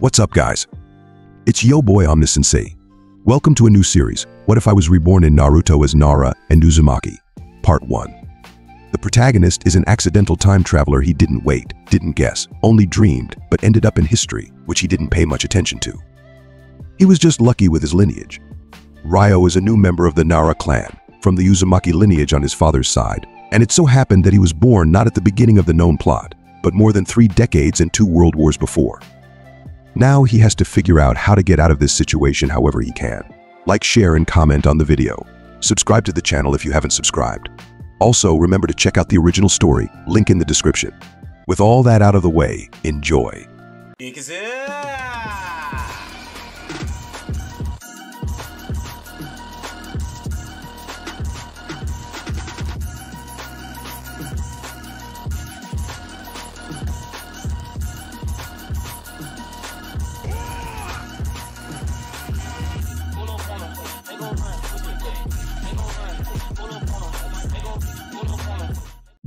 What's up, guys? It's yo boy Omnisensei. Welcome to a new series, What If I Was Reborn in Naruto as Nara and Uzumaki, Part 1. The protagonist is an accidental time traveler. He didn't wait, didn't guess, only dreamed, but ended up in history, which he didn't pay much attention to. He was just lucky with his lineage. Ryo is a new member of the Nara clan, from the Uzumaki lineage on his father's side, and it so happened that he was born not at the beginning of the known plot, but more than 3 decades and 2 world wars before. Now he has to figure out how to get out of this situation however he can. Like, share, and comment on the video. Subscribe to the channel if you haven't subscribed. Also, remember to check out the original story, link in the description. With all that out of the way, enjoy.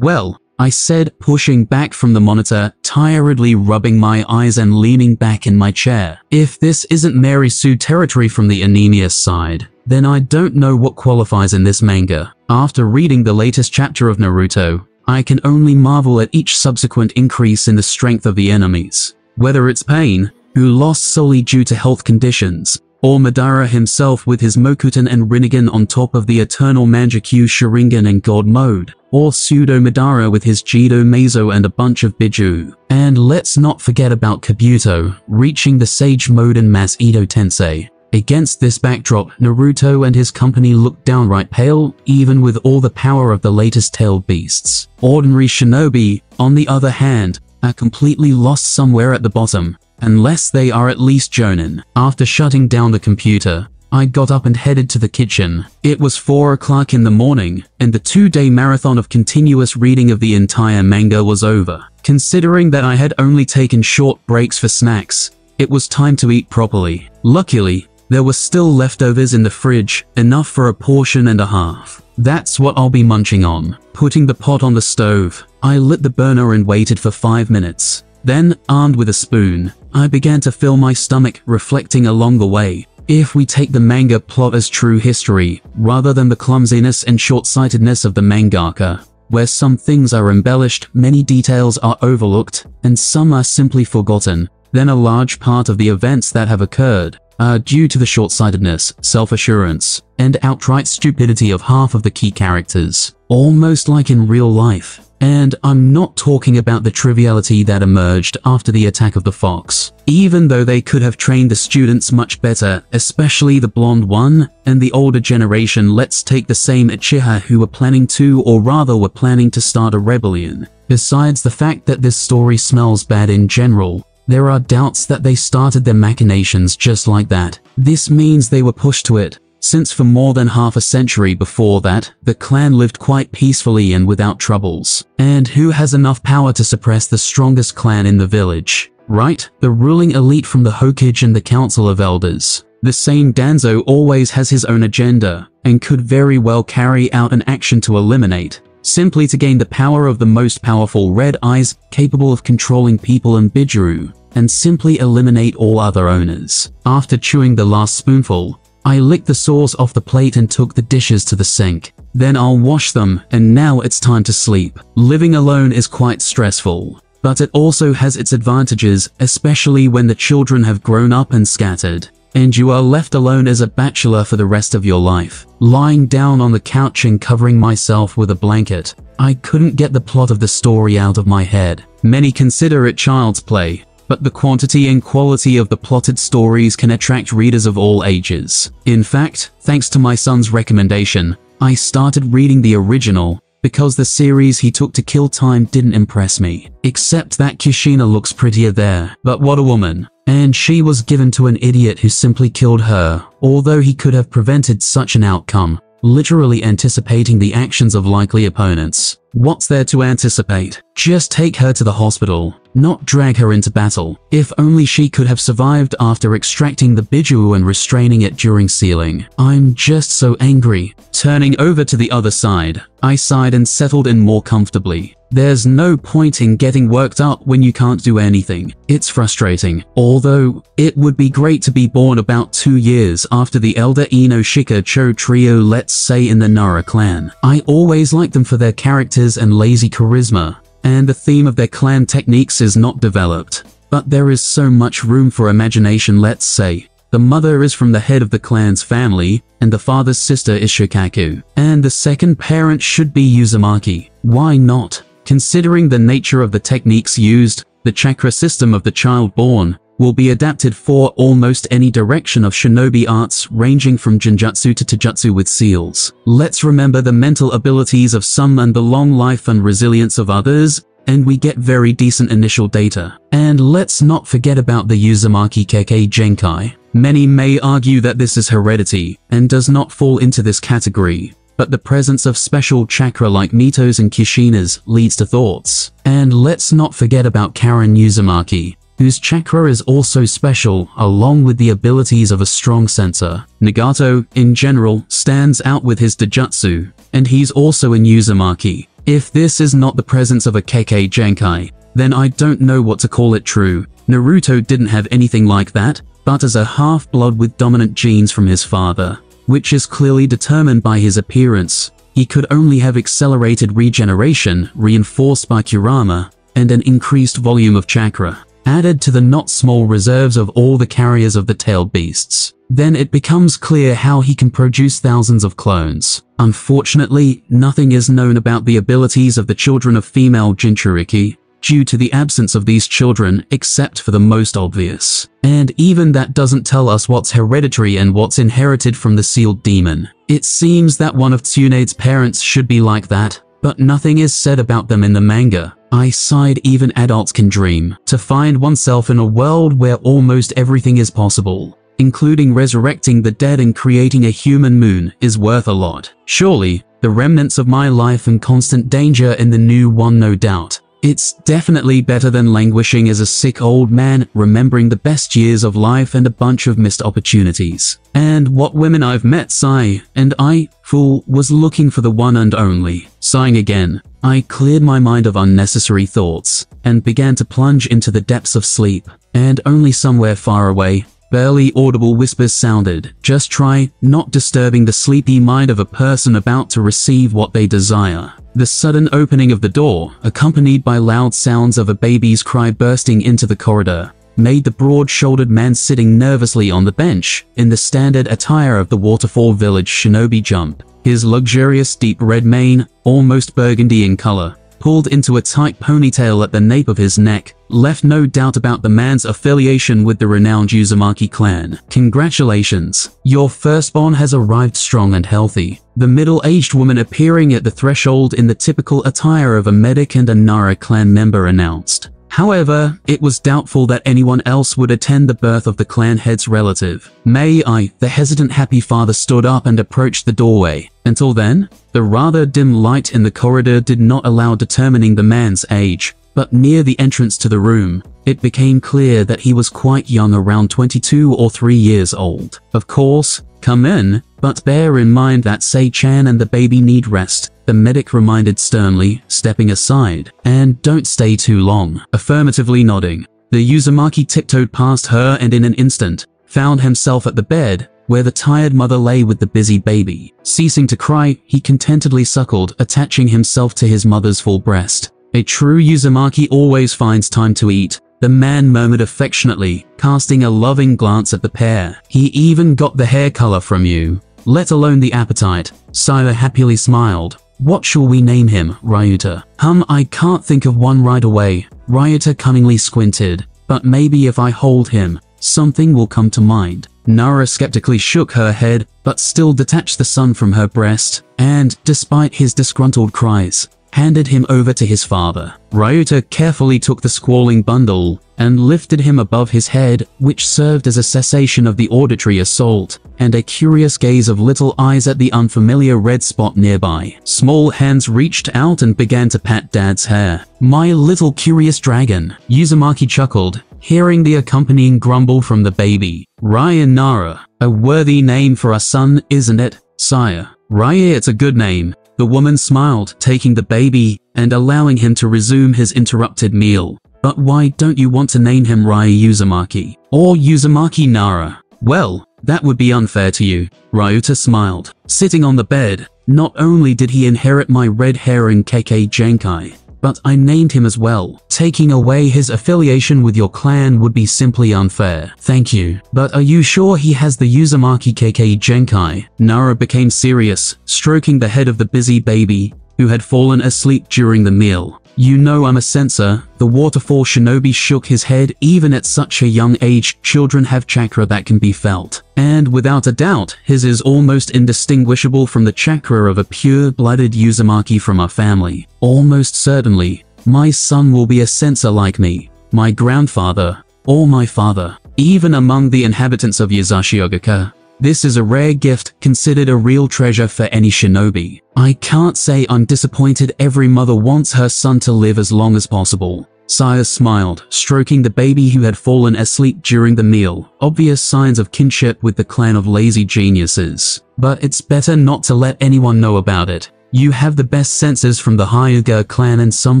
Well, I said, pushing back from the monitor, tiredly rubbing my eyes and leaning back in my chair. If this isn't Mary Sue territory from the anemia side, then I don't know what qualifies in this manga. After reading the latest chapter of Naruto, I can only marvel at each subsequent increase in the strength of the enemies. Whether it's Pain, who lost solely due to health conditions, or Madara himself with his Mokuton and Rinnegan on top of the Eternal Manjutsu Sharingan and God Mode, or Pseudo Madara with his Jido Meizo and a bunch of Biju. And let's not forget about Kabuto, reaching the Sage Mode in Masaito Tensei. Against this backdrop, Naruto and his company looked downright pale, even with all the power of the latest tailed beasts. Ordinary shinobi, on the other hand, are completely lost somewhere at the bottom. Unless they are at least Jonin. After shutting down the computer, I got up and headed to the kitchen. It was 4 o'clock in the morning, and the 2-day marathon of continuous reading of the entire manga was over. Considering that I had only taken short breaks for snacks, it was time to eat properly. Luckily, there were still leftovers in the fridge, enough for a portion and a half. That's what I'll be munching on. Putting the pot on the stove, I lit the burner and waited for 5 minutes. Then, armed with a spoon, I began to fill my stomach, reflecting along the way. If we take the manga plot as true history, rather than the clumsiness and short-sightedness of the mangaka, where some things are embellished, many details are overlooked, and some are simply forgotten, then a large part of the events that have occurred are due to the short-sightedness, self-assurance, and outright stupidity of half of the key characters, almost like in real life. And I'm not talking about the triviality that emerged after the attack of the fox. Even though they could have trained the students much better, especially the blonde one, and the older generation, let's take the same Uchiha who were planning to, or rather were planning to start a rebellion. Besides the fact that this story smells bad in general, there are doubts that they started their machinations just like that. This means they were pushed to it. Since for more than half a century before that, the clan lived quite peacefully and without troubles. And who has enough power to suppress the strongest clan in the village? Right? The ruling elite from the Hokage and the Council of Elders. The same Danzo always has his own agenda, and could very well carry out an action to eliminate, simply to gain the power of the most powerful Red Eyes, capable of controlling people and Bidjiru, and simply eliminate all other owners. After chewing the last spoonful, I licked the sauce off the plate and took the dishes to the sink. Then I'll wash them, and now it's time to sleep. Living alone is quite stressful, but it also has its advantages, especially when the children have grown up and scattered, and you are left alone as a bachelor for the rest of your life. Lying down on the couch and covering myself with a blanket, I couldn't get the plot of the story out of my head. Many consider it child's play, but the quantity and quality of the plotted stories can attract readers of all ages. In fact, thanks to my son's recommendation, I started reading the original, because the series he took to kill time didn't impress me. Except that Kushina looks prettier there. But what a woman. And she was given to an idiot who simply killed her, although he could have prevented such an outcome, literally anticipating the actions of likely opponents. What's there to anticipate? Just take her to the hospital. not drag her into battle. If only she could have survived after extracting the Bijuu and restraining it during sealing. I'm just so angry. Turning over to the other side, I sighed and settled in more comfortably. There's no point in getting worked up when you can't do anything. It's frustrating. Although, it would be great to be born about 2 years after the elder Inoshika Cho trio, let's say, in the Nara clan. I always liked them for their characters and lazy charisma, and the theme of their clan techniques is not developed. But there is so much room for imagination, let's say. The mother is from the head of the clan's family, and the father's sister is Shikaku. And the second parent should be Yuzumaki. Why not? Considering the nature of the techniques used, the chakra system of the child born will be adapted for almost any direction of shinobi arts, ranging from Jinjutsu to Taijutsu with seals. Let's remember the mental abilities of some and the long life and resilience of others, and we get very decent initial data. And let's not forget about the Yuzumaki Kekkei Genkai. Many may argue that this is heredity, and does not fall into this category, but the presence of special chakra like Mito's and Kishine's leads to thoughts. And let's not forget about Karen Yuzumaki, whose chakra is also special, along with the abilities of a strong sensor. Nagato, in general, stands out with his Taijutsu, and he's also in Yuzumaki. If this is not the presence of a Kekkei Genkai, then I don't know what to call it. True, Naruto didn't have anything like that, but as a half-blood with dominant genes from his father, which is clearly determined by his appearance, he could only have accelerated regeneration, reinforced by Kurama, and an increased volume of chakra, added to the not small reserves of all the carriers of the tailed beasts. Then it becomes clear how he can produce thousands of clones. Unfortunately, nothing is known about the abilities of the children of female Jinchuriki, due to the absence of these children, except for the most obvious. And even that doesn't tell us what's hereditary and what's inherited from the sealed demon. It seems that one of Tsunede's parents should be like that, but nothing is said about them in the manga. I sighed. Even adults can dream. To find oneself in a world where almost everything is possible, including resurrecting the dead and creating a human moon, is worth a lot. Surely, the remnants of my life and constant danger in the new one, no doubt. It's definitely better than languishing as a sick old man, remembering the best years of life and a bunch of missed opportunities. And what women I've met, sigh, and I, fool, was looking for the one and only. Sighing again, I cleared my mind of unnecessary thoughts, and began to plunge into the depths of sleep. And only somewhere far away, barely audible whispers sounded. Just try not disturbing the sleepy mind of a person about to receive what they desire. The sudden opening of the door, accompanied by loud sounds of a baby's cry bursting into the corridor, made the broad-shouldered man sitting nervously on the bench, in the standard attire of the Waterfall Village shinobi jump. His luxurious deep red mane, almost burgundy in color, pulled into a tight ponytail at the nape of his neck, left no doubt about the man's affiliation with the renowned Yuzumaki clan. Congratulations, your firstborn has arrived strong and healthy. The middle-aged woman appearing at the threshold in the typical attire of a medic and a Nara clan member announced. However, it was doubtful that anyone else would attend the birth of the clan head's relative. May I? The hesitant happy father stood up and approached the doorway. Until then, the rather dim light in the corridor did not allow determining the man's age, but near the entrance to the room, it became clear that he was quite young, around 22 or 3 years old. Of course, come in, but bear in mind that Sei-chan and the baby need rest, the medic reminded sternly, stepping aside. And don't stay too long. Affirmatively nodding, the Yuzumaki tiptoed past her and in an instant, found himself at the bed, where the tired mother lay with the busy baby. Ceasing to cry, he contentedly suckled, attaching himself to his mother's full breast. A true Yuzumaki always finds time to eat, the man murmured affectionately, casting a loving glance at the pair. He even got the hair color from you, let alone the appetite. Saya happily smiled. What shall we name him, Ryuta? I can't think of one right away. Ryuta cunningly squinted, but maybe if I hold him, something will come to mind. Nara skeptically shook her head, but still detached the son from her breast, and, despite his disgruntled cries, handed him over to his father. Ryuta carefully took the squalling bundle, and lifted him above his head, which served as a cessation of the auditory assault, and a curious gaze of little eyes at the unfamiliar red spot nearby. Small hands reached out and began to pat Dad's hair. "My little curious dragon," Yuzumaki chuckled, hearing the accompanying grumble from the baby. "Ryanara, a worthy name for a son, isn't it, sire?" "Rye, it's a good name." The woman smiled, taking the baby and allowing him to resume his interrupted meal. "But why don't you want to name him Rye Yuzumaki? Or Yuzumaki Nara?" "Well, that would be unfair to you." Ryuta smiled. Sitting on the bed, "Not only did he inherit my red hair in Kekkei Genkai, but I named him as well. Taking away his affiliation with your clan would be simply unfair." "Thank you. But are you sure he has the Yuzumaki Kekkei Genkai?" Nara became serious, stroking the head of the busy baby, who had fallen asleep during the meal. "You know I'm a censor." The waterfall shinobi shook his head. "Even at such a young age, children have chakra that can be felt. And without a doubt, his is almost indistinguishable from the chakra of a pure-blooded Yuzumaki from our family. Almost certainly, my son will be a censor like me, my grandfather, or my father." Even among the inhabitants of Yuzashiogakuka, this is a rare gift, considered a real treasure for any shinobi. "I can't say I'm disappointed. Every mother wants her son to live as long as possible." Saya smiled, stroking the baby who had fallen asleep during the meal. Obvious signs of kinship with the clan of lazy geniuses. "But it's better not to let anyone know about it. You have the best censors from the Hyuga clan and some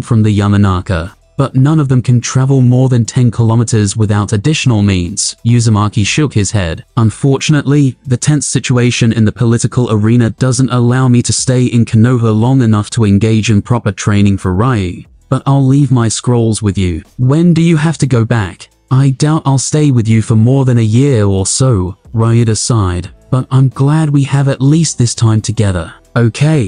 from the Yamanaka, but none of them can travel more than 10 kilometers without additional means." Yuzumaki shook his head. "Unfortunately, the tense situation in the political arena doesn't allow me to stay in Konoha long enough to engage in proper training for Rai, but I'll leave my scrolls with you." "When do you have to go back?" "I doubt I'll stay with you for more than a year or so," Ryuta sighed, "but I'm glad we have at least this time together." "Okay.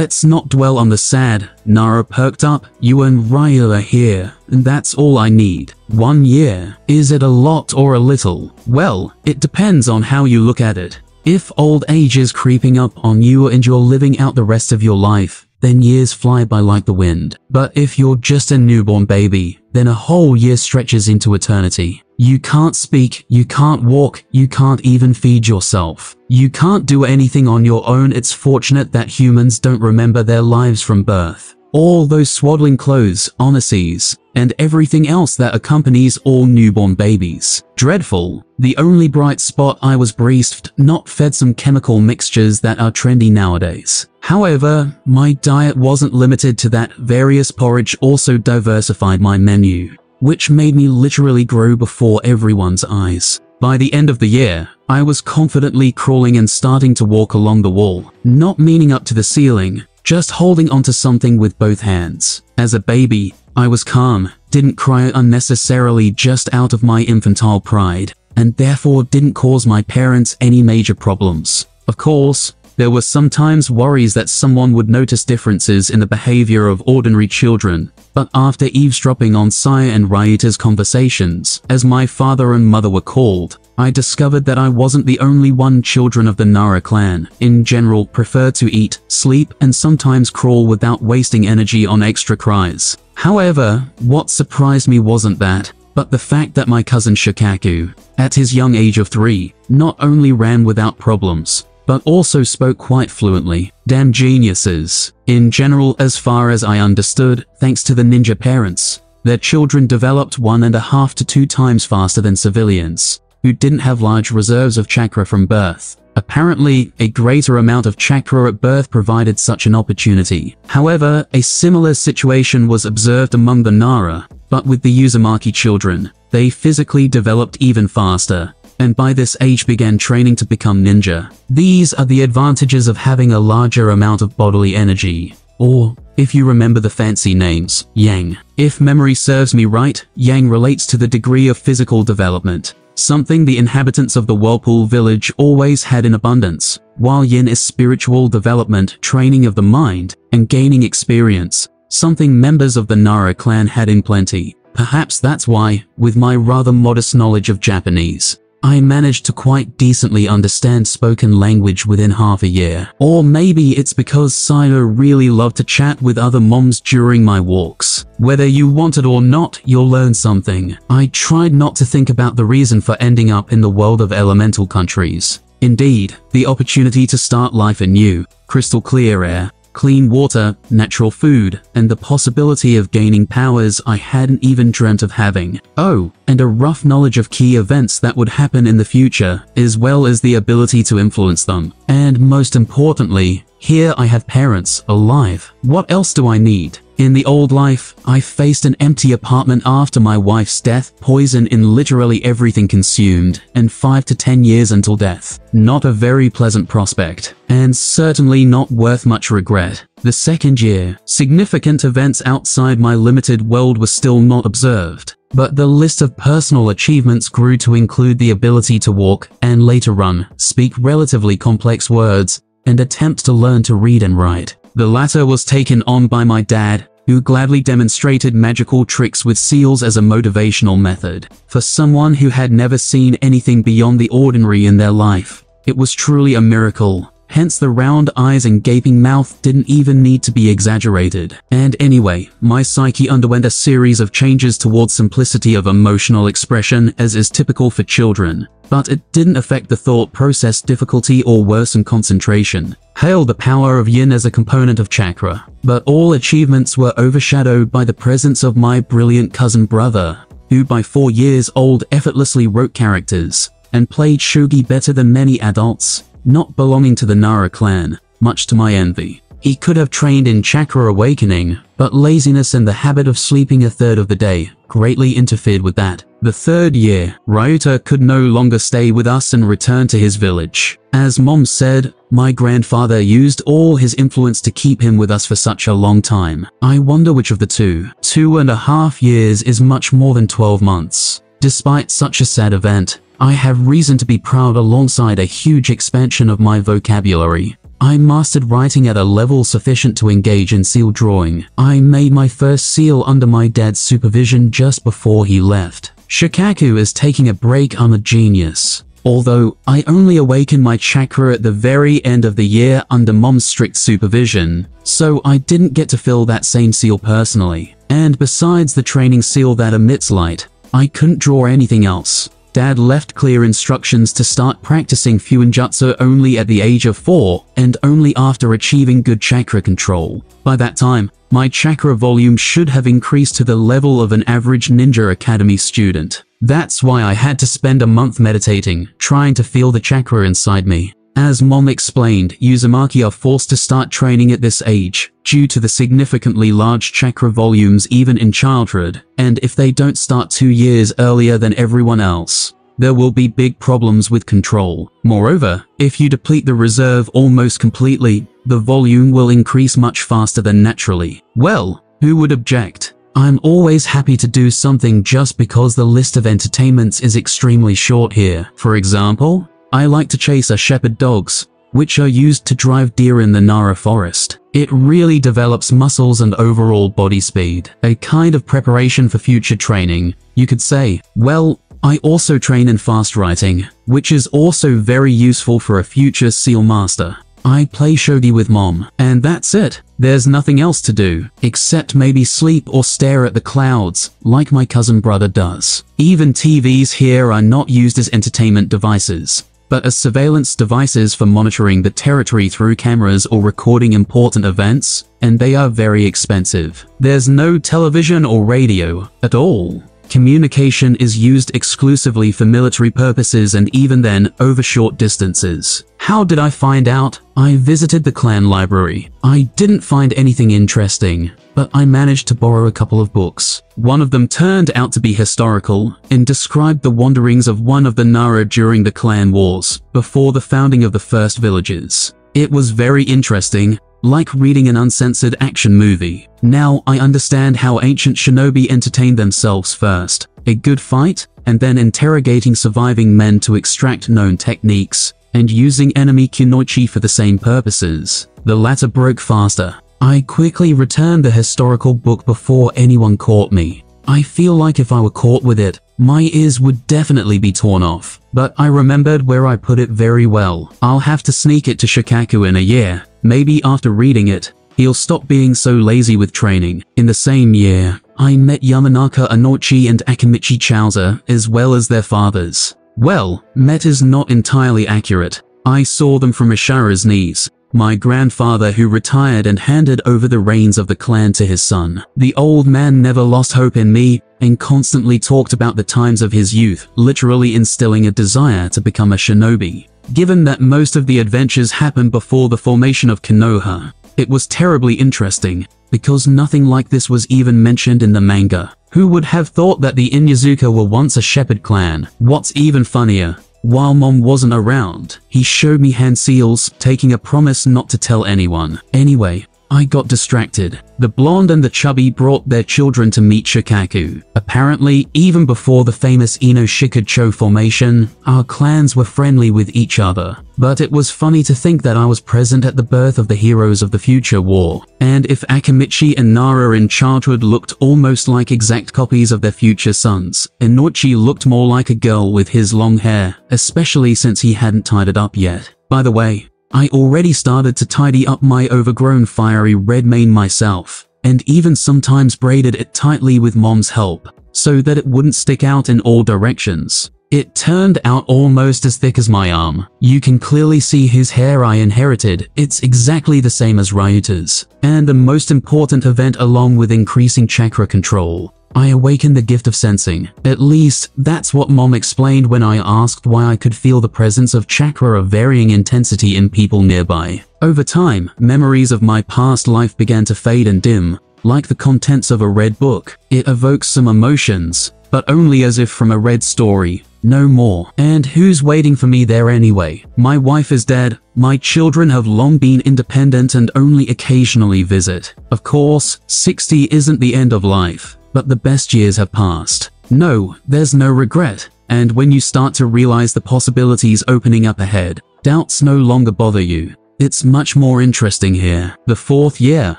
Let's not dwell on the sad." Nara perked up. "You and Ryu are here, and that's all I need." "1 year. Is it a lot or a little?" "Well, it depends on how you look at it. If old age is creeping up on you and you're living out the rest of your life, then years fly by like the wind. But if you're just a newborn baby, then a whole year stretches into eternity. You can't speak, you can't walk, you can't even feed yourself. You can't do anything on your own. It's fortunate that humans don't remember their lives from birth. All those swaddling clothes, onesies, and everything else that accompanies all newborn babies. Dreadful. The only bright spot, I was briefed, not fed some chemical mixtures that are trendy nowadays. However, my diet wasn't limited to that. Various porridge also diversified my menu, which made me literally grow before everyone's eyes. By the end of the year, I was confidently crawling and starting to walk along the wall, not meaning up to the ceiling, just holding onto something with both hands. As a baby, I was calm, didn't cry unnecessarily just out of my infantile pride, and therefore didn't cause my parents any major problems. Of course, there were sometimes worries that someone would notice differences in the behavior of ordinary children, but after eavesdropping on Saya and Ryuta's conversations, as my father and mother were called, I discovered that I wasn't the only one. Children of the Nara clan, in general, prefer to eat, sleep, and sometimes crawl without wasting energy on extra cries. However, what surprised me wasn't that, but the fact that my cousin Shikaku, at his young age of 3, not only ran without problems, but also spoke quite fluently. Damn geniuses. In general, as far as I understood, thanks to the ninja parents, their children developed 1.5 to 2 times faster than civilians, who didn't have large reserves of chakra from birth. Apparently, a greater amount of chakra at birth provided such an opportunity. However, a similar situation was observed among the Nara, but with the Yuzumaki children, they physically developed even faster, and by this age began training to become ninja. These are the advantages of having a larger amount of bodily energy, or, if you remember the fancy names, yang. If memory serves me right, yang relates to the degree of physical development, something the inhabitants of the Whirlpool Village always had in abundance, while yin is spiritual development, training of the mind, and gaining experience, something members of the Nara clan had in plenty. Perhaps that's why, with my rather modest knowledge of Japanese, I managed to quite decently understand spoken language within half a year. Or maybe it's because Sayo really loved to chat with other moms during my walks. Whether you want it or not, you'll learn something. I tried not to think about the reason for ending up in the world of elemental countries. Indeed, the opportunity to start life anew, crystal clear air, clean water, natural food, and the possibility of gaining powers I hadn't even dreamt of having. Oh, and a rough knowledge of key events that would happen in the future, as well as the ability to influence them. And most importantly, here I have parents, alive. What else do I need? In the old life, I faced an empty apartment after my wife's death, poison in literally everything consumed, and 5 to 10 years until death. Not a very pleasant prospect, and certainly not worth much regret. The second year, significant events outside my limited world were still not observed, but the list of personal achievements grew to include the ability to walk, and later run, speak relatively complex words, and attempt to learn to read and write. The latter was taken on by my dad, who gladly demonstrated magical tricks with seals as a motivational method. For someone who had never seen anything beyond the ordinary in their life, it was truly a miracle. Hence the round eyes and gaping mouth didn't even need to be exaggerated. And anyway, my psyche underwent a series of changes towards simplicity of emotional expression, as is typical for children. But it didn't affect the thought process difficulty or worsen concentration. Hail the power of yin as a component of chakra. But all achievements were overshadowed by the presence of my brilliant cousin brother, who by 4 years old effortlessly wrote characters and played shogi better than many adults, not belonging to the Nara clan, much to my envy. He could have trained in chakra awakening, but laziness and the habit of sleeping a third of the day greatly interfered with that. The third year, Ryota could no longer stay with us and returned to his village. As Mom said, my grandfather used all his influence to keep him with us for such a long time. I wonder which of the two. 2.5 years is much more than 12 months. Despite such a sad event, I have reason to be proud alongside a huge expansion of my vocabulary. I mastered writing at a level sufficient to engage in seal drawing. I made my first seal under my dad's supervision just before he left. Shikaku is taking a break. I'm a genius. Although, I only awakened my chakra at the very end of the year under Mom's strict supervision, so I didn't get to fill that same seal personally. And besides the training seal that emits light, I couldn't draw anything else. Dad left clear instructions to start practicing Fuinjutsu only at the age of 4, and only after achieving good chakra control. By that time, my chakra volume should have increased to the level of an average ninja academy student. That's why I had to spend a month meditating, trying to feel the chakra inside me. As Mom explained, Uzumaki are forced to start training at this age, due to the significantly large chakra volumes even in childhood, and if they don't start 2 years earlier than everyone else, there will be big problems with control. Moreover, if you deplete the reserve almost completely, the volume will increase much faster than naturally. Well, who would object? I'm always happy to do something just because the list of entertainments is extremely short here. For example, I like to chase shepherd dogs, which are used to drive deer in the Nara forest. It really develops muscles and overall body speed. A kind of preparation for future training, you could say. Well, I also train in fast writing, which is also very useful for a future seal master. I play shogi with Mom, and that's it. There's nothing else to do, except maybe sleep or stare at the clouds, like my cousin brother does. Even TVs here are not used as entertainment devices, but as surveillance devices for monitoring the territory through cameras or recording important events, and they are very expensive. There's no television or radio at all. Communication is used exclusively for military purposes, and even then, over short distances. How did I find out? I visited the clan library. I didn't find anything interesting, but I managed to borrow a couple of books. One of them turned out to be historical, and described the wanderings of one of the Nara during the clan wars, before the founding of the first villages. It was very interesting, like reading an uncensored action movie. Now I understand how ancient shinobi entertained themselves: first a good fight, and then interrogating surviving men to extract known techniques, and using enemy kunoichi for the same purposes. The latter broke faster. I quickly returned the historical book before anyone caught me. I feel like if I were caught with it, My ears would definitely be torn off, but I remembered where I put it very well. I'll have to sneak it to Shikaku in a year. Maybe after reading it, he'll stop being so lazy with training. In the same year, I met Yamanaka Inochi and Akamichi Chauza, as well as their fathers. Well, met is not entirely accurate. I saw them from Ishara's knees, my grandfather who retired and handed over the reins of the clan to his son. The old man never lost hope in me and constantly talked about the times of his youth, literally instilling a desire to become a shinobi. Given that most of the adventures happened before the formation of Konoha, it was terribly interesting, because nothing like this was even mentioned in the manga. Who would have thought that the Inyazuka were once a shepherd clan? What's even funnier, while Mom wasn't around, he showed me hand seals, taking a promise not to tell anyone. Anyway, I got distracted. The blonde and the chubby brought their children to meet Shikaku. Apparently, even before the famous Ino-Shikacho formation, our clans were friendly with each other. But it was funny to think that I was present at the birth of the heroes of the future war. And if Akamichi and Nara in childhood looked almost like exact copies of their future sons, Inochi looked more like a girl with his long hair, especially since he hadn't tied it up yet. By the way, I already started to tidy up my overgrown fiery red mane myself, and even sometimes braided it tightly with Mom's help, so that it wouldn't stick out in all directions. It turned out almost as thick as my arm. You can clearly see whose hair I inherited. It's exactly the same as Ryuta's. And the most important event, along with increasing chakra control, I awakened the gift of sensing. At least, that's what Mom explained when I asked why I could feel the presence of chakra of varying intensity in people nearby. Over time, memories of my past life began to fade and dim, like the contents of a red book. It evokes some emotions, but only as if from a red story, no more. And who's waiting for me there anyway? My wife is dead, my children have long been independent and only occasionally visit. Of course, 60 isn't the end of life, but the best years have passed. No, there's no regret. And when you start to realize the possibilities opening up ahead, doubts no longer bother you. It's much more interesting here. The fourth year,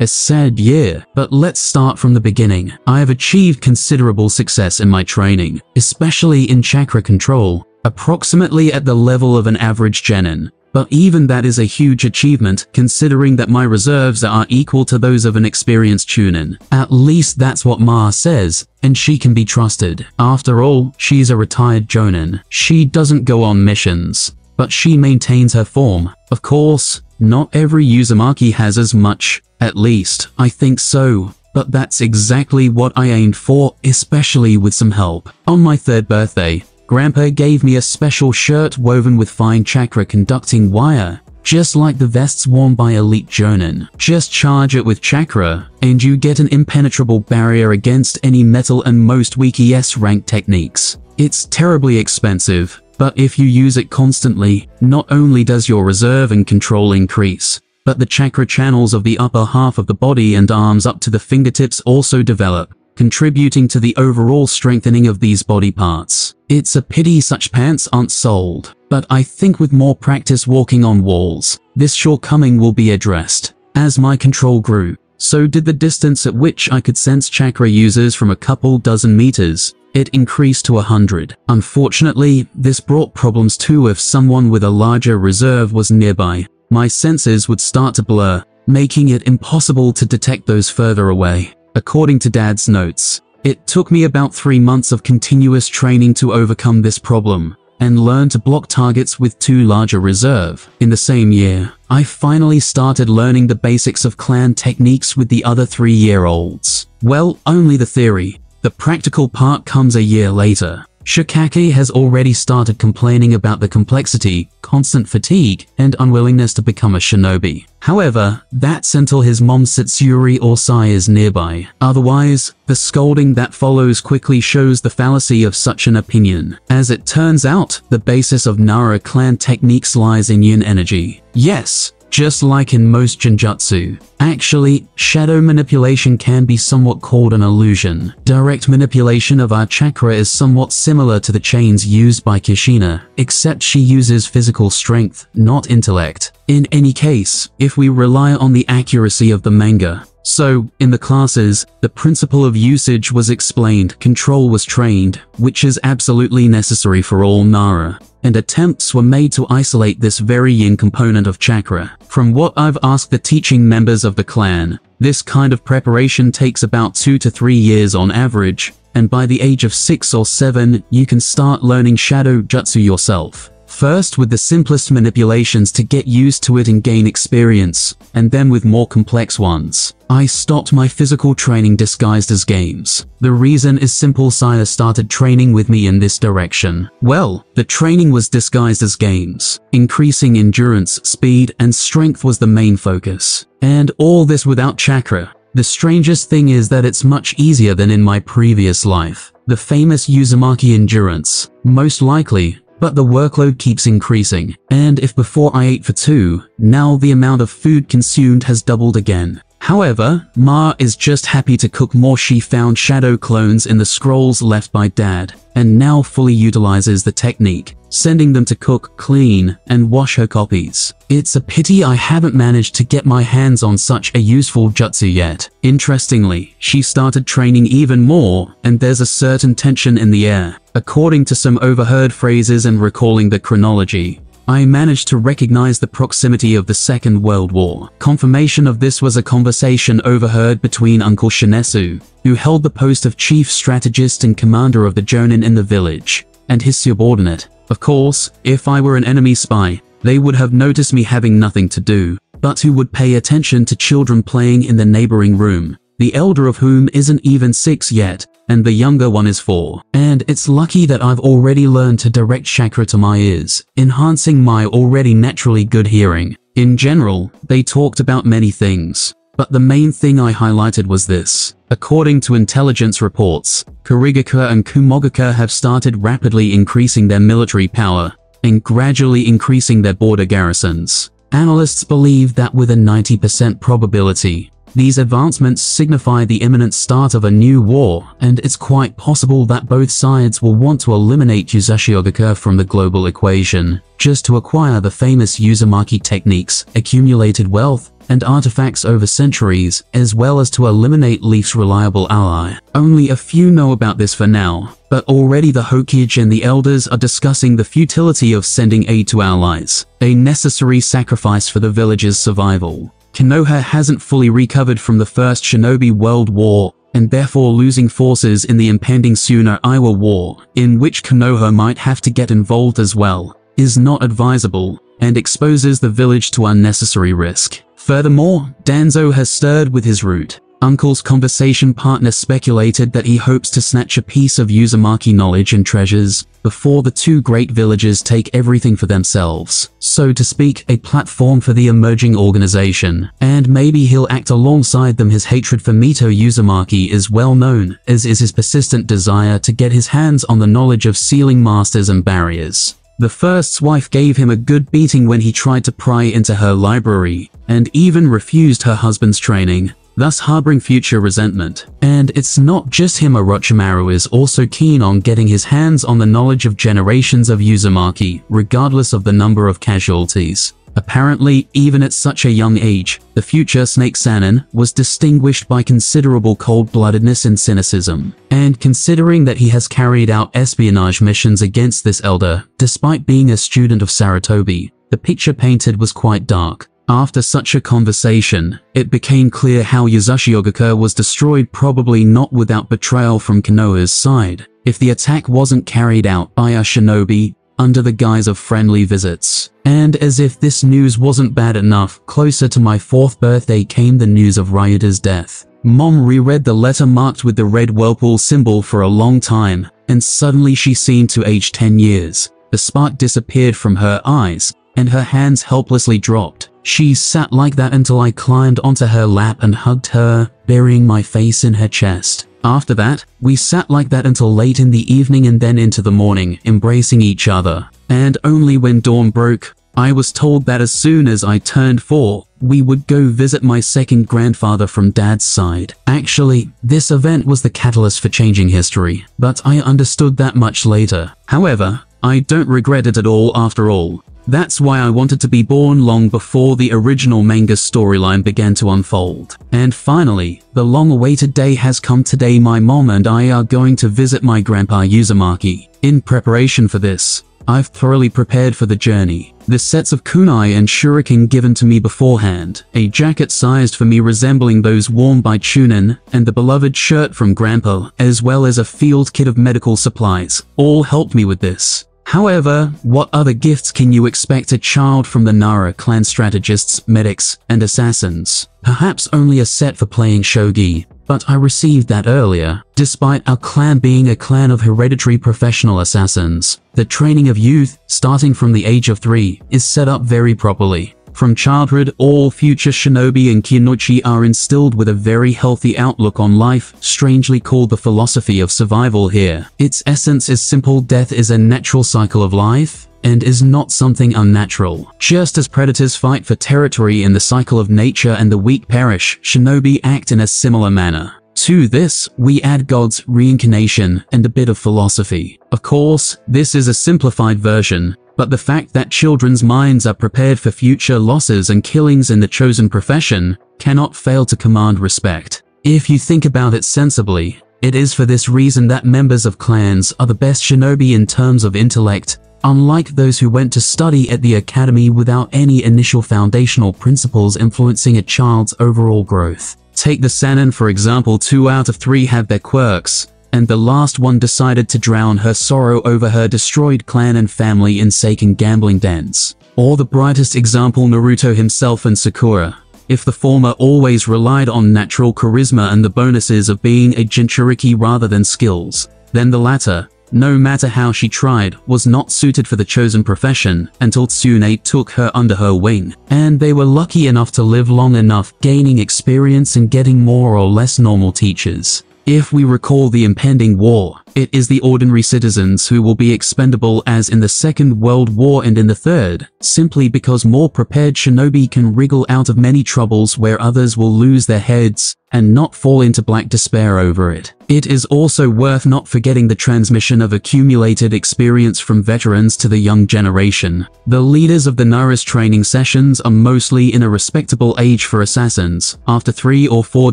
a sad year, but let's start from the beginning. I have achieved considerable success in my training, especially in chakra control, approximately at the level of an average genin. But even that is a huge achievement, considering that my reserves are equal to those of an experienced chunin. At least that's what Ma says, and she can be trusted. After all, she's a retired jonin. She doesn't go on missions, but she maintains her form. Of course, not every Uzumaki has as much. At least, I think so. But that's exactly what I aimed for, especially with some help. On my third birthday, Grandpa gave me a special shirt woven with fine chakra conducting wire, just like the vests worn by elite jonin. Just charge it with chakra, and you get an impenetrable barrier against any metal and most weak ES-rank techniques. It's terribly expensive, but if you use it constantly, not only does your reserve and control increase, but the chakra channels of the upper half of the body and arms up to the fingertips also develop, contributing to the overall strengthening of these body parts. It's a pity such pants aren't sold, but I think with more practice walking on walls, this shortcoming will be addressed. As my control grew, so did the distance at which I could sense chakra users from a couple dozen meters. It increased to 100. Unfortunately, this brought problems too. If someone with a larger reserve was nearby, my senses would start to blur, making it impossible to detect those further away. According to Dad's notes, it took me about 3 months of continuous training to overcome this problem and learn to block targets with too large a reserve. In the same year, I finally started learning the basics of clan techniques with the other 3-year-olds. Well, only the theory. The practical part comes a year later. Shikaki has already started complaining about the complexity, constant fatigue, and unwillingness to become a shinobi. However, that's until his mom Satsuri or Sai is nearby. Otherwise, the scolding that follows quickly shows the fallacy of such an opinion. As it turns out, the basis of Nara clan techniques lies in yin energy. Yes, just like in most genjutsu. Actually, shadow manipulation can be somewhat called an illusion. Direct manipulation of our chakra is somewhat similar to the chains used by Kushina, except she uses physical strength, not intellect. In any case, if we rely on the accuracy of the manga, So, in the classes, the principle of usage was explained, control was trained, which is absolutely necessary for all Nara, and attempts were made to isolate this very yin component of chakra. From what I've asked the teaching members of the clan, this kind of preparation takes about 2 to 3 years on average, and by the age of 6 or 7, you can start learning shadow jutsu yourself. First with the simplest manipulations to get used to it and gain experience, and then with more complex ones. I stopped my physical training disguised as games. The reason is simple: Saya started training with me in this direction. Well, the training was disguised as games. Increasing endurance, speed, and strength was the main focus. And all this without chakra. The strangest thing is that it's much easier than in my previous life. The famous Uzumaki endurance, most likely. But the workload keeps increasing, and if before I ate for 2, now the amount of food consumed has doubled again. However, Ma is just happy to cook more. She found shadow clones in the scrolls left by Dad, and now fully utilizes the technique, sending them to cook, clean, and wash her copies. It's a pity I haven't managed to get my hands on such a useful jutsu yet. Interestingly, she started training even more, and there's a certain tension in the air. According to some overheard phrases and recalling the chronology, I managed to recognize the proximity of the Second World War. Confirmation of this was a conversation overheard between Uncle Shinesu, who held the post of chief strategist and commander of the Jonin in the village, and his subordinate. Of course, if I were an enemy spy, they would have noticed me having nothing to do, but who would pay attention to children playing in the neighboring room, the elder of whom isn't even 6 yet, and the younger one is 4. And it's lucky that I've already learned to direct chakra to my ears, enhancing my already naturally good hearing. In general, they talked about many things, but the main thing I highlighted was this. According to intelligence reports, Kurigaka and Kumogaka have started rapidly increasing their military power, and gradually increasing their border garrisons. Analysts believe that with a 90% probability, these advancements signify the imminent start of a new war, and it's quite possible that both sides will want to eliminate Uzashiogaka from the global equation, just to acquire the famous Uzumaki techniques, accumulated wealth, and artifacts over centuries, as well as to eliminate Leaf's reliable ally. Only a few know about this for now, but already the Hokage and the elders are discussing the futility of sending aid to allies, a necessary sacrifice for the village's survival. Konoha hasn't fully recovered from the First Shinobi World War, and therefore losing forces in the impending Suna-Iwa War, in which Konoha might have to get involved as well, is not advisable, and exposes the village to unnecessary risk. Furthermore, Danzo has stirred with his route. Uncle's conversation partner speculated that he hopes to snatch a piece of Uzumaki knowledge and treasures before the two great villages take everything for themselves, so to speak, a platform for the emerging organization. And maybe he'll act alongside them. His hatred for Mito Uzumaki is well known, as is his persistent desire to get his hands on the knowledge of sealing masters and barriers. The first's wife gave him a good beating when he tried to pry into her library, and even refused her husband's training, thus harboring future resentment. And it's not just him. Orochimaru is also keen on getting his hands on the knowledge of generations of Uzumaki, regardless of the number of casualties. Apparently, even at such a young age, the future Snake Sannin was distinguished by considerable cold-bloodedness and cynicism. And considering that he has carried out espionage missions against this elder, despite being a student of Sarutobi, the picture painted was quite dark. After such a conversation, it became clear how Uzashiogaka was destroyed, probably not without betrayal from Konoha's side, if the attack wasn't carried out by a shinobi under the guise of friendly visits. And as if this news wasn't bad enough, closer to my 4th birthday came the news of Ryuda's death. Mom reread the letter marked with the red whirlpool symbol for a long time, and suddenly she seemed to age 10 years. The spark disappeared from her eyes, and her hands helplessly dropped. She sat like that until I climbed onto her lap and hugged her, burying my face in her chest. After that, we sat like that until late in the evening and then into the morning, embracing each other. And only when dawn broke, I was told that as soon as I turned 4, we would go visit my second grandfather from Dad's side. Actually, this event was the catalyst for changing history, but I understood that much later. However, I don't regret it at all after all. That's why I wanted to be born long before the original manga storyline began to unfold. And finally, the long-awaited day has come. Today my mom and I are going to visit my grandpa Yuzumaki. In preparation for this, I've thoroughly prepared for the journey. The sets of kunai and shuriken given to me beforehand, a jacket sized for me resembling those worn by Chunin, and the beloved shirt from Grandpa, as well as a field kit of medical supplies, all helped me with this. However, what other gifts can you expect a child from the Nara clan strategists, medics, and assassins? Perhaps only a set for playing shogi. But I received that earlier. Despite our clan being a clan of hereditary professional assassins, the training of youth, starting from the age of 3, is set up very properly. From childhood, all future shinobi and kinuchi are instilled with a very healthy outlook on life, strangely called the philosophy of survival here. Its essence is simple: death is a natural cycle of life, and is not something unnatural. Just as predators fight for territory in the cycle of nature and the weak perish, shinobi act in a similar manner. To this, we add gods, reincarnation, and a bit of philosophy. Of course, this is a simplified version, but the fact that children's minds are prepared for future losses and killings in the chosen profession cannot fail to command respect. If you think about it sensibly, it is for this reason that members of clans are the best shinobi in terms of intellect, unlike those who went to study at the academy without any initial foundational principles influencing a child's overall growth. Take the Sanin for example. 2 out of 3 have their quirks, and the last one decided to drown her sorrow over her destroyed clan and family in Seiken gambling dens. Or the brightest example, Naruto himself and Sakura. If the former always relied on natural charisma and the bonuses of being a Jinchuriki rather than skills, then the latter, no matter how she tried, was not suited for the chosen profession until Tsune took her under her wing, and they were lucky enough to live long enough, gaining experience and getting more or less normal teachers. If we recall the impending war, it is the ordinary citizens who will be expendable, as in the Second World War and in the Third, simply because more prepared shinobi can wriggle out of many troubles where others will lose their heads and not fall into black despair over it. It is also worth not forgetting the transmission of accumulated experience from veterans to the young generation. The leaders of the Nara's training sessions are mostly in a respectable age for assassins, after 3 or 4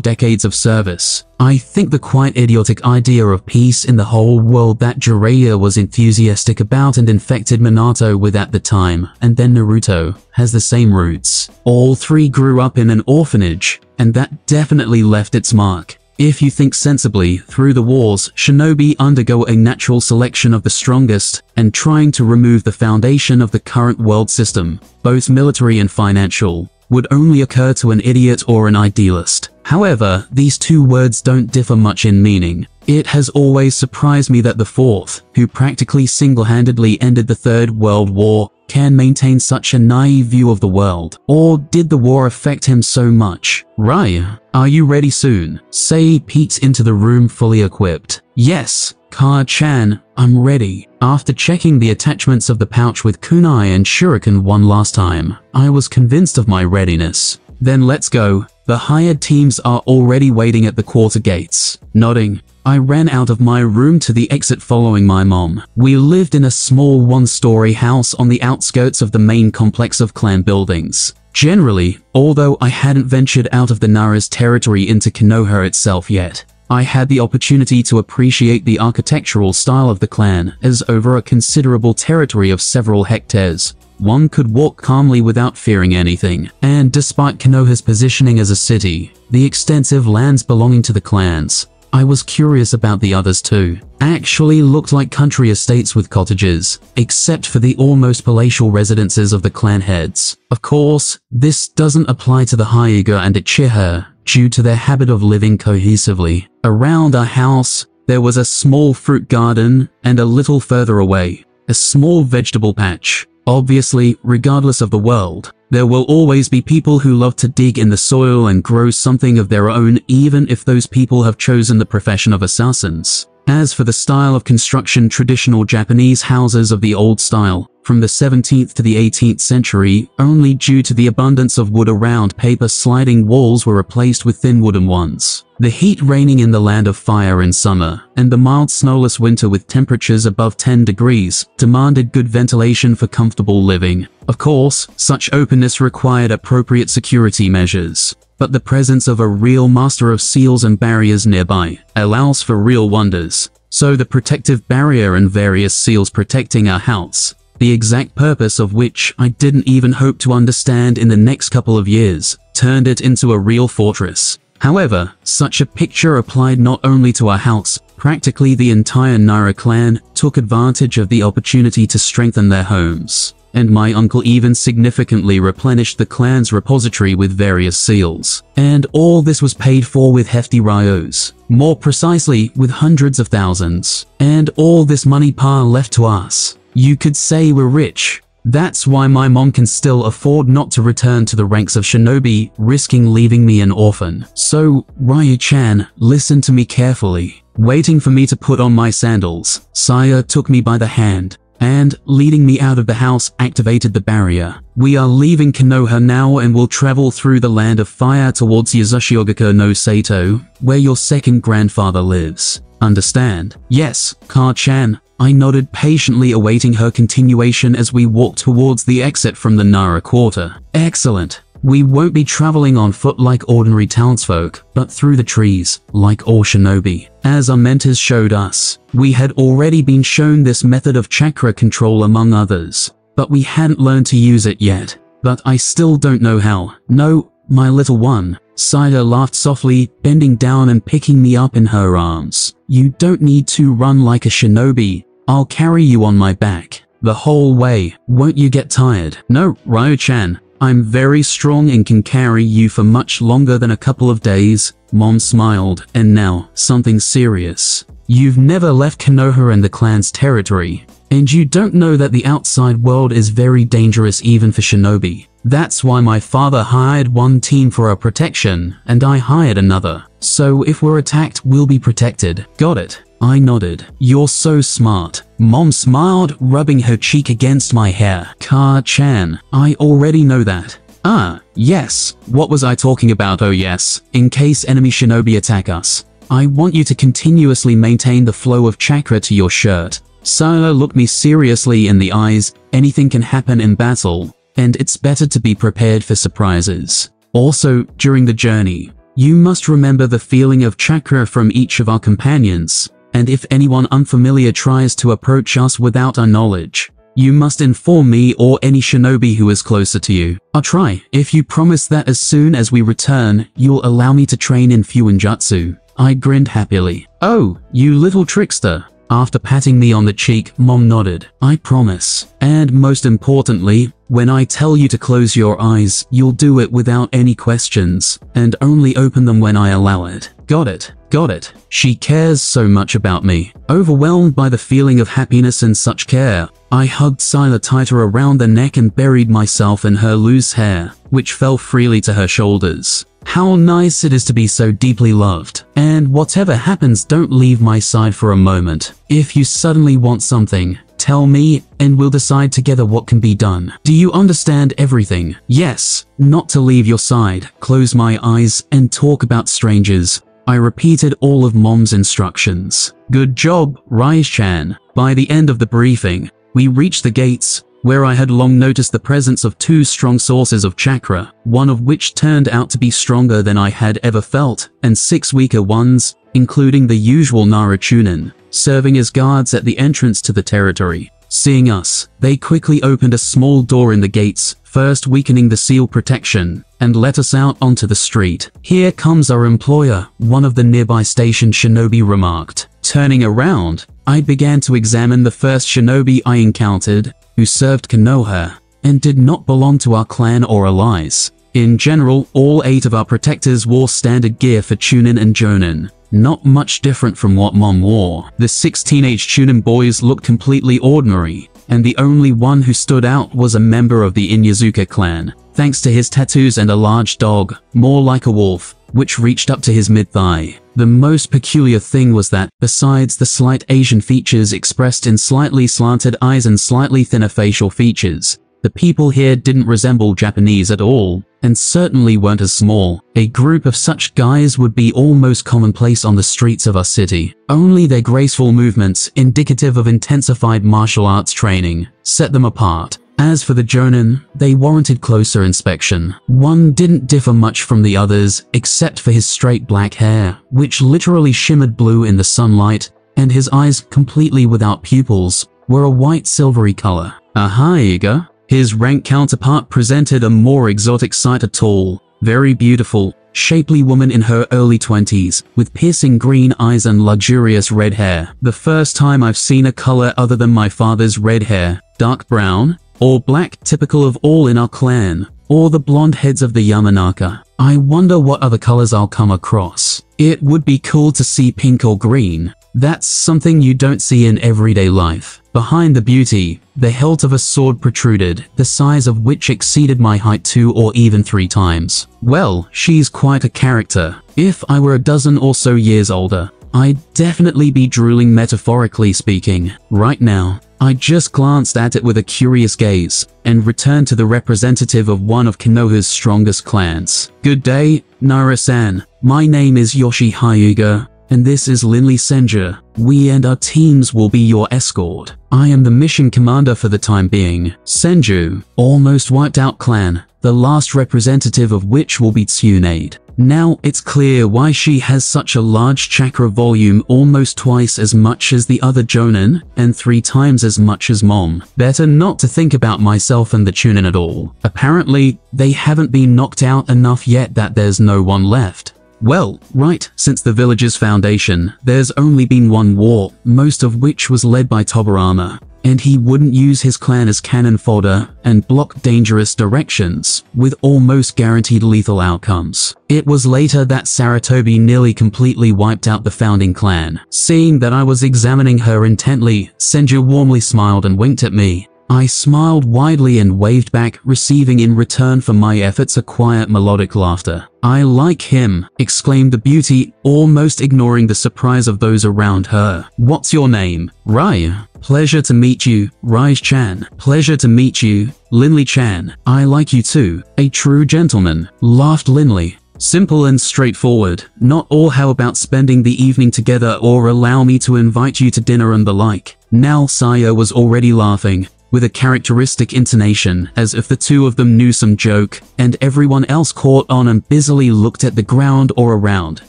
decades of service. I think the quite idiotic idea of peace in the whole world that Jiraiya was enthusiastic about and infected Minato with at the time, and then Naruto, has the same roots. All 3 grew up in an orphanage, and that definitely left its mark. If you think sensibly, through the wars, shinobi undergo a natural selection of the strongest, and trying to remove the foundation of the current world system, both military and financial, would only occur to an idiot or an idealist. However, these 2 words don't differ much in meaning. It has always surprised me that the Fourth, who practically single-handedly ended the Third World War, can maintain such a naive view of the world. Or did the war affect him so much? Raya, are you ready soon? Sei peeks into the room fully equipped. Yes, Ka-chan, I'm ready. After checking the attachments of the pouch with kunai and shuriken one last time, I was convinced of my readiness. Then let's go. The hired teams are already waiting at the quarter gates. Nodding, I ran out of my room to the exit following my mom. We lived in a small 1-story house on the outskirts of the main complex of clan buildings. Generally, although I hadn't ventured out of the Nara's territory into Konoha itself yet, I had the opportunity to appreciate the architectural style of the clan, as over a considerable territory of several hectares, one could walk calmly without fearing anything. And despite Konoha's positioning as a city, the extensive lands belonging to the clans, I was curious about the others too. Actually looked like country estates with cottages, except for the almost palatial residences of the clan heads. Of course, this doesn't apply to the Hyuga and Uchiha, due to their habit of living cohesively. Around our house, there was a small fruit garden, and a little further away, a small vegetable patch. Obviously, regardless of the world, there will always be people who love to dig in the soil and grow something of their own, even if those people have chosen the profession of assassins. As for the style of construction, traditional Japanese houses of the old style, from the 17th to the 18th century, only due to the abundance of wood around, paper sliding walls were replaced with thin wooden ones. The heat reigning in the land of fire in summer, and the mild snowless winter with temperatures above 10 degrees, demanded good ventilation for comfortable living. Of course, such openness required appropriate security measures, but the presence of a real master of seals and barriers nearby allows for real wonders. So the protective barrier and various seals protecting our house, the exact purpose of which I didn't even hope to understand in the next couple of years, turned it into a real fortress. However, such a picture applied not only to our house, practically the entire Nara clan took advantage of the opportunity to strengthen their homes, and my uncle even significantly replenished the clan's repository with various seals. And all this was paid for with hefty ryos, more precisely with hundreds of thousands. And all this money pa left to us. You could say we're rich. That's why my mom can still afford not to return to the ranks of shinobi, risking leaving me an orphan. So, Ryu-chan, listen to me carefully. Waiting for me to put on my sandals, Saya took me by the hand and, leading me out of the house, activated the barrier. We are leaving Konoha now and will travel through the land of fire towards Yuzushiogako no Sato, where your second grandfather lives. Understand? Yes, Ka-chan. I nodded, patiently awaiting her continuation as we walked towards the exit from the Nara quarter. Excellent. We won't be traveling on foot like ordinary townsfolk, but through the trees, like all shinobi. As our mentors showed us, we had already been shown this method of chakra control among others, but we hadn't learned to use it yet. But I still don't know how. No, my little one. Saya laughed softly, bending down and picking me up in her arms. You don't need to run like a shinobi. I'll carry you on my back the whole way. Won't you get tired? No, Ryo-chan. I'm very strong and can carry you for much longer than a couple of days. Mom smiled, and now, something serious. You've never left Konoha and the clan's territory, and you don't know that the outside world is very dangerous even for shinobi. That's why my father hired one team for our protection, and I hired another. So if we're attacked, we'll be protected. Got it? I nodded. You're so smart. Mom smiled, rubbing her cheek against my hair. Ka-chan, I already know that. Ah, yes. What was I talking about? Oh yes. In case enemy shinobi attack us, I want you to continuously maintain the flow of chakra to your shirt. Saya looked me seriously in the eyes. Anything can happen in battle, and it's better to be prepared for surprises. Also, during the journey, you must remember the feeling of chakra from each of our companions. And if anyone unfamiliar tries to approach us without our knowledge, you must inform me or any shinobi who is closer to you. I'll try. If you promise that as soon as we return, you'll allow me to train in Fuinjutsu. I grinned happily. Oh, you little trickster. After patting me on the cheek, Mom nodded. I promise. And most importantly, when I tell you to close your eyes, you'll do it without any questions, and only open them when I allow it. Got it. Got it. She cares so much about me. Overwhelmed by the feeling of happiness and such care, I hugged Sila tighter around the neck and buried myself in her loose hair, which fell freely to her shoulders. How nice it is to be so deeply loved. And whatever happens, don't leave my side for a moment. If you suddenly want something, tell me, and we'll decide together what can be done. Do you understand everything? Yes. Not to leave your side, close my eyes, and talk about strangers. I repeated all of Mom's instructions. Good job, Ryo-chan. By the end of the briefing, we reached the gates, where I had long noticed the presence of two strong sources of chakra, one of which turned out to be stronger than I had ever felt, and six weaker ones, including the usual Nara Chunin, serving as guards at the entrance to the territory. Seeing us, they quickly opened a small door in the gates, first weakening the seal protection, and let us out onto the street. Here comes our employer, one of the nearby station shinobi remarked. Turning around, I began to examine the first shinobi I encountered, who served Konoha, and did not belong to our clan or allies. In general, all 8 of our protectors wore standard gear for Chunin and Jonin, not much different from what Mom wore. The 6 teenage Chunin boys looked completely ordinary, and the only one who stood out was a member of the Inyazuka clan, thanks to his tattoos and a large dog, more like a wolf, which reached up to his mid-thigh. The most peculiar thing was that, besides the slight Asian features expressed in slightly slanted eyes and slightly thinner facial features, the people here didn't resemble Japanese at all, and certainly weren't as small. A group of such guys would be almost commonplace on the streets of our city. Only their graceful movements, indicative of intensified martial arts training, set them apart. As for the jonin, they warranted closer inspection. One didn't differ much from the others, except for his straight black hair, which literally shimmered blue in the sunlight, and his eyes, completely without pupils, were a white silvery color. A Haiga, his rank counterpart, presented a more exotic sight: a tall, very beautiful, shapely woman in her early 20s, with piercing green eyes and luxurious red hair. The first time I've seen a color other than my father's red hair, dark brown, or black, typical of all in our clan, or the blonde heads of the Yamanaka. I wonder what other colors I'll come across. It would be cool to see pink or green. That's something you don't see in everyday life. Behind the beauty, the hilt of a sword protruded, the size of which exceeded my height 2 or even 3 times. Well, she's quite a character. If I were a dozen or so years older, I'd definitely be drooling, metaphorically speaking. Right now, I just glanced at it with a curious gaze, and returned to the representative of one of Konoha's strongest clans. Good day, Nara-san. My name is Yoshi Hyuga, and this is Linley Senja. We and our teams will be your escort. I am the mission commander for the time being. Senju, almost wiped out clan, the last representative of which will be Tsunade. Now it's clear why she has such a large chakra volume, almost twice as much as the other jonin, and 3 times as much as Mom. Better not to think about myself and the chunin at all. Apparently, they haven't been knocked out enough yet that there's no one left. Well, right, since the village's foundation, there's only been one war, most of which was led by Tobarama, and he wouldn't use his clan as cannon fodder and block dangerous directions, with almost guaranteed lethal outcomes. It was later that Saratobi nearly completely wiped out the founding clan. Seeing that I was examining her intently, Senju warmly smiled and winked at me. I smiled widely and waved back, receiving in return for my efforts a quiet melodic laughter. "I like him," exclaimed the beauty, almost ignoring the surprise of those around her. "What's your name?" "Rai." "Pleasure to meet you, Rai-chan." "Pleasure to meet you, Linley-chan. I like you too." "A true gentleman," laughed Linley. "Simple and straightforward. Not all how about spending the evening together, or allow me to invite you to dinner and the like." Now Saya was already laughing, with a characteristic intonation, as if the two of them knew some joke, and everyone else caught on and busily looked at the ground or around,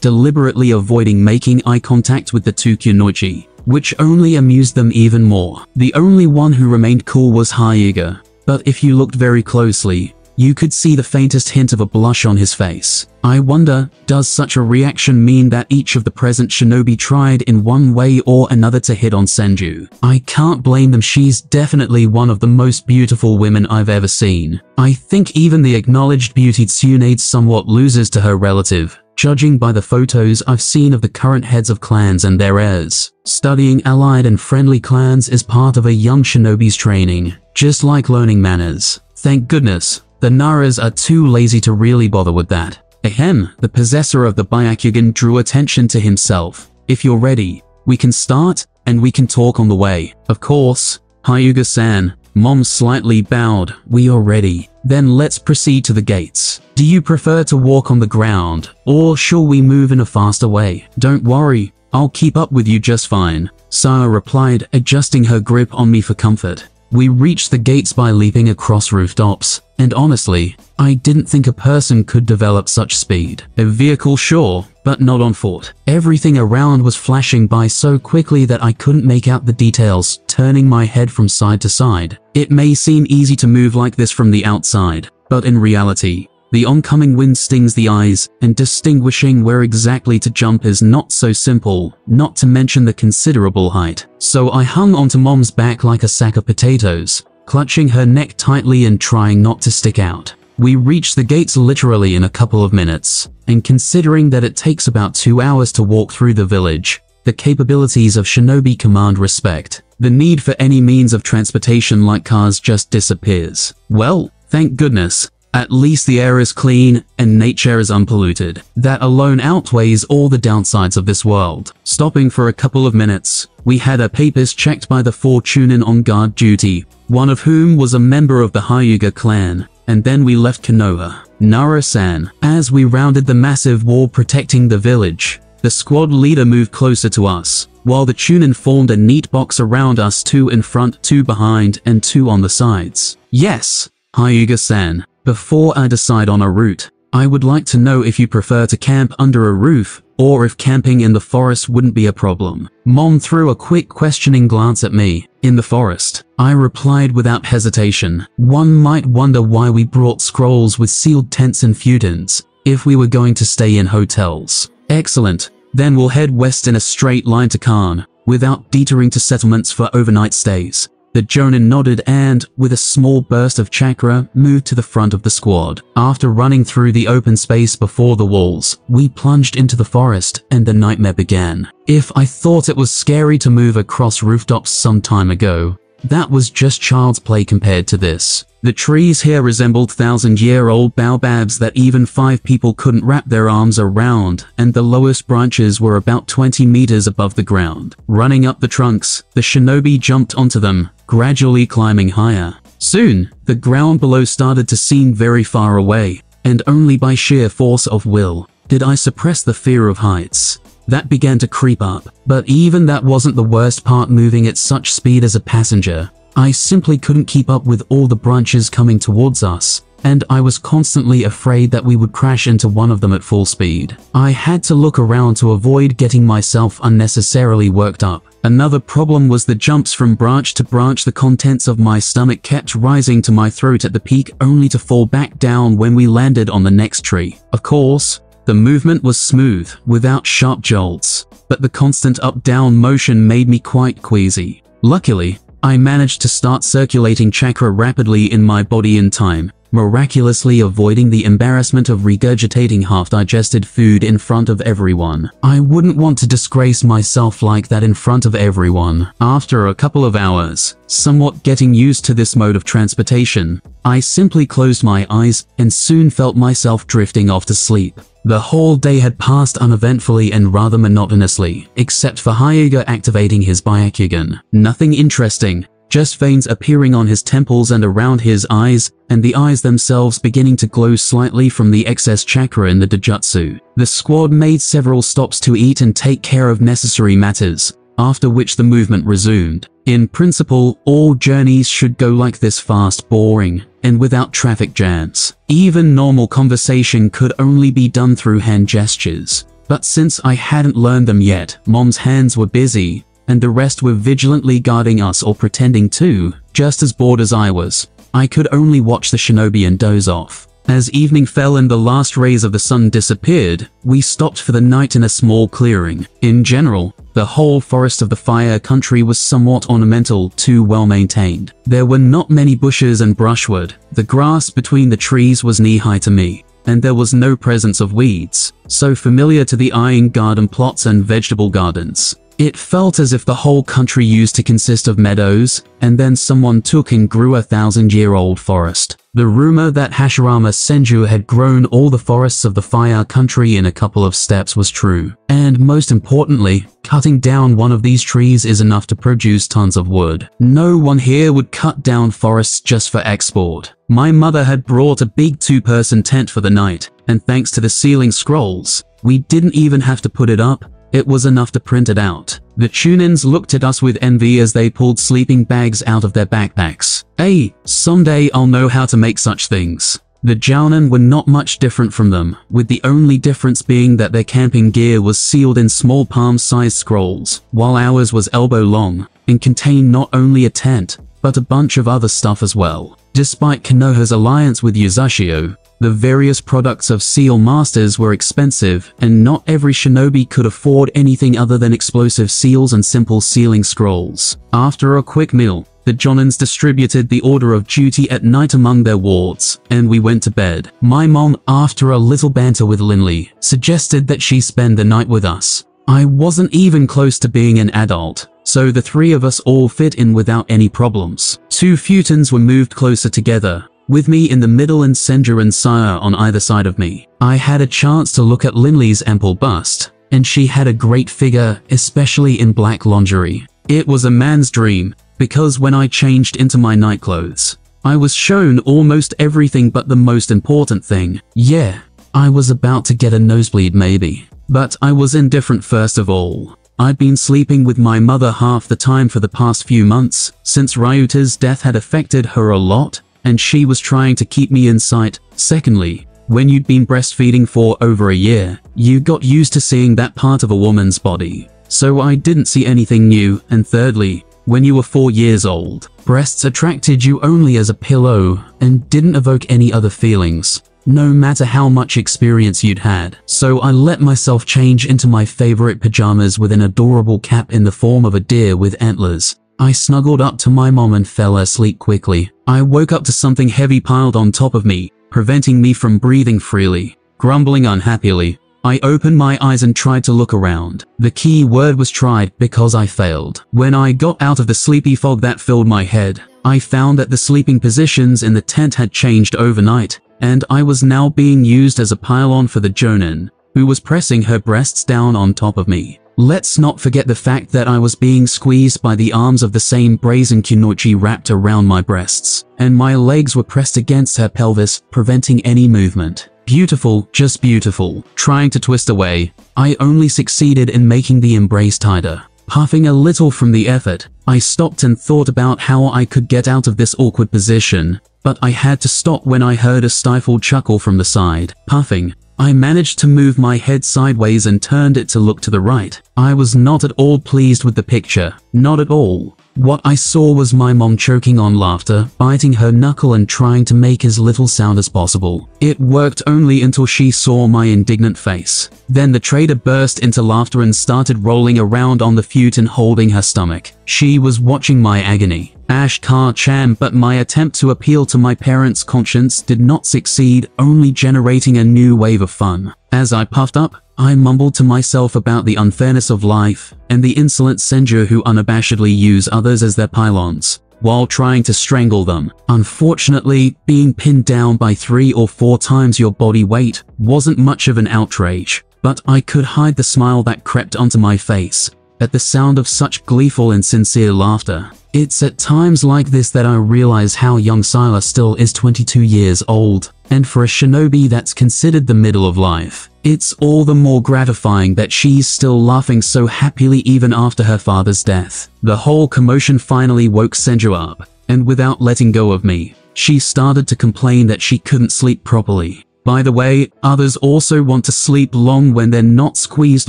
deliberately avoiding making eye contact with the two kunoichi, which only amused them even more. The only one who remained cool was Hyuga, but if you looked very closely, you could see the faintest hint of a blush on his face. I wonder, does such a reaction mean that each of the present shinobi tried in one way or another to hit on Senju? I can't blame them. She's definitely one of the most beautiful women I've ever seen. I think even the acknowledged beauty Tsunade somewhat loses to her relative, judging by the photos I've seen of the current heads of clans and their heirs. Studying allied and friendly clans is part of a young shinobi's training, just like learning manners. Thank goodness, the Naras are too lazy to really bother with that. Ahem, the possessor of the Byakugan drew attention to himself. "If you're ready, we can start, and we can talk on the way." "Of course, Hyuga-san." Mom slightly bowed. "We are ready. Then let's proceed to the gates. Do you prefer to walk on the ground, or shall we move in a faster way?" "Don't worry, I'll keep up with you just fine," Saya replied, adjusting her grip on me for comfort. We reached the gates by leaping across rooftops, and honestly, I didn't think a person could develop such speed. A vehicle, sure, but not on foot. Everything around was flashing by so quickly that I couldn't make out the details, turning my head from side to side. It may seem easy to move like this from the outside, but in reality, the oncoming wind stings the eyes, and distinguishing where exactly to jump is not so simple, not to mention the considerable height. So I hung onto Mom's back like a sack of potatoes, clutching her neck tightly and trying not to stick out. We reached the gates literally in a couple of minutes, and considering that it takes about 2 hours to walk through the village, the capabilities of shinobi command respect. The need for any means of transportation like cars just disappears. Well, thank goodness. At least the air is clean, and nature is unpolluted. That alone outweighs all the downsides of this world. Stopping for a couple of minutes, we had our papers checked by the 4 chunin on guard duty, one of whom was a member of the Hyuga clan, and then we left Konoha. "Nara-san." As we rounded the massive wall protecting the village, The squad leader moved closer to us, while the Chunin formed a neat box around us, 2 in front, 2 behind, and 2 on the sides. Yes, Hyuga-san, before I decide on a route, I would like to know if you prefer to camp under a roof, or if camping in the forest wouldn't be a problem. Mom threw a quick questioning glance at me. In the forest, I replied without hesitation. One might wonder why we brought scrolls with sealed tents and futons, if we were going to stay in hotels. Excellent, then we'll head west in a straight line to Khan, without detoring to settlements for overnight stays. The Jonin nodded and, with a small burst of chakra, moved to the front of the squad. After running through the open space before the walls, we plunged into the forest and the nightmare began. If I thought it was scary to move across rooftops some time ago, that was just child's play compared to this. The trees here resembled 1,000-year-old baobabs that even 5 people couldn't wrap their arms around, and the lowest branches were about 20 meters above the ground. Running up the trunks, the shinobi jumped onto them, gradually climbing higher. Soon, the ground below started to seem very far away, and only by sheer force of will did I suppress the fear of heights. That began to creep up, but even that wasn't the worst part. Moving at such speed as a passenger, I simply couldn't keep up with all the branches coming towards us, and I was constantly afraid that we would crash into one of them at full speed. I had to look around to avoid getting myself unnecessarily worked up. Another problem was the jumps from branch to branch. The contents of my stomach kept rising to my throat at the peak, only to fall back down when we landed on the next tree. Of course, the movement was smooth, without sharp jolts, but the constant up-down motion made me quite queasy. Luckily, I managed to start circulating chakra rapidly in my body in time, miraculously avoiding the embarrassment of regurgitating half-digested food in front of everyone. I wouldn't want to disgrace myself like that in front of everyone. After a couple of hours, somewhat getting used to this mode of transportation, I simply closed my eyes and soon felt myself drifting off to sleep. The whole day had passed uneventfully and rather monotonously, except for Hyuga activating his Byakugan. Nothing interesting, just veins appearing on his temples and around his eyes, and the eyes themselves beginning to glow slightly from the excess chakra in the Dojutsu. The squad made several stops to eat and take care of necessary matters, after which the movement resumed. In principle, all journeys should go like this, fast, boring, and without traffic jams. Even normal conversation could only be done through hand gestures, but since I hadn't learned them yet, Mom's hands were busy, and the rest were vigilantly guarding us or pretending to. Just as bored as I was, I could only watch the shinobi and doze off. As evening fell and the last rays of the sun disappeared, we stopped for the night in a small clearing. In general, the whole forest of the Fire Country was somewhat ornamental, too well maintained. There were not many bushes and brushwood, the grass between the trees was knee-high to me, and there was no presence of weeds, so familiar to the eye in garden plots and vegetable gardens. It felt as if the whole country used to consist of meadows, and then someone took and grew a 1,000-year-old forest. The rumor that Hashirama Senju had grown all the forests of the Fire Country in a couple of steps was true. And most importantly, cutting down one of these trees is enough to produce tons of wood. No one here would cut down forests just for export. My mother had brought a big 2-person tent for the night, and thanks to the sealing scrolls, we didn't even have to put it up. It was enough to print it out. The Chunins looked at us with envy as they pulled sleeping bags out of their backpacks. Hey, someday I'll know how to make such things. The Jounin were not much different from them, with the only difference being that their camping gear was sealed in small palm-sized scrolls, while ours was elbow-long, and contained not only a tent, but a bunch of other stuff as well. Despite Konoha's alliance with Yuzashio, the various products of seal masters were expensive, and not every shinobi could afford anything other than explosive seals and simple sealing scrolls. After a quick meal, the Johnins distributed the order of duty at night among their wards, and we went to bed. My mom, after a little banter with Linley, suggested that she spend the night with us. I wasn't even close to being an adult, so the three of us all fit in without any problems. 2 futons were moved closer together, with me in the middle and Senju and Saya on either side of me. I had a chance to look at Linley's ample bust, and she had a great figure, especially in black lingerie. It was a man's dream, because when I changed into my nightclothes, I was shown almost everything but the most important thing. Yeah, I was about to get a nosebleed maybe, but I was indifferent first of all. I'd been sleeping with my mother half the time for the past few months, since Ryuta's death had affected her a lot, and she was trying to keep me in sight. Secondly, when you'd been breastfeeding for over a year, you got used to seeing that part of a woman's body, so I didn't see anything new. And thirdly, when you were 4 years old, breasts attracted you only as a pillow and didn't evoke any other feelings, no matter how much experience you'd had. So I let myself change into my favorite pajamas with an adorable cap in the form of a deer with antlers. I snuggled up to my mom and fell asleep quickly. I woke up to something heavy piled on top of me, preventing me from breathing freely. Grumbling unhappily, I opened my eyes and tried to look around. The key word was tried, because I failed. When I got out of the sleepy fog that filled my head, I found that the sleeping positions in the tent had changed overnight, and I was now being used as a pile-on for the Jonin, who was pressing her breasts down on top of me. Let's not forget the fact that I was being squeezed by the arms of the same brazen kunoichi wrapped around my breasts, and my legs were pressed against her pelvis, preventing any movement. Beautiful, just beautiful. Trying to twist away, I only succeeded in making the embrace tighter. Puffing a little from the effort, I stopped and thought about how I could get out of this awkward position, but I had to stop when I heard a stifled chuckle from the side. Puffing, I managed to move my head sideways and turned it to look to the right. I was not at all pleased with the picture. Not at all. What I saw was my mom choking on laughter, biting her knuckle and trying to make as little sound as possible. It worked only until she saw my indignant face. Then the trader burst into laughter and started rolling around on the futon holding her stomach. She was watching my agony. Ashkar-chan, but my attempt to appeal to my parents' conscience did not succeed, only generating a new wave of fun. As I puffed up, I mumbled to myself about the unfairness of life and the insolent senju who unabashedly use others as their pylons while trying to strangle them. Unfortunately, being pinned down by 3 or 4 times your body weight wasn't much of an outrage, but I could hide the smile that crept onto my face at the sound of such gleeful and sincere laughter. It's at times like this that I realize how young Silas still is, 22 years old, and for a shinobi that's considered the middle of life, it's all the more gratifying that she's still laughing so happily even after her father's death. The whole commotion finally woke Senju up, and without letting go of me, she started to complain that she couldn't sleep properly. By the way, others also want to sleep long when they're not squeezed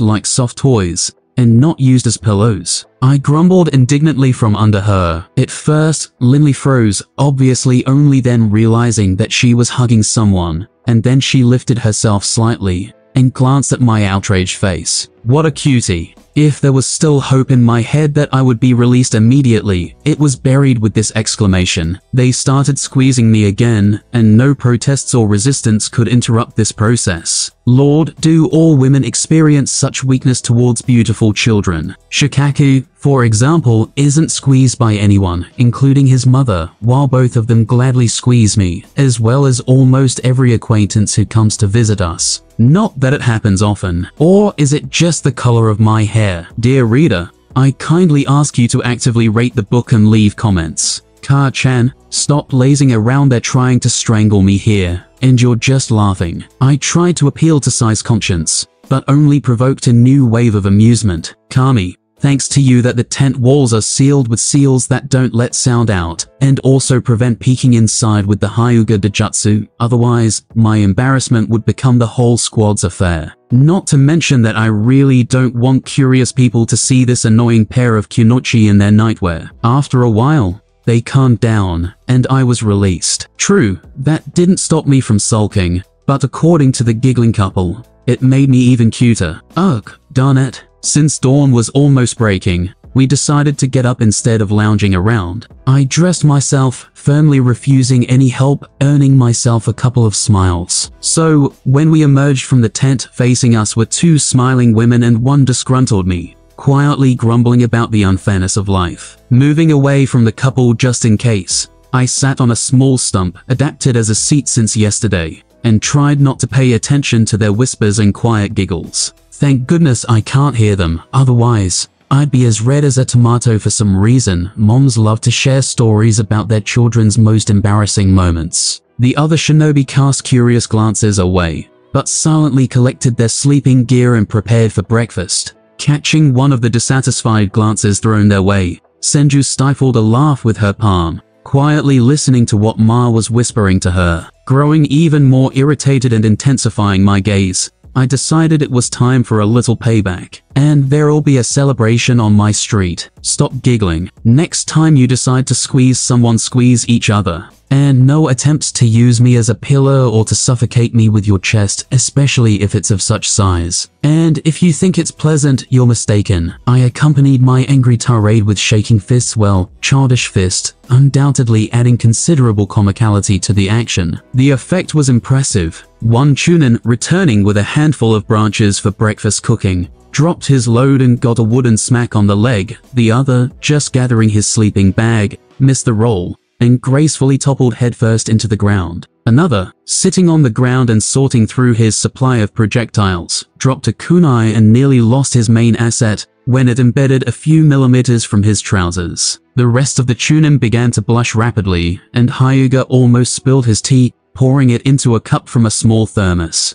like soft toys and not used as pillows. I grumbled indignantly from under her. At first, Linley froze, obviously only then realizing that she was hugging someone, and then she lifted herself slightly and glanced at my outraged face. What a cutie. If there was still hope in my head that I would be released immediately, it was buried with this exclamation. They started squeezing me again, and no protests or resistance could interrupt this process. Lord, do all women experience such weakness towards beautiful children? Shikaku, for example, isn't squeezed by anyone, including his mother, while both of them gladly squeeze me, as well as almost every acquaintance who comes to visit us. Not that it happens often. Or is it just the color of my hair? Dear reader, I kindly ask you to actively rate the book and leave comments. Car-chan, stop lazing around, they're trying to strangle me here, and you're just laughing. I tried to appeal to Sai's conscience, but only provoked a new wave of amusement. Kami, thanks to you that the tent walls are sealed with seals that don't let sound out, and also prevent peeking inside with the Hyuga Dojutsu, otherwise, my embarrassment would become the whole squad's affair. Not to mention that I really don't want curious people to see this annoying pair of kunoichi in their nightwear. After a while, they calmed down, and I was released. True, that didn't stop me from sulking, but according to the giggling couple, it made me even cuter. Ugh, darn it. Since dawn was almost breaking, we decided to get up instead of lounging around. I dressed myself, firmly refusing any help, earning myself a couple of smiles. So, when we emerged from the tent, facing us were 2 smiling women and one disgruntled me, quietly grumbling about the unfairness of life. Moving away from the couple just in case, I sat on a small stump, adapted as a seat since yesterday, and tried not to pay attention to their whispers and quiet giggles. Thank goodness I can't hear them, otherwise, I'd be as red as a tomato for some reason. Moms love to share stories about their children's most embarrassing moments. The other shinobi cast curious glances away, but silently collected their sleeping gear and prepared for breakfast. Catching one of the dissatisfied glances thrown their way, Senju stifled a laugh with her palm, quietly listening to what Ma was whispering to her. Growing even more irritated and intensifying my gaze, I decided it was time for a little payback. And there'll be a celebration on my street. Stop giggling. Next time you decide to squeeze someone, squeeze each other. And no attempts to use me as a pillow or to suffocate me with your chest, especially if it's of such size. And if you think it's pleasant, you're mistaken. I accompanied my angry tirade with shaking fists, well, childish fist, undoubtedly adding considerable comicality to the action. The effect was impressive. One Chunin, returning with a handful of branches for breakfast cooking, dropped his load and got a wooden smack on the leg. The other, just gathering his sleeping bag, missed the roll and gracefully toppled headfirst into the ground. Another, sitting on the ground and sorting through his supply of projectiles, dropped a kunai and nearly lost his main asset when it embedded a few millimeters from his trousers. The rest of the Chunin began to blush rapidly, and Hyuga almost spilled his tea, pouring it into a cup from a small thermos.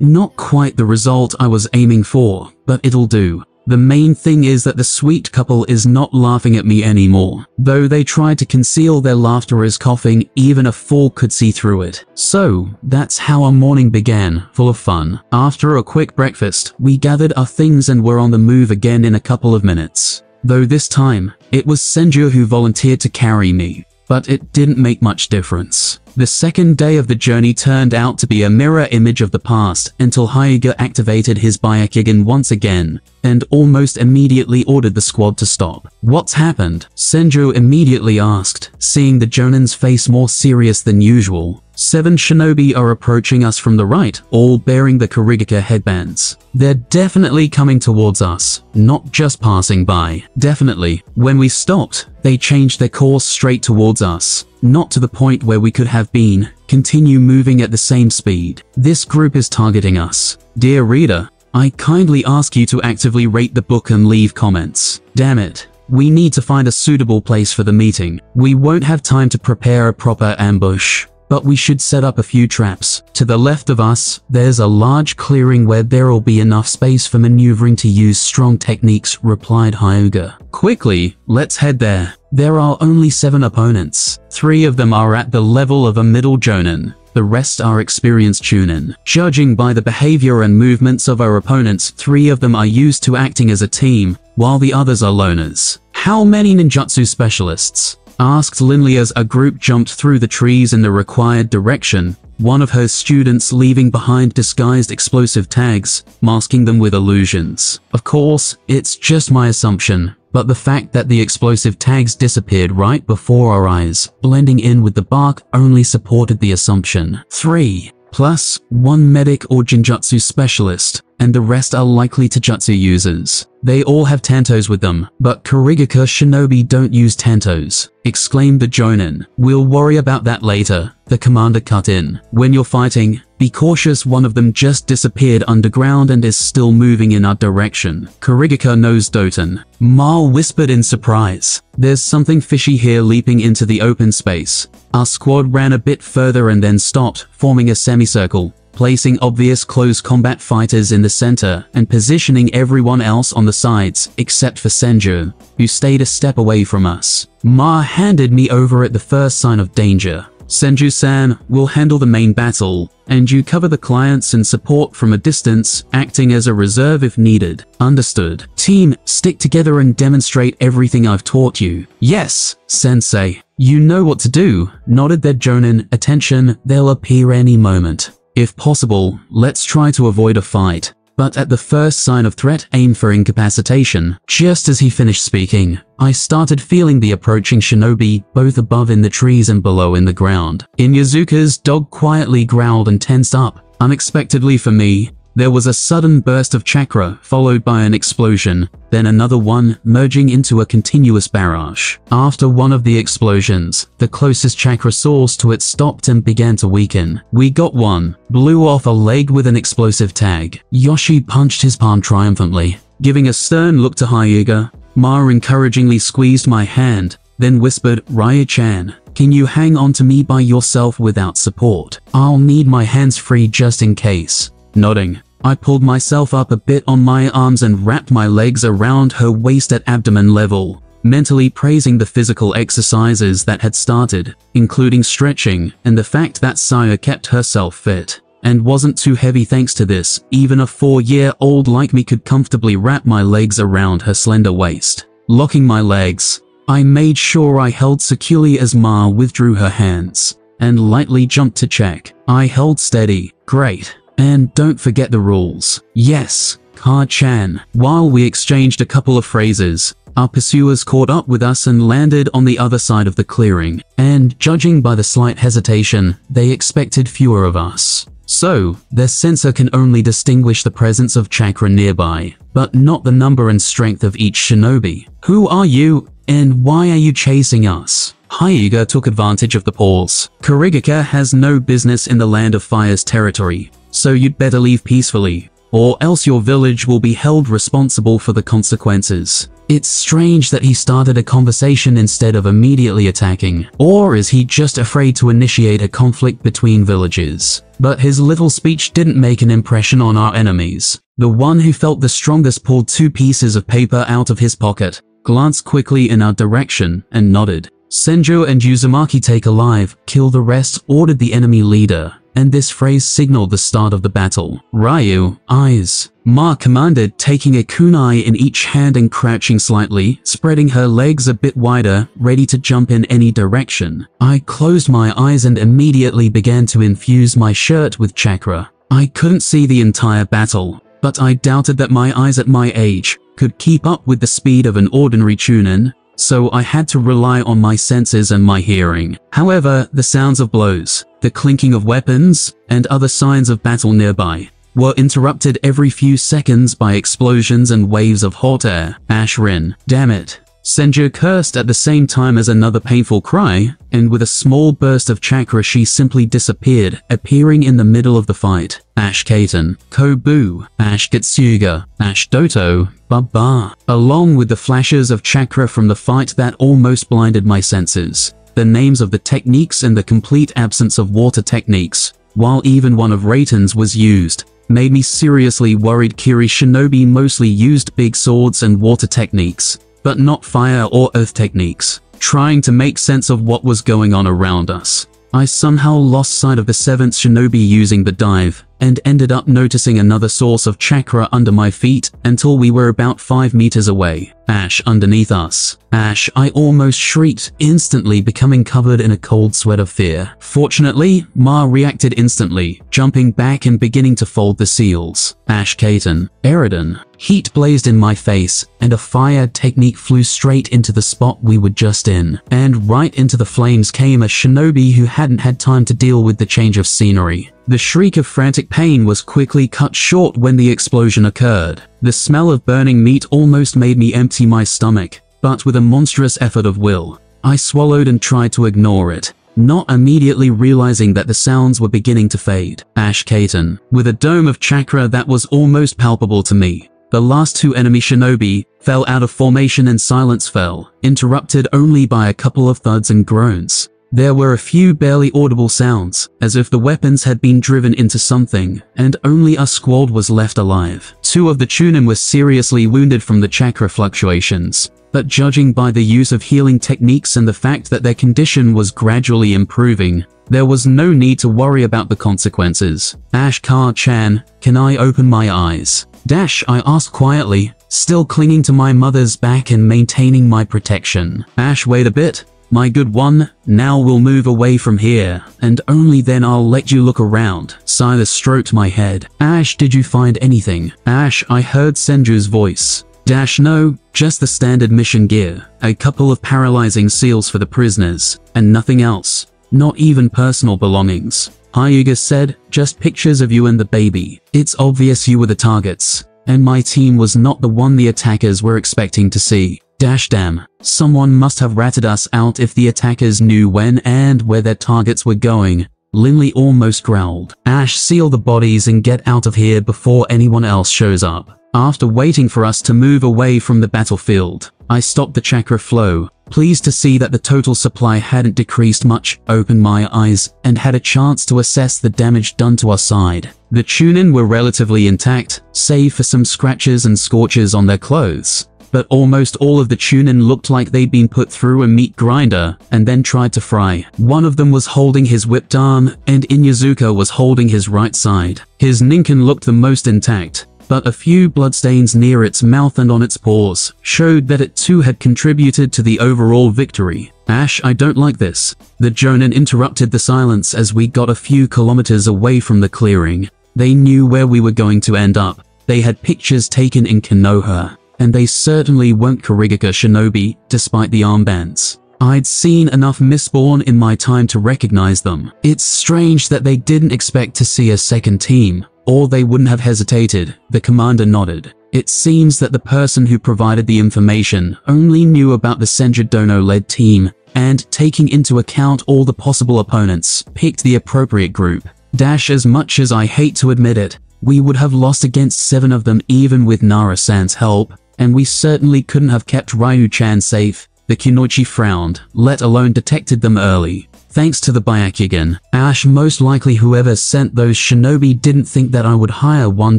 Not quite the result I was aiming for, but it'll do. The main thing is that the sweet couple is not laughing at me anymore. Though they tried to conceal their laughter as coughing, even a fool could see through it. So, that's how our morning began, full of fun. After a quick breakfast, we gathered our things and were on the move again in a couple of minutes. Though this time, it was Senju who volunteered to carry me. But it didn't make much difference. The second day of the journey turned out to be a mirror image of the past until Hyuga activated his Byakugan once again and almost immediately ordered the squad to stop. "What's happened?" Senju immediately asked, seeing the Jonin's face more serious than usual. 7 shinobi are approaching us from the right, all bearing the Kurigaka headbands. They're definitely coming towards us, not just passing by. Definitely. When we stopped, they changed their course straight towards us, not to the point where we could have been, continue moving at the same speed. This group is targeting us. Dear reader, I kindly ask you to actively rate the book and leave comments. Damn it. We need to find a suitable place for the meeting. We won't have time to prepare a proper ambush. But we should set up a few traps. To the left of us, there's a large clearing where there'll be enough space for maneuvering to use strong techniques, replied Hyuga. Quickly, let's head there. There are only 7 opponents. 3 of them are at the level of a middle Jonin. The rest are experienced Chunin. Judging by the behavior and movements of our opponents, 3 of them are used to acting as a team, while the others are loners. How many ninjutsu specialists? Asked Linley as a group jumped through the trees in the required direction, one of her students leaving behind disguised explosive tags, masking them with illusions. Of course, it's just my assumption, but the fact that the explosive tags disappeared right before our eyes, blending in with the bark, only supported the assumption. 3. Plus, 1 medic or Jinjutsu specialist, and the rest are likely Taijutsu users. They all have tantos with them, but Kurigaka shinobi don't use tantos, exclaimed the Jonin. We'll worry about that later, the commander cut in. When you're fighting, be cautious, one of them just disappeared underground and is still moving in our direction. Kurigaka knows Doten. Ma whispered in surprise. There's something fishy here leaping into the open space. Our squad ran a bit further and then stopped, forming a semicircle, placing obvious close combat fighters in the center and positioning everyone else on the sides except for Senju, who stayed a step away from us. Ma handed me over at the first sign of danger. Senju-san, will handle the main battle, and you cover the clients and support from a distance, acting as a reserve if needed. Understood. Team, stick together and demonstrate everything I've taught you. Yes, sensei. You know what to do, nodded their Jonin. Attention, they'll appear any moment. If possible, let's try to avoid a fight. But at the first sign of threat, aim for incapacitation. Just as he finished speaking, I started feeling the approaching shinobi, both above in the trees and below in the ground. Inyazuka's dog quietly growled and tensed up. Unexpectedly for me, there was a sudden burst of chakra, followed by an explosion, then another one, merging into a continuous barrage. After one of the explosions, the closest chakra source to it stopped and began to weaken. We got one, blew off a leg with an explosive tag. Yoshi punched his palm triumphantly, giving a stern look to Hyuga. Ma encouragingly squeezed my hand, then whispered, "Ryu-chan, Can you hang on to me by yourself without support? I'll need my hands free just in case. Nodding, I pulled myself up a bit on my arms and wrapped my legs around her waist at abdomen level, mentally praising the physical exercises that had started, including stretching and the fact that Saya kept herself fit and wasn't too heavy thanks to this. Even a 4-year-old like me could comfortably wrap my legs around her slender waist. Locking my legs, I made sure I held securely as Ma withdrew her hands and lightly jumped to check. I held steady. Great. And don't forget the rules. Yes, Ka-chan. While we exchanged a couple of phrases, our pursuers caught up with us and landed on the other side of the clearing, and judging by the slight hesitation, they expected fewer of us. So, their sensor can only distinguish the presence of chakra nearby, but not the number and strength of each shinobi. Who are you, and why are you chasing us? Hyuga took advantage of the pause. Kurigaka has no business in the Land of Fire's territory, so you'd better leave peacefully, or else your village will be held responsible for the consequences. It's strange that he started a conversation instead of immediately attacking. Or is he just afraid to initiate a conflict between villages? But his little speech didn't make an impression on our enemies. The one who felt the strongest pulled two pieces of paper out of his pocket, glanced quickly in our direction, and nodded. Senju and Yuzumaki take alive, kill the rest, ordered the enemy leader, and this phrase signaled the start of the battle. Ryu, eyes. Ma commanded, taking a kunai in each hand and crouching slightly, spreading her legs a bit wider, ready to jump in any direction. I closed my eyes and immediately began to infuse my shirt with chakra. I couldn't see the entire battle, but I doubted that my eyes at my age could keep up with the speed of an ordinary chunin, so I had to rely on my senses and my hearing. However, the sounds of blows, the clinking of weapons, and other signs of battle nearby were interrupted every few seconds by explosions and waves of hot air. Ash Rin. Damn it. Senju cursed at the same time as another painful cry, and with a small burst of chakra she simply disappeared, appearing in the middle of the fight. Ash Kaiten, Kobu, Ash Kitsuga, Ash Doto, Baba. Along with the flashes of chakra from the fight that almost blinded my senses, the names of the techniques and the complete absence of water techniques, while even one of Raiten's was used, made me seriously worried. Kiri Shinobi mostly used big swords and water techniques, but not fire or earth techniques. Trying to make sense of what was going on around us, I somehow lost sight of the 7th shinobi using the dive, and ended up noticing another source of chakra under my feet until we were about 5 meters away. Ash underneath us. Ash, I almost shrieked, instantly becoming covered in a cold sweat of fear. Fortunately, Ma reacted instantly, jumping back and beginning to fold the seals. Ash Kaiten, Eridan. Heat blazed in my face, and a fire technique flew straight into the spot we were just in. And right into the flames came a shinobi who hadn't had time to deal with the change of scenery. The shriek of frantic pain was quickly cut short when the explosion occurred. The smell of burning meat almost made me empty my stomach, but with a monstrous effort of will, I swallowed and tried to ignore it, not immediately realizing that the sounds were beginning to fade. Ash Kaiten, with a dome of chakra that was almost palpable to me. The last two enemy shinobi fell out of formation and silence fell, interrupted only by a couple of thuds and groans. There were a few barely audible sounds, as if the weapons had been driven into something, and only a squad was left alive. Two of the chunin were seriously wounded from the chakra fluctuations, but judging by the use of healing techniques and the fact that their condition was gradually improving, there was no need to worry about the consequences. Ash Ka-chan, can I open my eyes? Dash, I asked quietly, still clinging to my mother's back and maintaining my protection. Ash, wait a bit, my good one, now we'll move away from here, and only then I'll let you look around. Silas stroked my head. Ash, did you find anything? Ash, I heard Senju's voice. Dash, no, just the standard mission gear, a couple of paralyzing seals for the prisoners, and nothing else, not even personal belongings. Hyuga said, just pictures of you and the baby. It's obvious you were the targets, and my team was not the one the attackers were expecting to see. Dash, damn, someone must have ratted us out if the attackers knew when and where their targets were going. Linley almost growled. Ash, seal the bodies and get out of here before anyone else shows up. After waiting for us to move away from the battlefield, I stopped the chakra flow, pleased to see that the total supply hadn't decreased much, opened my eyes, and had a chance to assess the damage done to our side. The Chunin were relatively intact, save for some scratches and scorches on their clothes, but almost all of the Chunin looked like they'd been put through a meat grinder and then tried to fry. One of them was holding his whipped arm, and Inyazuka was holding his right side. His Ninken looked the most intact, but a few bloodstains near its mouth and on its paws showed that it too had contributed to the overall victory. Ash, I don't like this. The Jonin interrupted the silence as we got a few kilometers away from the clearing. They knew where we were going to end up. They had pictures taken in Konoha, and they certainly weren't Kurigaka shinobi, despite the armbands. I'd seen enough Mistborn in my time to recognize them. It's strange that they didn't expect to see a second team, or they wouldn't have hesitated. The commander nodded. It seems that the person who provided the information only knew about the Senjudono-led team, and taking into account all the possible opponents, picked the appropriate group. Dash, as much as I hate to admit it, we would have lost against 7 of them even with Nara-san's help, and we certainly couldn't have kept Ryu-chan safe. The Kunoichi frowned, let alone detected them early. Thanks to the Byakugan, Ash, most likely whoever sent those shinobi didn't think that I would hire one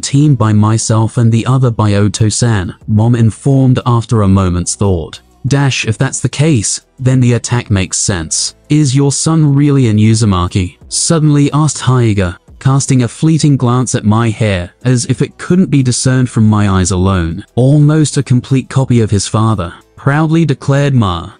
team by myself and the other by Oto-san, Mom informed after a moment's thought. Dash, if that's the case, then the attack makes sense. Is your son really an Uzumaki? Suddenly asked Haiga, casting a fleeting glance at my hair, as if it couldn't be discerned from my eyes alone. Almost a complete copy of his father, proudly declared Ma.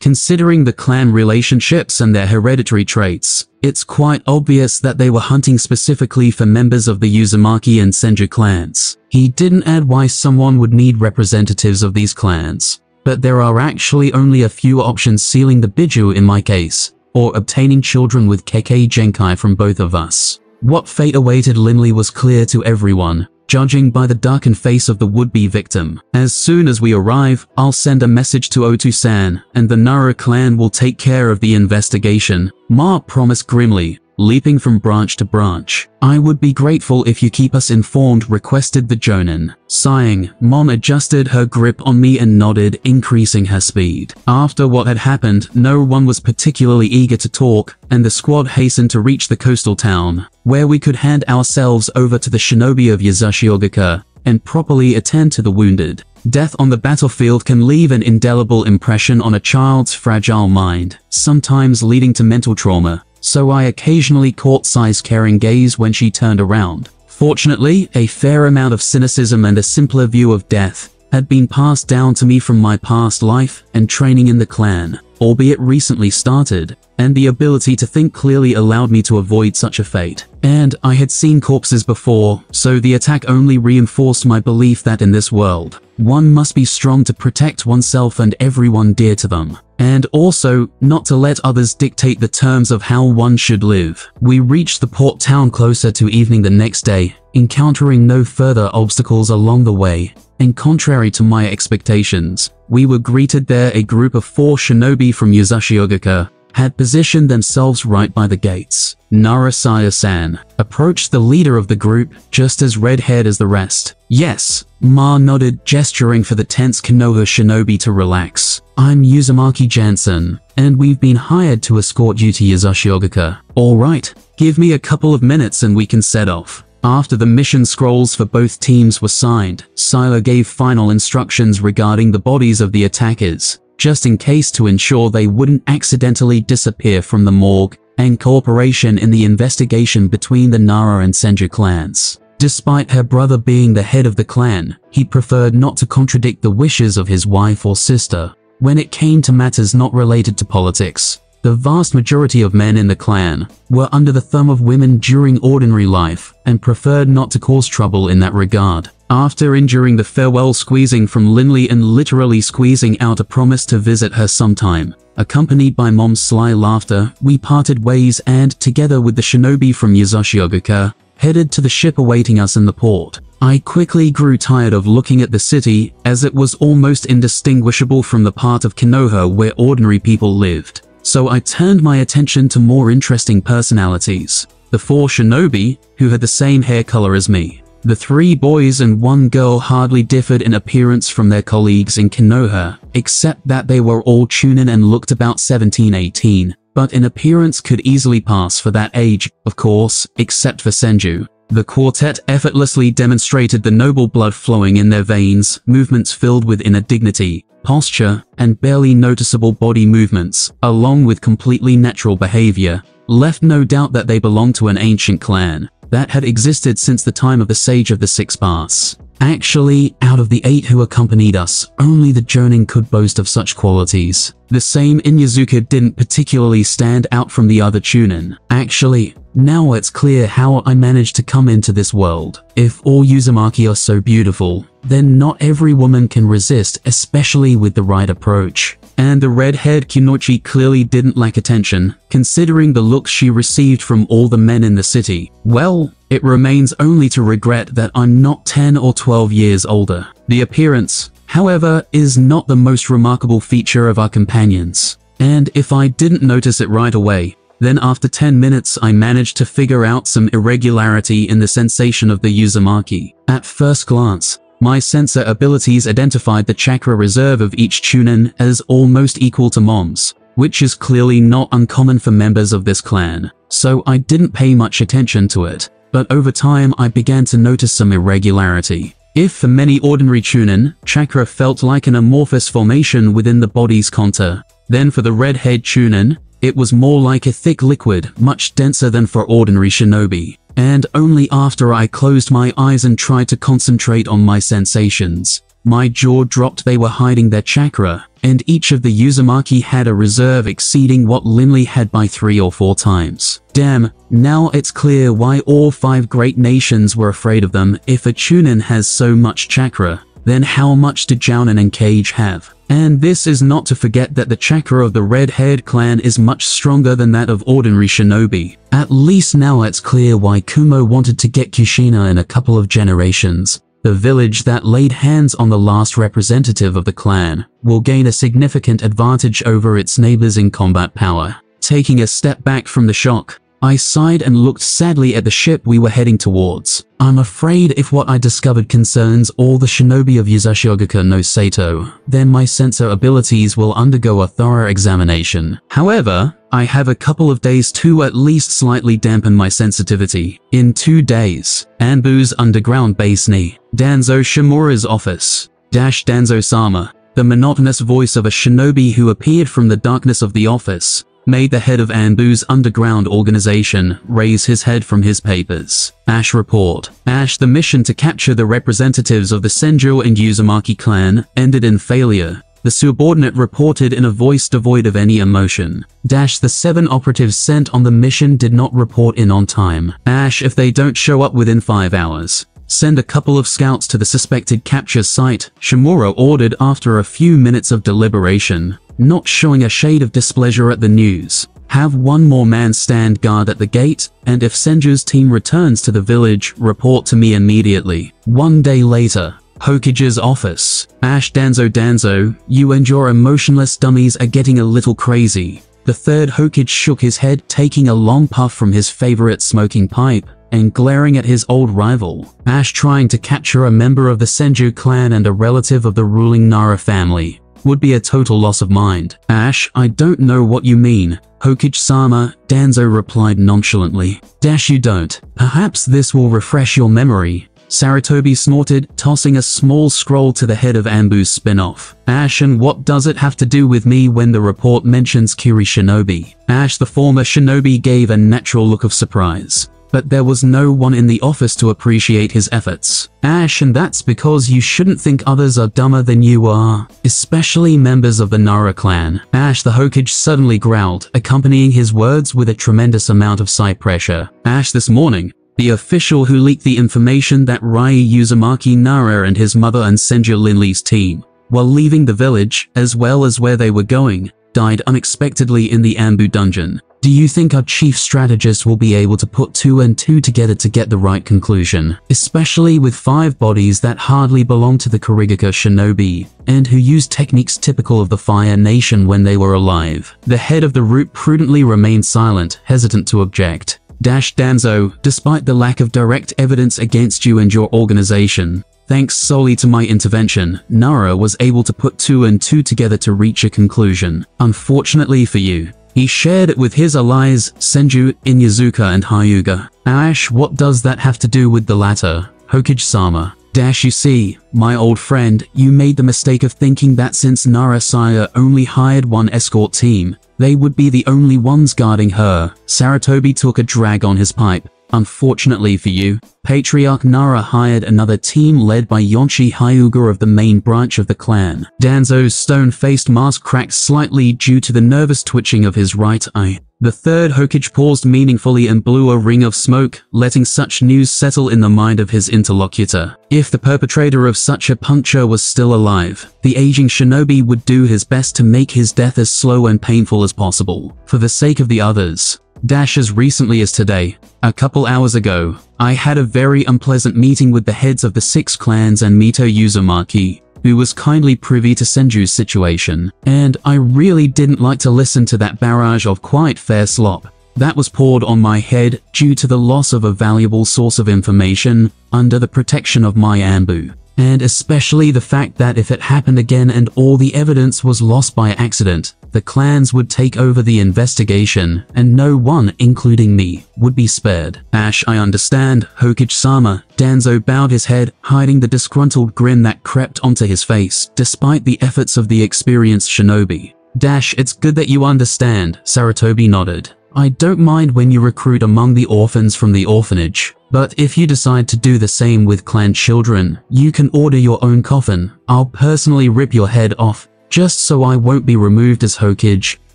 Considering the clan relationships and their hereditary traits, it's quite obvious that they were hunting specifically for members of the Uzumaki and Senju clans. He didn't add why someone would need representatives of these clans, but there are actually only a few options: sealing the Biju in my case, or obtaining children with Kekkei Genkai from both of us. What fate awaited Linley was clear to everyone, judging by the darkened face of the would-be victim. As soon as we arrive, I'll send a message to Oto-san, and the Nara clan will take care of the investigation, Ma promised grimly, leaping from branch to branch. I would be grateful if you keep us informed, requested the Jonin. Sighing, Mom adjusted her grip on me and nodded, increasing her speed. After what had happened, no one was particularly eager to talk, and the squad hastened to reach the coastal town, where we could hand ourselves over to the shinobi of Yasashiogakuka and properly attend to the wounded. Death on the battlefield can leave an indelible impression on a child's fragile mind, sometimes leading to mental trauma, so I occasionally caught Sai's caring gaze when she turned around. Fortunately, a fair amount of cynicism and a simpler view of death had been passed down to me from my past life and training in the clan, albeit recently started, and the ability to think clearly allowed me to avoid such a fate. And I had seen corpses before, so the attack only reinforced my belief that in this world, one must be strong to protect oneself and everyone dear to them, and also not to let others dictate the terms of how one should live. We reached the port town closer to evening the next day, encountering no further obstacles along the way, and contrary to my expectations, we were greeted there. A group of 4 shinobi from Yasashiogakuka had positioned themselves right by the gates. Narasaya-san approached the leader of the group, just as red-haired as the rest. Yes, Ma nodded, gesturing for the tense Konoha shinobi to relax. I'm Uzumaki Jansen, and we've been hired to escort you to Yasashiogakuka. Alright, give me a couple of minutes and we can set off. After the mission scrolls for both teams were signed, Silo gave final instructions regarding the bodies of the attackers, just in case, to ensure they wouldn't accidentally disappear from the morgue, and cooperation in the investigation between the Nara and Senju clans. Despite her brother being the head of the clan, he preferred not to contradict the wishes of his wife or sister. When it came to matters not related to politics, the vast majority of men in the clan were under the thumb of women during ordinary life and preferred not to cause trouble in that regard. After enduring the farewell squeezing from Linley and literally squeezing out a promise to visit her sometime, accompanied by Mom's sly laughter, we parted ways and, together with the shinobi from Yasashiogakuka, headed to the ship awaiting us in the port. I quickly grew tired of looking at the city, as it was almost indistinguishable from the part of Konoha where ordinary people lived. So I turned my attention to more interesting personalities. The 4 shinobi, who had the same hair color as me, The three boys and one girl hardly differed in appearance from their colleagues in Konoha, except that they were all chunin and looked about 17-18, but in appearance could easily pass for that age, of course, except for Senju. The quartet effortlessly demonstrated the noble blood flowing in their veins, movements filled with inner dignity, posture, and barely noticeable body movements, along with completely natural behavior, left no doubt that they belonged to an ancient clan that had existed since the time of the Sage of the Six Paths. Actually, out of the 8 who accompanied us, only the Jonin could boast of such qualities. The same Inyazuka didn't particularly stand out from the other Chunin. Actually, now it's clear how I managed to come into this world. If all Yuzumaki are so beautiful, then not every woman can resist, especially with the right approach. And the red-haired Kunoichi clearly didn't lack attention, considering the looks she received from all the men in the city. Well, it remains only to regret that I'm not 10 or 12 years older. The appearance, however, is not the most remarkable feature of our companions. And if I didn't notice it right away, then after 10 minutes I managed to figure out some irregularity in the sensation of the Yuzumaki. At first glance, my sensor abilities identified the chakra reserve of each Chunin as almost equal to Mom's, which is clearly not uncommon for members of this clan, so I didn't pay much attention to it. But over time I began to notice some irregularity. If for many ordinary Chunin, chakra felt like an amorphous formation within the body's contour, then for the red-haired Chunin, it was more like a thick liquid, much denser than for ordinary shinobi. And only after I closed my eyes and tried to concentrate on my sensations, my jaw dropped. They were hiding their chakra, and each of the Yuzumaki had a reserve exceeding what Linley had by 3 or 4 times. Damn, now it's clear why all 5 great nations were afraid of them. If a Chunin has so much chakra, then how much did Jounin and Cage have? And this is not to forget that the chakra of the red-haired clan is much stronger than that of ordinary shinobi. At least now it's clear why Kumo wanted to get Kushina in a couple of generations. The village that laid hands on the last representative of the clan will gain a significant advantage over its neighbors in combat power. Taking a step back from the shock, I sighed and looked sadly at the ship we were heading towards. I'm afraid if what I discovered concerns all the shinobi of Yuzashiogaku no Sato, then my sensor abilities will undergo a thorough examination. However, I have a couple of days to at least slightly dampen my sensitivity. In 2 days, Anbu's underground base near Danzo Shimura's office. Danzo-sama, the monotonous voice of a shinobi who appeared from the darkness of the office, made the head of Anbu's underground organization raise his head from his papers. Ash report. Ash, the mission to capture the representatives of the Senju and Yuzumaki clan ended in failure, the subordinate reported in a voice devoid of any emotion. The 7 operatives sent on the mission did not report in on time. Ash, if they don't show up within 5 hours, send a couple of scouts to the suspected capture site, Shimura ordered after a few minutes of deliberation, not showing a shade of displeasure at the news. Have one more man stand guard at the gate, and if Senju's team returns to the village, report to me immediately. 1 day later, Hokage's office. Ash, Danzo, you and your emotionless dummies are getting a little crazy. The 3rd Hokage shook his head, taking a long puff from his favorite smoking pipe and glaring at his old rival. Ash, trying to capture a member of the Senju clan and a relative of the ruling Nara family would be a total loss of mind. Ash, I don't know what you mean, Hokage-sama, Danzo replied nonchalantly. You don't. Perhaps this will refresh your memory, Saratobi snorted, tossing a small scroll to the head of Anbu's spin-off. Ash, and what does it have to do with me when the report mentions Kiri Shinobi? Ash, the former shinobi, gave a natural look of surprise, but there was no one in the office to appreciate his efforts. Ash, and that's because you shouldn't think others are dumber than you are, especially members of the Nara clan. Ash, the Hokage suddenly growled, accompanying his words with a tremendous amount of psi pressure. Ash, this morning, the official who leaked the information that Rai Yuzumaki Nara and his mother and Senju Linley's team were leaving the village, as well as where they were going, died unexpectedly in the Anbu dungeon. Do you think our chief strategist will be able to put 2 and 2 together to get the right conclusion? Especially with 5 bodies that hardly belong to the Kurigaka shinobi, and who used techniques typical of the Fire Nation when they were alive. The head of the root prudently remained silent, hesitant to object. Danzo, despite the lack of direct evidence against you and your organization, thanks solely to my intervention, Nara was able to put 2 and 2 together to reach a conclusion. Unfortunately for you, he shared it with his allies, Senju, Inyazuka and Hyuga. Ash, what does that have to do with the latter, Hokage-sama? You see, my old friend, you made the mistake of thinking that since Nara-saya only hired one escort team, they would be the only ones guarding her. Saratobi took a drag on his pipe. Unfortunately for you, Patriarch Nara hired another team led by Yonchi Hyuga of the main branch of the clan. Danzo's stone-faced mask cracked slightly due to the nervous twitching of his right eye. The third Hokage paused meaningfully and blew a ring of smoke, letting such news settle in the mind of his interlocutor. If the perpetrator of such a puncture was still alive, the aging shinobi would do his best to make his death as slow and painful as possible, for the sake of the others. As recently as today, a couple hours ago, I had a very unpleasant meeting with the heads of the 6 clans and Mito Yuzumaki, who was kindly privy to Senju's situation, and I really didn't like to listen to that barrage of quite fair slop that was poured on my head due to the loss of a valuable source of information under the protection of my Anbu, and especially the fact that if it happened again and all the evidence was lost by accident, the clans would take over the investigation, and no one, including me, would be spared. I understand, Hokage-sama. Danzo bowed his head, hiding the disgruntled grin that crept onto his face, despite the efforts of the experienced shinobi. It's good that you understand, Saratobi nodded. I don't mind when you recruit among the orphans from the orphanage, but if you decide to do the same with clan children, you can order your own coffin. I'll personally rip your head off, just so I won't be removed as Hokage,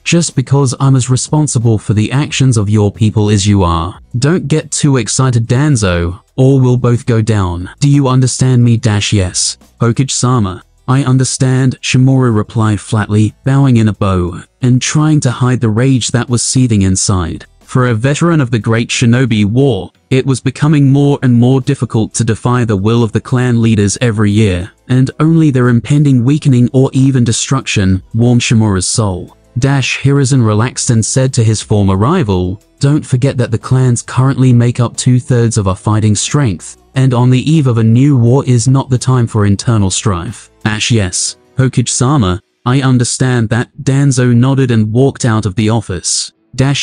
just because I'm as responsible for the actions of your people as you are. Don't get too excited, Danzo, or we'll both go down. Do you understand me? Yes, Hokage-sama. I understand, Shimura replied flatly, bowing in a bow, and trying to hide the rage that was seething inside. For a veteran of the Great Shinobi War, it was becoming more and more difficult to defy the will of the clan leaders every year, and only their impending weakening or even destruction warmed Shimura's soul. Hiruzen relaxed and said to his former rival, don't forget that the clans currently make up 2/3 of our fighting strength, and on the eve of a new war is not the time for internal strife. Yes, Hokage-sama, I understand that. Danzo nodded and walked out of the office.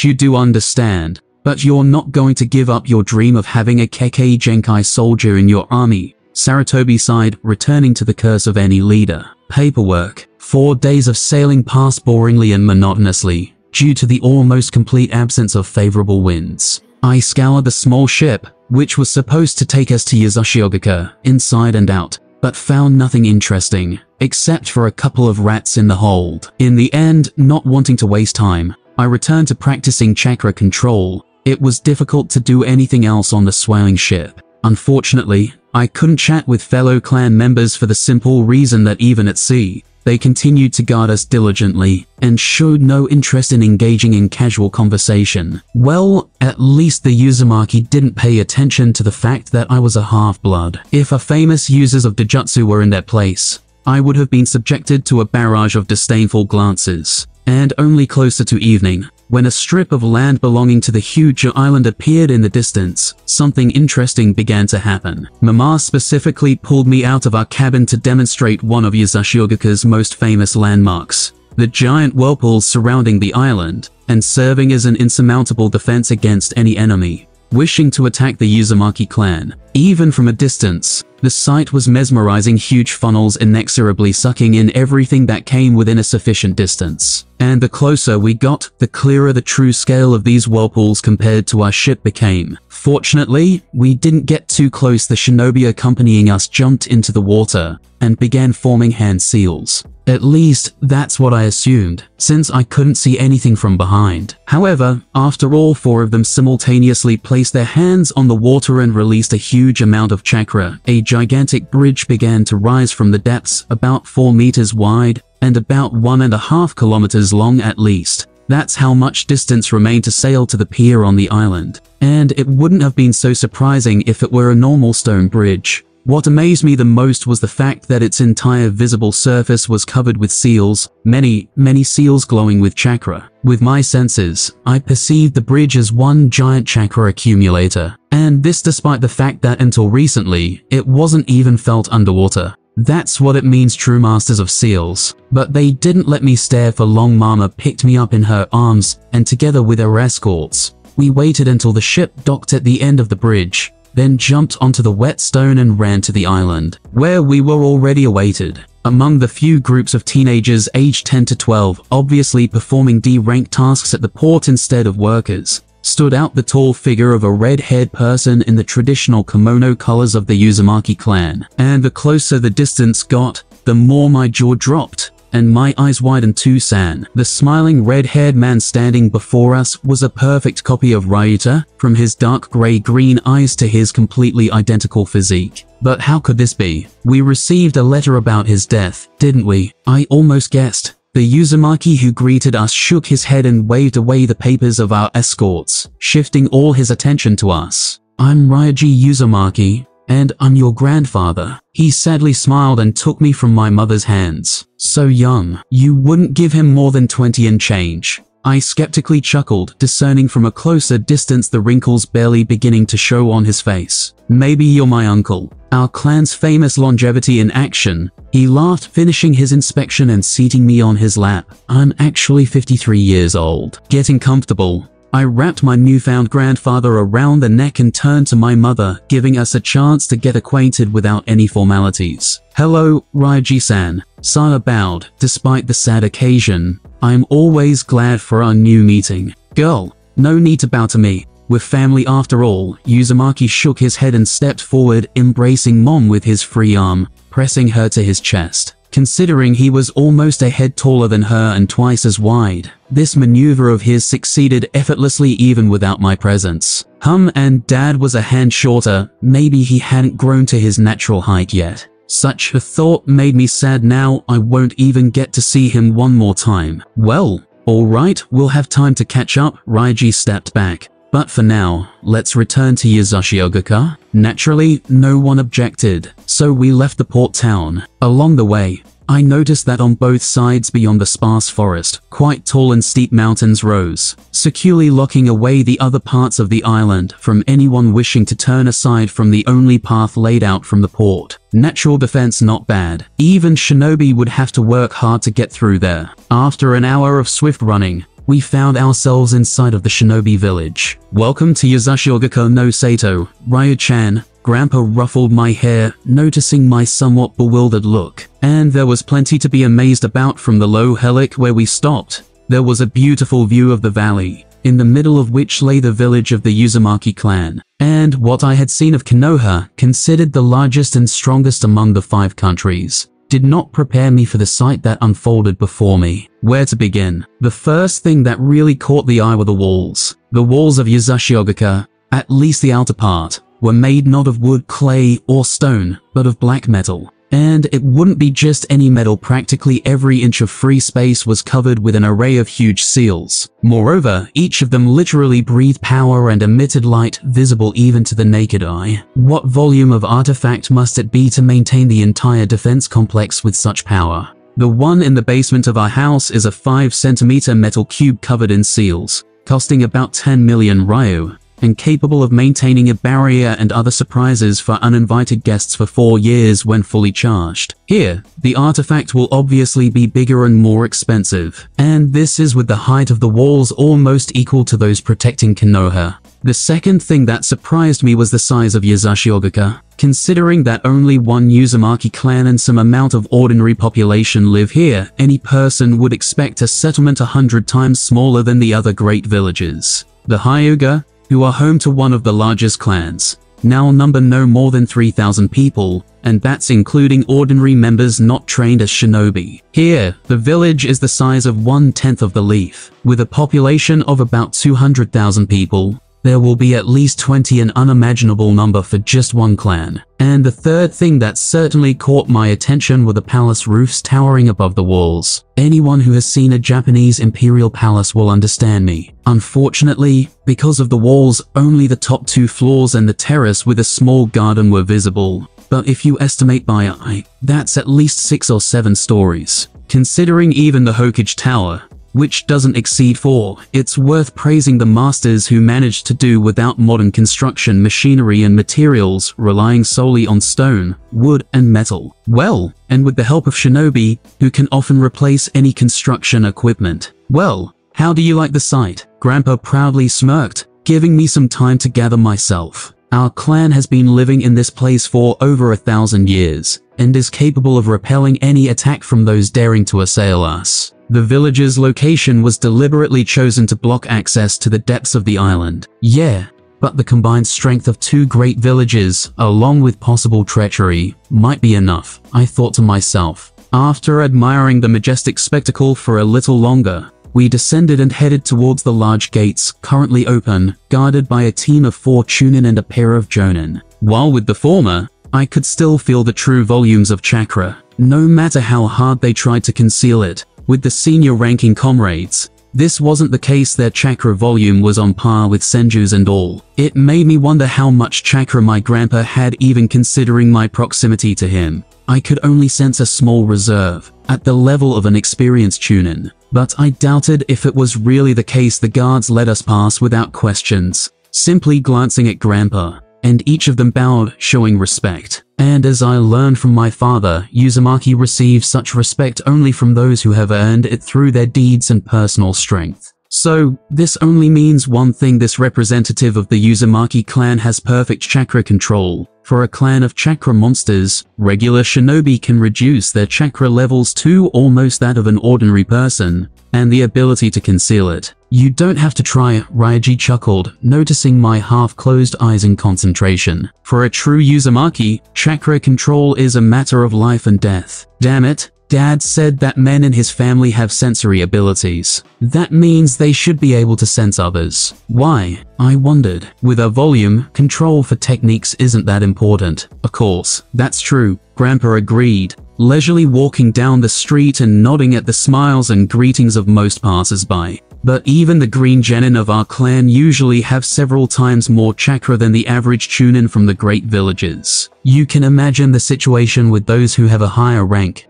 You do understand, but you're not going to give up your dream of having a Kekkei Genkai soldier in your army. Saratobi sighed, returning to the curse of any leader. Paperwork. 4 days of sailing passed boringly and monotonously, due to the almost complete absence of favorable winds. I scoured the small ship, which was supposed to take us to Yuzashiogakuka, inside and out, but found nothing interesting, except for a couple of rats in the hold. In the end, not wanting to waste time, I returned to practicing chakra control. It was difficult to do anything else on the swaying ship. Unfortunately, I couldn't chat with fellow clan members for the simple reason that even at sea, they continued to guard us diligently and showed no interest in engaging in casual conversation. Well, at least the Yuzumaki didn't pay attention to the fact that I was a half-blood. If our famous users of Dojutsu were in their place, I would have been subjected to a barrage of disdainful glances. And only closer to evening, when a strip of land belonging to the huge island appeared in the distance, something interesting began to happen. Mama specifically pulled me out of our cabin to demonstrate one of Yuzashiogakuka's most famous landmarks, the giant whirlpools surrounding the island, and serving as an insurmountable defense against any enemy wishing to attack the Yuzumaki clan. Even from a distance, the sight was mesmerizing, huge funnels inexorably sucking in everything that came within a sufficient distance. And the closer we got, the clearer the true scale of these whirlpools compared to our ship became. Fortunately, we didn't get too close. The shinobi accompanying us jumped into the water and began forming hand seals. At least, that's what I assumed, since I couldn't see anything from behind. However, after all 4 of them simultaneously placed their hands on the water and released a huge amount of chakra, a gigantic bridge began to rise from the depths, about 4 meters wide, and about 1.5 kilometers long at least. That's how much distance remained to sail to the pier on the island. And it wouldn't have been so surprising if it were a normal stone bridge, What amazed me the most was the fact that its entire visible surface was covered with seals, many, many seals glowing with chakra. With my senses, I perceived the bridge as one giant chakra accumulator, and this despite the fact that until recently, it wasn't even felt underwater. That's what it means, true masters of seals. But they didn't let me stare for long. Mama picked me up in her arms, and together with her escorts, we waited until the ship docked at the end of the bridge, then jumped onto the wet stone and ran to the island, where we were already awaited. Among the few groups of teenagers aged 10 to 12, obviously performing D-rank tasks at the port instead of workers, stood out the tall figure of a red-haired person in the traditional kimono colors of the Uzumaki clan. And the closer the distance got, the more my jaw dropped, and my eyes widened to San. The smiling red-haired man standing before us was a perfect copy of Ryuta, from his dark grey-green eyes to his completely identical physique. But how could this be? We received a letter about his death, didn't we? I almost guessed. The Uzumaki who greeted us shook his head and waved away the papers of our escorts, shifting all his attention to us. "I'm Ryoji Uzumaki, and I'm your grandfather." He sadly smiled and took me from my mother's hands. "So young. You wouldn't give him more than 20 and change." I skeptically chuckled, discerning from a closer distance the wrinkles barely beginning to show on his face. "Maybe you're my uncle. Our clan's famous longevity in action." He laughed, finishing his inspection and seating me on his lap. "I'm actually 53 years old." Getting comfortable, I wrapped my newfound grandfather around the neck and turned to my mother, giving us a chance to get acquainted without any formalities. "Hello, Ryoji-san." Saya bowed. "Despite the sad occasion, I'm always glad for our new meeting." "Girl, no need to bow to me. We're family after all." Uzumaki shook his head and stepped forward, embracing Mom with his free arm, pressing her to his chest. Considering he was almost a head taller than her and twice as wide, this maneuver of his succeeded effortlessly even without my presence. And Dad was a hand shorter. Maybe he hadn't grown to his natural height yet. Such a thought made me sad. Now I won't even get to see him one more time. "Well, alright, we'll have time to catch up." Ryoji stepped back. "But for now, let's return to Yazashi Ogawa." Naturally, no one objected, so we left the port town. Along the way, I noticed that on both sides beyond the sparse forest, quite tall and steep mountains rose, securely locking away the other parts of the island from anyone wishing to turn aside from the only path laid out from the port. Natural defense not bad. Even shinobi would have to work hard to get through there. After an hour of swift running, we found ourselves inside of the shinobi village. "Welcome to Yazashi Ogawa no Sato, Ryu-chan." Grandpa ruffled my hair, noticing my somewhat bewildered look. And there was plenty to be amazed about. From the low hillock where we stopped, there was a beautiful view of the valley, in the middle of which lay the village of the Uzumaki clan, and what I had seen of Konoha, considered the largest and strongest among the 5 countries, did not prepare me for the sight that unfolded before me. Where to begin? The first thing that really caught the eye were the walls. The walls of Yazashi Ogawa, at least the outer part, were made not of wood, clay, or stone, but of black metal. And it wouldn't be just any metal. Practically every inch of free space was covered with an array of huge seals. Moreover, each of them literally breathed power and emitted light, visible even to the naked eye. What volume of artifact must it be to maintain the entire defense complex with such power? The one in the basement of our house is a 5-centimeter metal cube covered in seals, costing about 10 million ryu, and capable of maintaining a barrier and other surprises for uninvited guests for 4 years when fully charged. Here, the artifact will obviously be bigger and more expensive, and this is with the height of the walls almost equal to those protecting Konoha. The second thing that surprised me was the size of Yazashi Ogawa. Considering that only one Uzumaki clan and some amount of ordinary population live here, any person would expect a settlement 100 times smaller than the other great villages. The Hyuga, who are home to one of the largest clans, now number no more than 3,000 people, and that's including ordinary members not trained as shinobi. Here, the village is the size of 1/10 of the leaf. With a population of about 200,000 people, there will be at least 20, an unimaginable number for just one clan. And the third thing that certainly caught my attention were the palace roofs towering above the walls. Anyone who has seen a Japanese imperial palace will understand me. Unfortunately, because of the walls, only the top 2 floors and the terrace with a small garden were visible. but if you estimate by eye, that's at least 6 or 7 stories. Considering even the Hokage Tower, which doesn't exceed 4, it's worth praising the masters who managed to do without modern construction machinery and materials, relying solely on stone, wood, and metal. Well, and with the help of shinobi, who can often replace any construction equipment. Well, how do you like the sight? Grandpa proudly smirked, giving me some time to gather myself. Our clan has been living in this place for over 1,000 years, and is capable of repelling any attack from those daring to assail us. The village's location was deliberately chosen to block access to the depths of the island. Yeah, but the combined strength of 2 great villages, along with possible treachery, might be enough, I thought to myself. After admiring the majestic spectacle for a little longer, we descended and headed towards the large gates, currently open, guarded by a team of 4 Chunin and a pair of Jonin. While with the former, I could still feel the true volumes of chakra, no matter how hard they tried to conceal it. With the senior-ranking comrades, this wasn't the case. Their chakra volume was on par with Senju's and all. It made me wonder how much chakra my grandpa had, even considering my proximity to him. I could only sense a small reserve, at the level of an experienced Chunin. But I doubted if it was really the case. The guards let us pass without questions, simply glancing at grandpa, and each of them bowed, showing respect. And as I learned from my father, Uzumaki receives such respect only from those who have earned it through their deeds and personal strength. So, this only means one thing: this representative of the Uzumaki clan has perfect chakra control. For a clan of chakra monsters, regular shinobi can reduce their chakra levels to almost that of an ordinary person, and the ability to conceal it. You don't have to try, Ryoji chuckled, noticing my half-closed eyes in concentration. For a true Uzumaki, chakra control is a matter of life and death. Damn it, Dad said that men in his family have sensory abilities. That means they should be able to sense others. Why? I wondered. With a volume, control for techniques isn't that important. Of course, that's true, Grandpa agreed, leisurely walking down the street and nodding at the smiles and greetings of most passers-by. But even the green genin of our clan usually have several times more chakra than the average chunin from the great villages. You can imagine the situation with those who have a higher rank.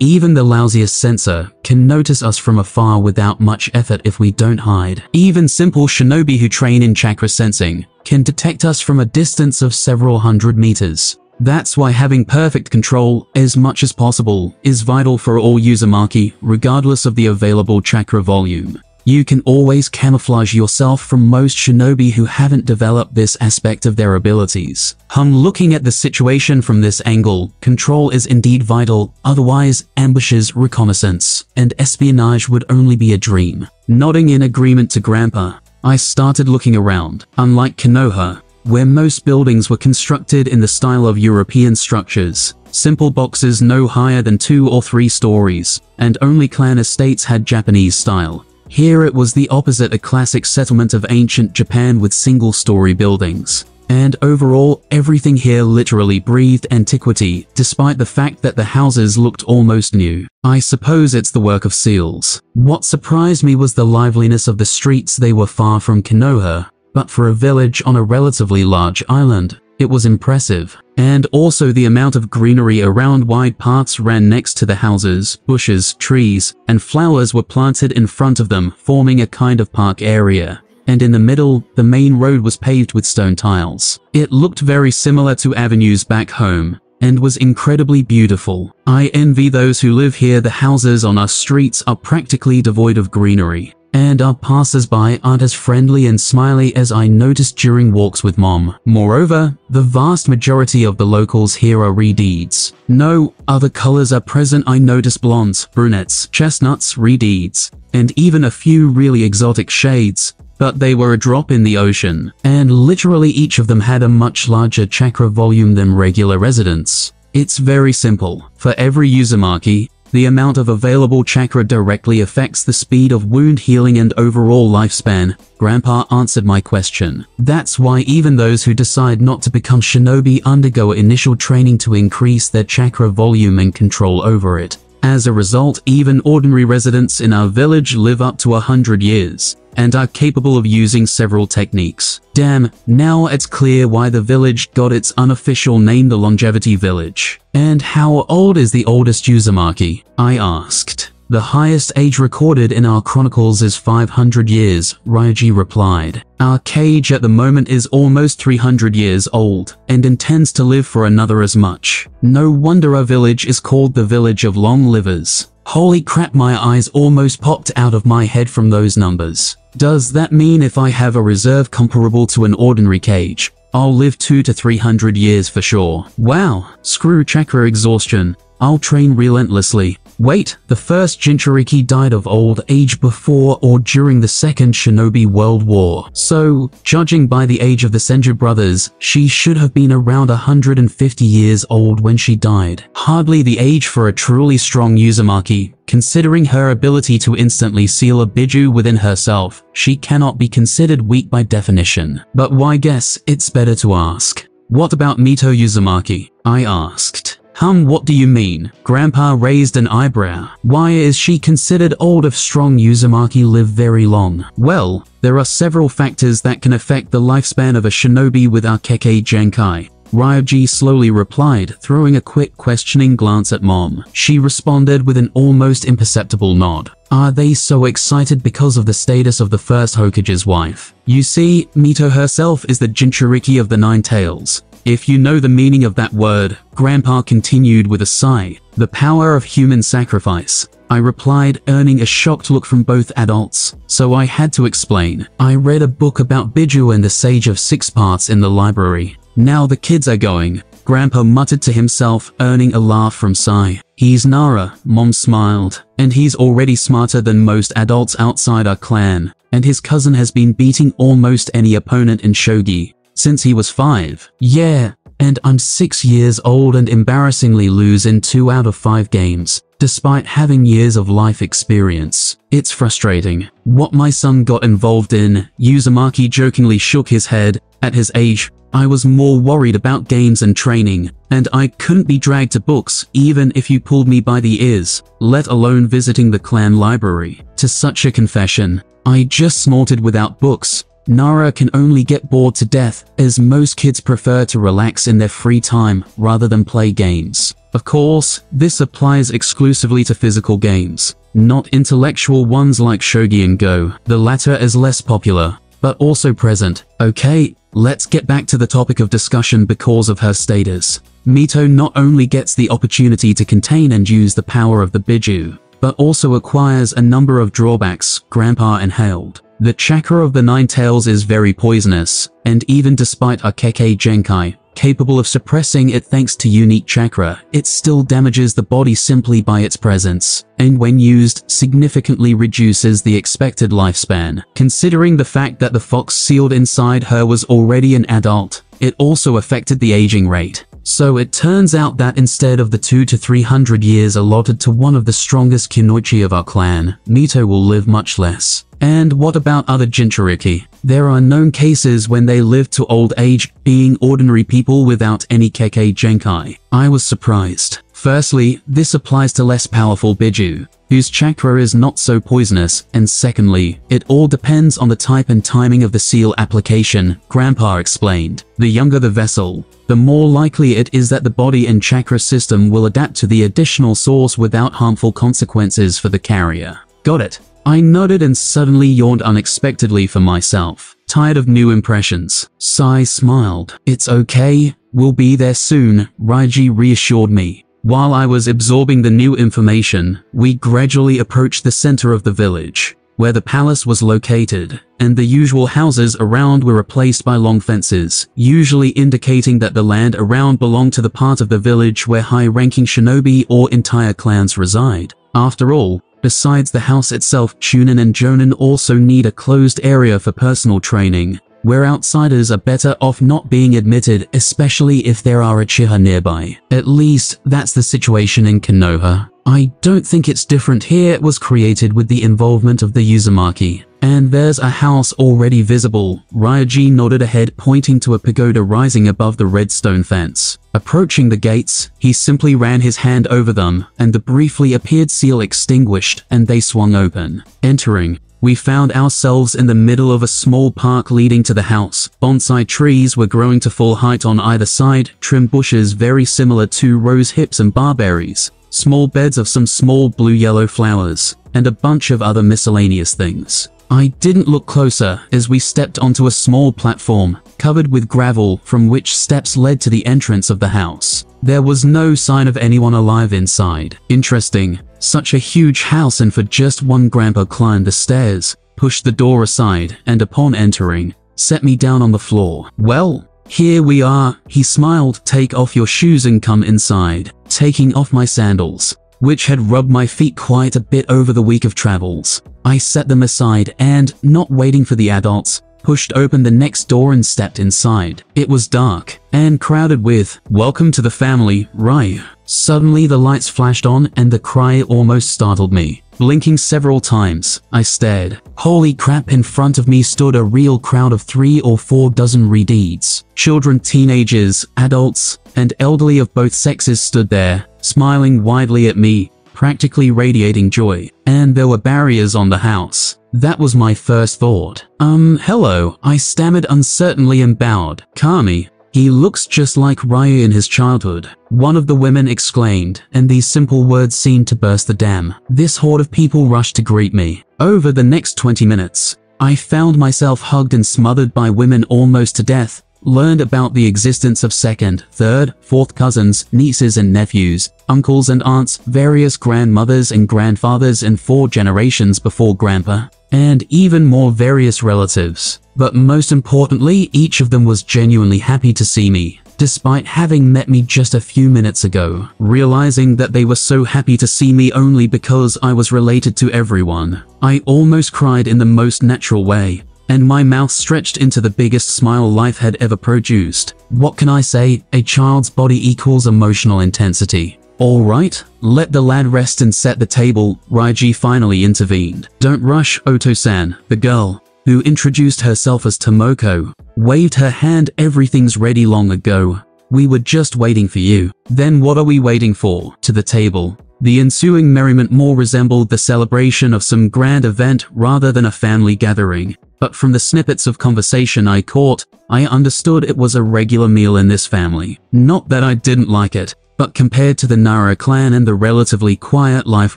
Even the lousiest censor, can notice us from afar without much effort if we don't hide. Even simple shinobi who train in chakra sensing, can detect us from a distance of several hundred meters. That's why having perfect control, as much as possible, is vital for all Uzumaki, regardless of the available chakra volume. You can always camouflage yourself from most shinobi who haven't developed this aspect of their abilities. Looking at the situation from this angle, control is indeed vital, otherwise ambushes, reconnaissance, and espionage would only be a dream. Nodding in agreement to Grandpa, I started looking around. Unlike Konoha, where most buildings were constructed in the style of European structures, simple boxes no higher than 2 or 3 stories, and only clan estates had Japanese style. Here it was the opposite, a classic settlement of ancient Japan with single-story buildings. And overall, everything here literally breathed antiquity, despite the fact that the houses looked almost new. I suppose it's the work of seals. What surprised me was the liveliness of the streets. They were far from Konoha, but for a village on a relatively large island, it was impressive. And also the amount of greenery around. Wide paths ran next to the houses, bushes, trees, and flowers were planted in front of them, forming a kind of park area. And in the middle, the main road was paved with stone tiles. It looked very similar to avenues back home, and was incredibly beautiful. I envy those who live here. The houses on our streets are practically devoid of greenery, and our passers-by aren't as friendly and smiley as I noticed during walks with Mom. Moreover, the vast majority of the locals here are redeeds. No other colors are present. I noticed blondes, brunettes, chestnuts, redeeds, and even a few really exotic shades, but they were a drop in the ocean. And literally each of them had a much larger chakra volume than regular residents. It's very simple. For every Uzumaki, the amount of available chakra directly affects the speed of wound healing and overall lifespan. Grandpa answered my question. That's why even those who decide not to become shinobi undergo initial training to increase their chakra volume and control over it. As a result, even ordinary residents in our village live up to 100 years and are capable of using several techniques. Damn, now it's clear why the village got its unofficial name, the Longevity Village. And how old is the oldest Uzumaki? I asked. The highest age recorded in our chronicles is 500 years, Ryuji replied. Our cage at the moment is almost 300 years old, and intends to live for another as much. No wonder our village is called the Village of Long Livers. Holy crap, my eyes almost popped out of my head from those numbers. Does that mean if I have a reserve comparable to an ordinary cage, I'll live 200 to 300 years for sure? Wow, screw chakra exhaustion. I'll train relentlessly. Wait, the first Jinchuriki died of old age before or during the Second Shinobi World War. So, judging by the age of the Senju brothers, she should have been around 150 years old when she died. Hardly the age for a truly strong Uzumaki. Considering her ability to instantly seal a Biju within herself, she cannot be considered weak by definition. But why guess, it's better to ask. What about Mito Uzumaki? I asked. What do you mean? Grandpa raised an eyebrow. Why is she considered old if strong Uzumaki live very long? Well, there are several factors that can affect the lifespan of a shinobi with our Kekkei Genkai, Ryuji slowly replied, throwing a quick questioning glance at Mom. She responded with an almost imperceptible nod. Are they so excited because of the status of the first Hokage's wife? You see, Mito herself is the Jinchuriki of the Nine Tails. If you know the meaning of that word, Grandpa continued with a sigh. The power of human sacrifice, I replied, earning a shocked look from both adults. So I had to explain. I read a book about Biju and the Sage of Six Parts in the library. Now the kids are going, Grandpa muttered to himself, earning a laugh from Sai. He's Nara, Mom smiled, and he's already smarter than most adults outside our clan, and his cousin has been beating almost any opponent in Shogi since he was 5. Yeah, and I'm 6 years old and embarrassingly lose in 2 out of 5 games, despite having years of life experience. It's frustrating. What my son got involved in, Uzumaki jokingly shook his head. At his age, I was more worried about games and training, and I couldn't be dragged to books even if you pulled me by the ears, let alone visiting the clan library. To such a confession, I just snorted without books. Nara can only get bored to death, as most kids prefer to relax in their free time rather than play games. Of course, this applies exclusively to physical games, not intellectual ones like Shogi and Go. The latter is less popular, but also present. Okay, let's get back to the topic of discussion. Because of her status, Mito not only gets the opportunity to contain and use the power of the Biju, but also acquires a number of drawbacks Grandpa inhaled. The chakra of the Nine Tails is very poisonous, and even despite our Kekkei Genkai capable of suppressing it thanks to unique chakra, it still damages the body simply by its presence, and when used, significantly reduces the expected lifespan. Considering the fact that the fox sealed inside her was already an adult, it also affected the aging rate. So it turns out that instead of the 200 to 300 years allotted to one of the strongest Kunoichi of our clan, Mito will live much less. And what about other Jinchuriki? There are known cases when they live to old age, being ordinary people without any Kekkei Genkai. I was surprised. Firstly, this applies to less powerful Biju, whose chakra is not so poisonous, and secondly, it all depends on the type and timing of the seal application, Grandpa explained. The younger the vessel, the more likely it is that the body and chakra system will adapt to the additional source without harmful consequences for the carrier. Got it. I nodded and suddenly yawned unexpectedly for myself. Tired of new impressions. Sai smiled. It's okay, we'll be there soon, Ryuji reassured me. While I was absorbing the new information, we gradually approached the center of the village, where the palace was located, and the usual houses around were replaced by long fences, usually indicating that the land around belonged to the part of the village where high-ranking shinobi or entire clans reside. After all, besides the house itself, Chunin and Jonin also need a closed area for personal training, where outsiders are better off not being admitted, especially if there are Uchiha nearby. At least, that's the situation in Konoha. I don't think it's different here. It was created with the involvement of the Uzumaki, And there's a house already visible. Ryoji nodded ahead, pointing to a pagoda rising above the red stone fence. Approaching the gates, he simply ran his hand over them, and the briefly appeared seal extinguished, and they swung open. Entering, we found ourselves in the middle of a small park leading to the house. Bonsai trees were growing to full height on either side, trim bushes very similar to rose hips and barberries, small beds of some small blue-yellow flowers, and a bunch of other miscellaneous things. I didn't look closer as we stepped onto a small platform, covered with gravel, from which steps led to the entrance of the house. There was no sign of anyone alive inside. Interesting. Such a huge house, and for just one. Grandpa climbed the stairs, pushed the door aside, and upon entering, set me down on the floor. Well, here we are, he smiled. Take off your shoes and come inside. Taking off my sandals, which had rubbed my feet quite a bit over the week of travels, I set them aside and, not waiting for the adults, pushed open the next door and stepped inside. It was dark and crowded with, "Welcome to the family, Ryu." Suddenly the lights flashed on and the cry almost startled me. Blinking several times, I stared. Holy crap, in front of me stood a real crowd of 3 or 4 dozen reeds. Children, teenagers, adults, and elderly of both sexes stood there, smiling widely at me, practically radiating joy. And there were barriers on the house. That was my first thought. Hello, I stammered uncertainly and bowed. Kami. He looks just like Ryu in his childhood, one of the women exclaimed, and these simple words seemed to burst the dam. This horde of people rushed to greet me. Over the next 20 minutes, I found myself hugged and smothered by women almost to death, learned about the existence of second, third, fourth cousins, nieces and nephews, uncles and aunts, various grandmothers and grandfathers and 4 generations before Grandpa, and even more various relatives. But most importantly, each of them was genuinely happy to see me, despite having met me just a few minutes ago. Realizing that they were so happy to see me only because I was related to everyone, I almost cried in the most natural way, and my mouth stretched into the biggest smile life had ever produced. What can I say? A child's body equals emotional intensity. All right, let the lad rest and set the table, Ryoji finally intervened. Don't rush, Oto-san. The girl, who introduced herself as Tomoko, waved her hand. Everything's ready long ago. We were just waiting for you. Then what are we waiting for? To the table. The ensuing merriment more resembled the celebration of some grand event rather than a family gathering. But from the snippets of conversation I caught, I understood it was a regular meal in this family. Not that I didn't like it, but compared to the Nara clan and the relatively quiet life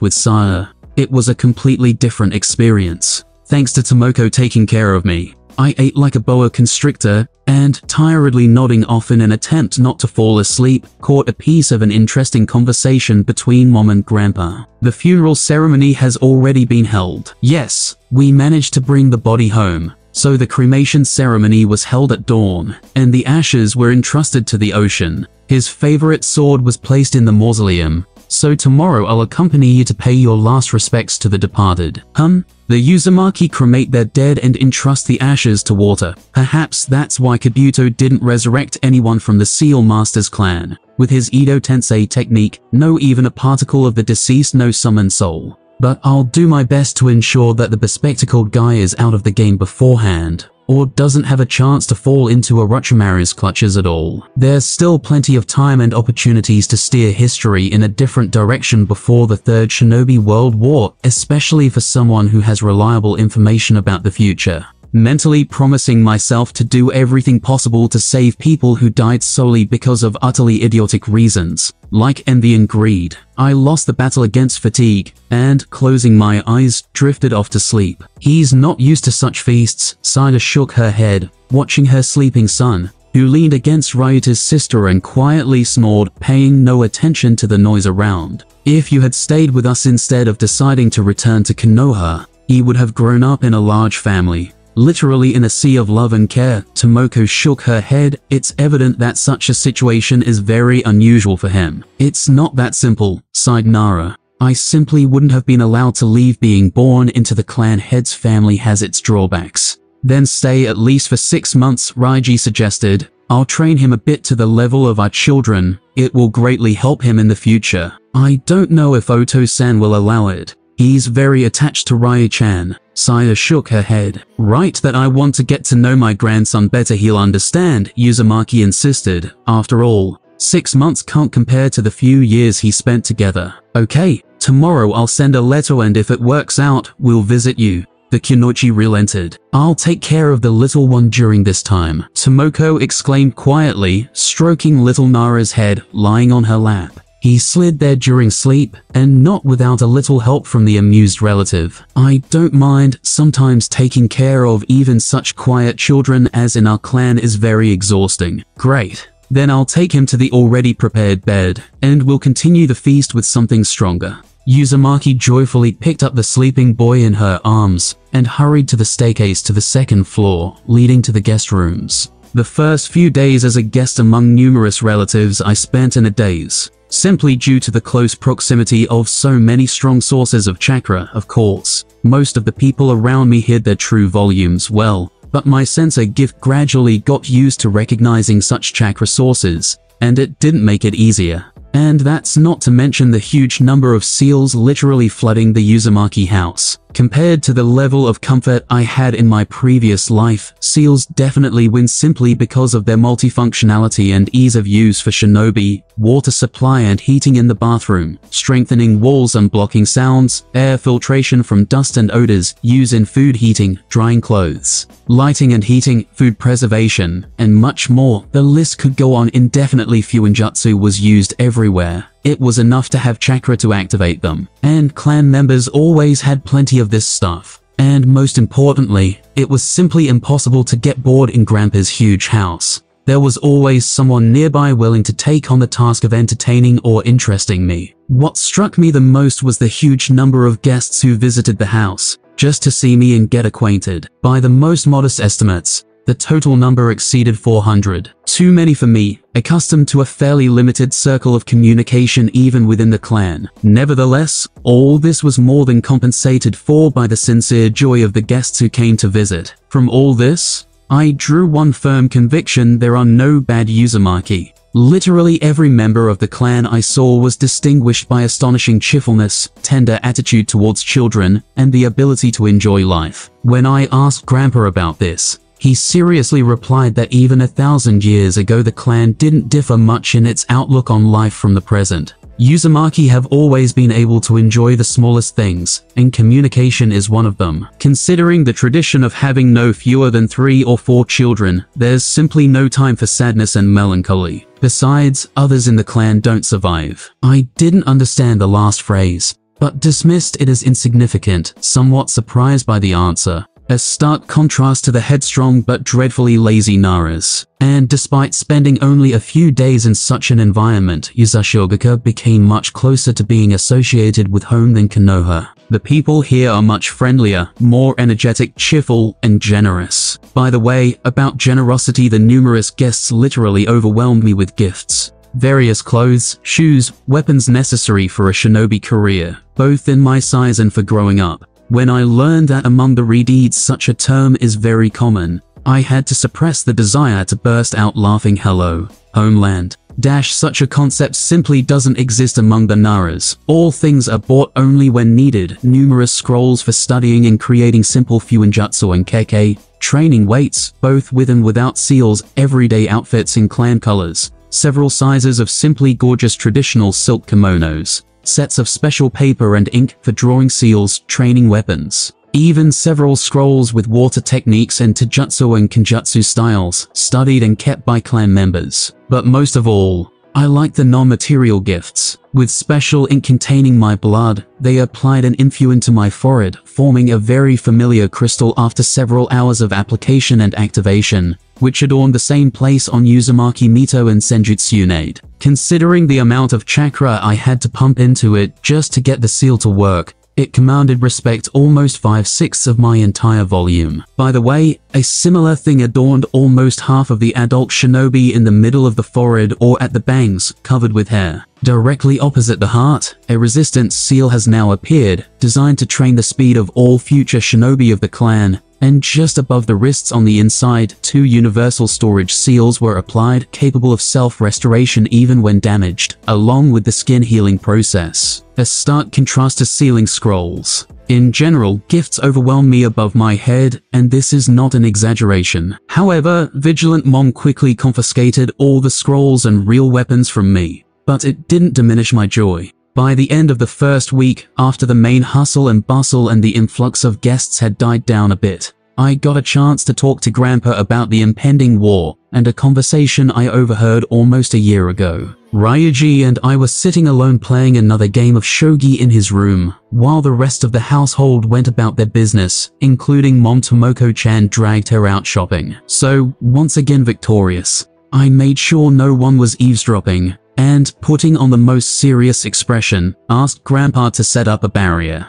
with Saya, it was a completely different experience. Thanks to Tomoko taking care of me, I ate like a boa constrictor, and, tiredly nodding off in an attempt not to fall asleep, caught a piece of an interesting conversation between Mom and Grandpa. The funeral ceremony has already been held. Yes, we managed to bring the body home. So the cremation ceremony was held at dawn, and the ashes were entrusted to the ocean. His favorite sword was placed in the mausoleum. So tomorrow I'll accompany you to pay your last respects to the departed. The Yuzumaki cremate their dead and entrust the ashes to water. Perhaps that's why Kabuto didn't resurrect anyone from the Seal Masters clan. With his Edo Tensei technique, no even a particle of the deceased, no summoned soul. But I'll do my best to ensure that the bespectacled guy is out of the game beforehand, or doesn't have a chance to fall into Orochimaru's clutches at all. There's still plenty of time and opportunities to steer history in a different direction before the Third Shinobi World War, especially for someone who has reliable information about the future. Mentally promising myself to do everything possible to save people who died solely because of utterly idiotic reasons, like envy and greed, I lost the battle against fatigue, and, closing my eyes, drifted off to sleep. He's not used to such feasts, Saya shook her head, watching her sleeping son, who leaned against Ryuta's sister and quietly snored, paying no attention to the noise around. If you had stayed with us instead of deciding to return to Konoha, he would have grown up in a large family. Literally in a sea of love and care, Tomoko shook her head. It's evident that such a situation is very unusual for him. It's not that simple, sighed Nara. I simply wouldn't have been allowed to leave. Being born into the clan head's family has its drawbacks. Then stay at least for 6 months, Ryoji suggested. I'll train him a bit to the level of our children. It will greatly help him in the future. I don't know if Oto-san will allow it. He's very attached to Rai-chan. Saya shook her head. Right, that I want to get to know my grandson better, he'll understand, Yuzumaki insisted. After all, 6 months can't compare to the few years he spent together. Okay, tomorrow I'll send a letter and if it works out, we'll visit you. The Kunoichi relented. I'll take care of the little one during this time, Tomoko exclaimed quietly, stroking little Nara's head, lying on her lap. He slid there during sleep, and not without a little help from the amused relative. I don't mind, sometimes taking care of even such quiet children as in our clan is very exhausting. Great. Then I'll take him to the already prepared bed, and we'll continue the feast with something stronger. Yuzumaki joyfully picked up the sleeping boy in her arms and hurried to the staircase to the second floor, leading to the guest rooms. The first few days as a guest among numerous relatives I spent in a daze, simply due to the close proximity of so many strong sources of chakra, of course. Most of the people around me hid their true volumes well, but my sensor gift gradually got used to recognizing such chakra sources, and it didn't make it easier. And that's not to mention the huge number of seals literally flooding the Yuzumaki house. Compared to the level of comfort I had in my previous life, seals definitely win simply because of their multifunctionality and ease of use for shinobi, water supply and heating in the bathroom, strengthening walls and blocking sounds, air filtration from dust and odors, use in food heating, drying clothes, lighting and heating, food preservation, and much more. The list could go on indefinitely. Fuinjutsu was used everywhere. It was enough to have chakra to activate them, and clan members always had plenty of this stuff. And most importantly, it was simply impossible to get bored in Grandpa's huge house. There was always someone nearby willing to take on the task of entertaining or interesting me. What struck me the most was the huge number of guests who visited the house, just to see me and get acquainted. By the most modest estimates, the total number exceeded 400. Too many for me, accustomed to a fairly limited circle of communication even within the clan. Nevertheless, all this was more than compensated for by the sincere joy of the guests who came to visit. From all this, I drew one firm conviction: there are no bad Yuzumaki. Literally every member of the clan I saw was distinguished by astonishing cheerfulness, tender attitude towards children, and the ability to enjoy life. When I asked Grandpa about this, he seriously replied that even 1,000 years ago the clan didn't differ much in its outlook on life from the present. Yuzumaki have always been able to enjoy the smallest things, and communication is one of them. Considering the tradition of having no fewer than 3 or 4 children, there's simply no time for sadness and melancholy. Besides, others in the clan don't survive. I didn't understand the last phrase, but dismissed it as insignificant, somewhat surprised by the answer. A stark contrast to the headstrong but dreadfully lazy Nara's. And despite spending only a few days in such an environment, Yuzashiogaku became much closer to being associated with home than Konoha. The people here are much friendlier, more energetic, cheerful, and generous. By the way, about generosity, the numerous guests literally overwhelmed me with gifts. Various clothes, shoes, weapons necessary for a shinobi career, both in my size and for growing up. When I learned that among the Redeeds such a term is very common, I had to suppress the desire to burst out laughing. Hello, homeland. Dash, such a concept simply doesn't exist among the Naras. All things are bought only when needed. Numerous scrolls for studying and creating simple fuinjutsu and keke, training weights, both with and without seals, everyday outfits in clan colors, several sizes of simply gorgeous traditional silk kimonos, sets of special paper and ink for drawing seals, training weapons, even several scrolls with water techniques and taijutsu and kenjutsu styles, studied and kept by clan members. But most of all, I like the non-material gifts. With special ink containing my blood, they applied an infusion to my forehead, forming a very familiar crystal after several hours of application and activation, which adorned the same place on Yuzumaki Mito and Senjutsunade. Considering the amount of chakra I had to pump into it just to get the seal to work, it commanded respect, almost 5/6 of my entire volume. By the way, a similar thing adorned almost half of the adult shinobi in the middle of the forehead or at the bangs, covered with hair. Directly opposite the heart, a resistance seal has now appeared, designed to train the speed of all future shinobi of the clan, and just above the wrists on the inside, two universal storage seals were applied, capable of self-restoration even when damaged, along with the skin healing process. A stark contrast to sealing scrolls. In general, gifts overwhelm me above my head, and this is not an exaggeration. However, Vigilant Mom quickly confiscated all the scrolls and real weapons from me, but it didn't diminish my joy. By the end of the first week, after the main hustle and bustle and the influx of guests had died down a bit, I got a chance to talk to Grandpa about the impending war, and a conversation I overheard almost a year ago. Ryuji and I were sitting alone playing another game of shogi in his room, while the rest of the household went about their business, including Mom Tomoko-chan dragged her out shopping. So, once again victorious, I made sure no one was eavesdropping, and, putting on the most serious expression, asked Grandpa to set up a barrier.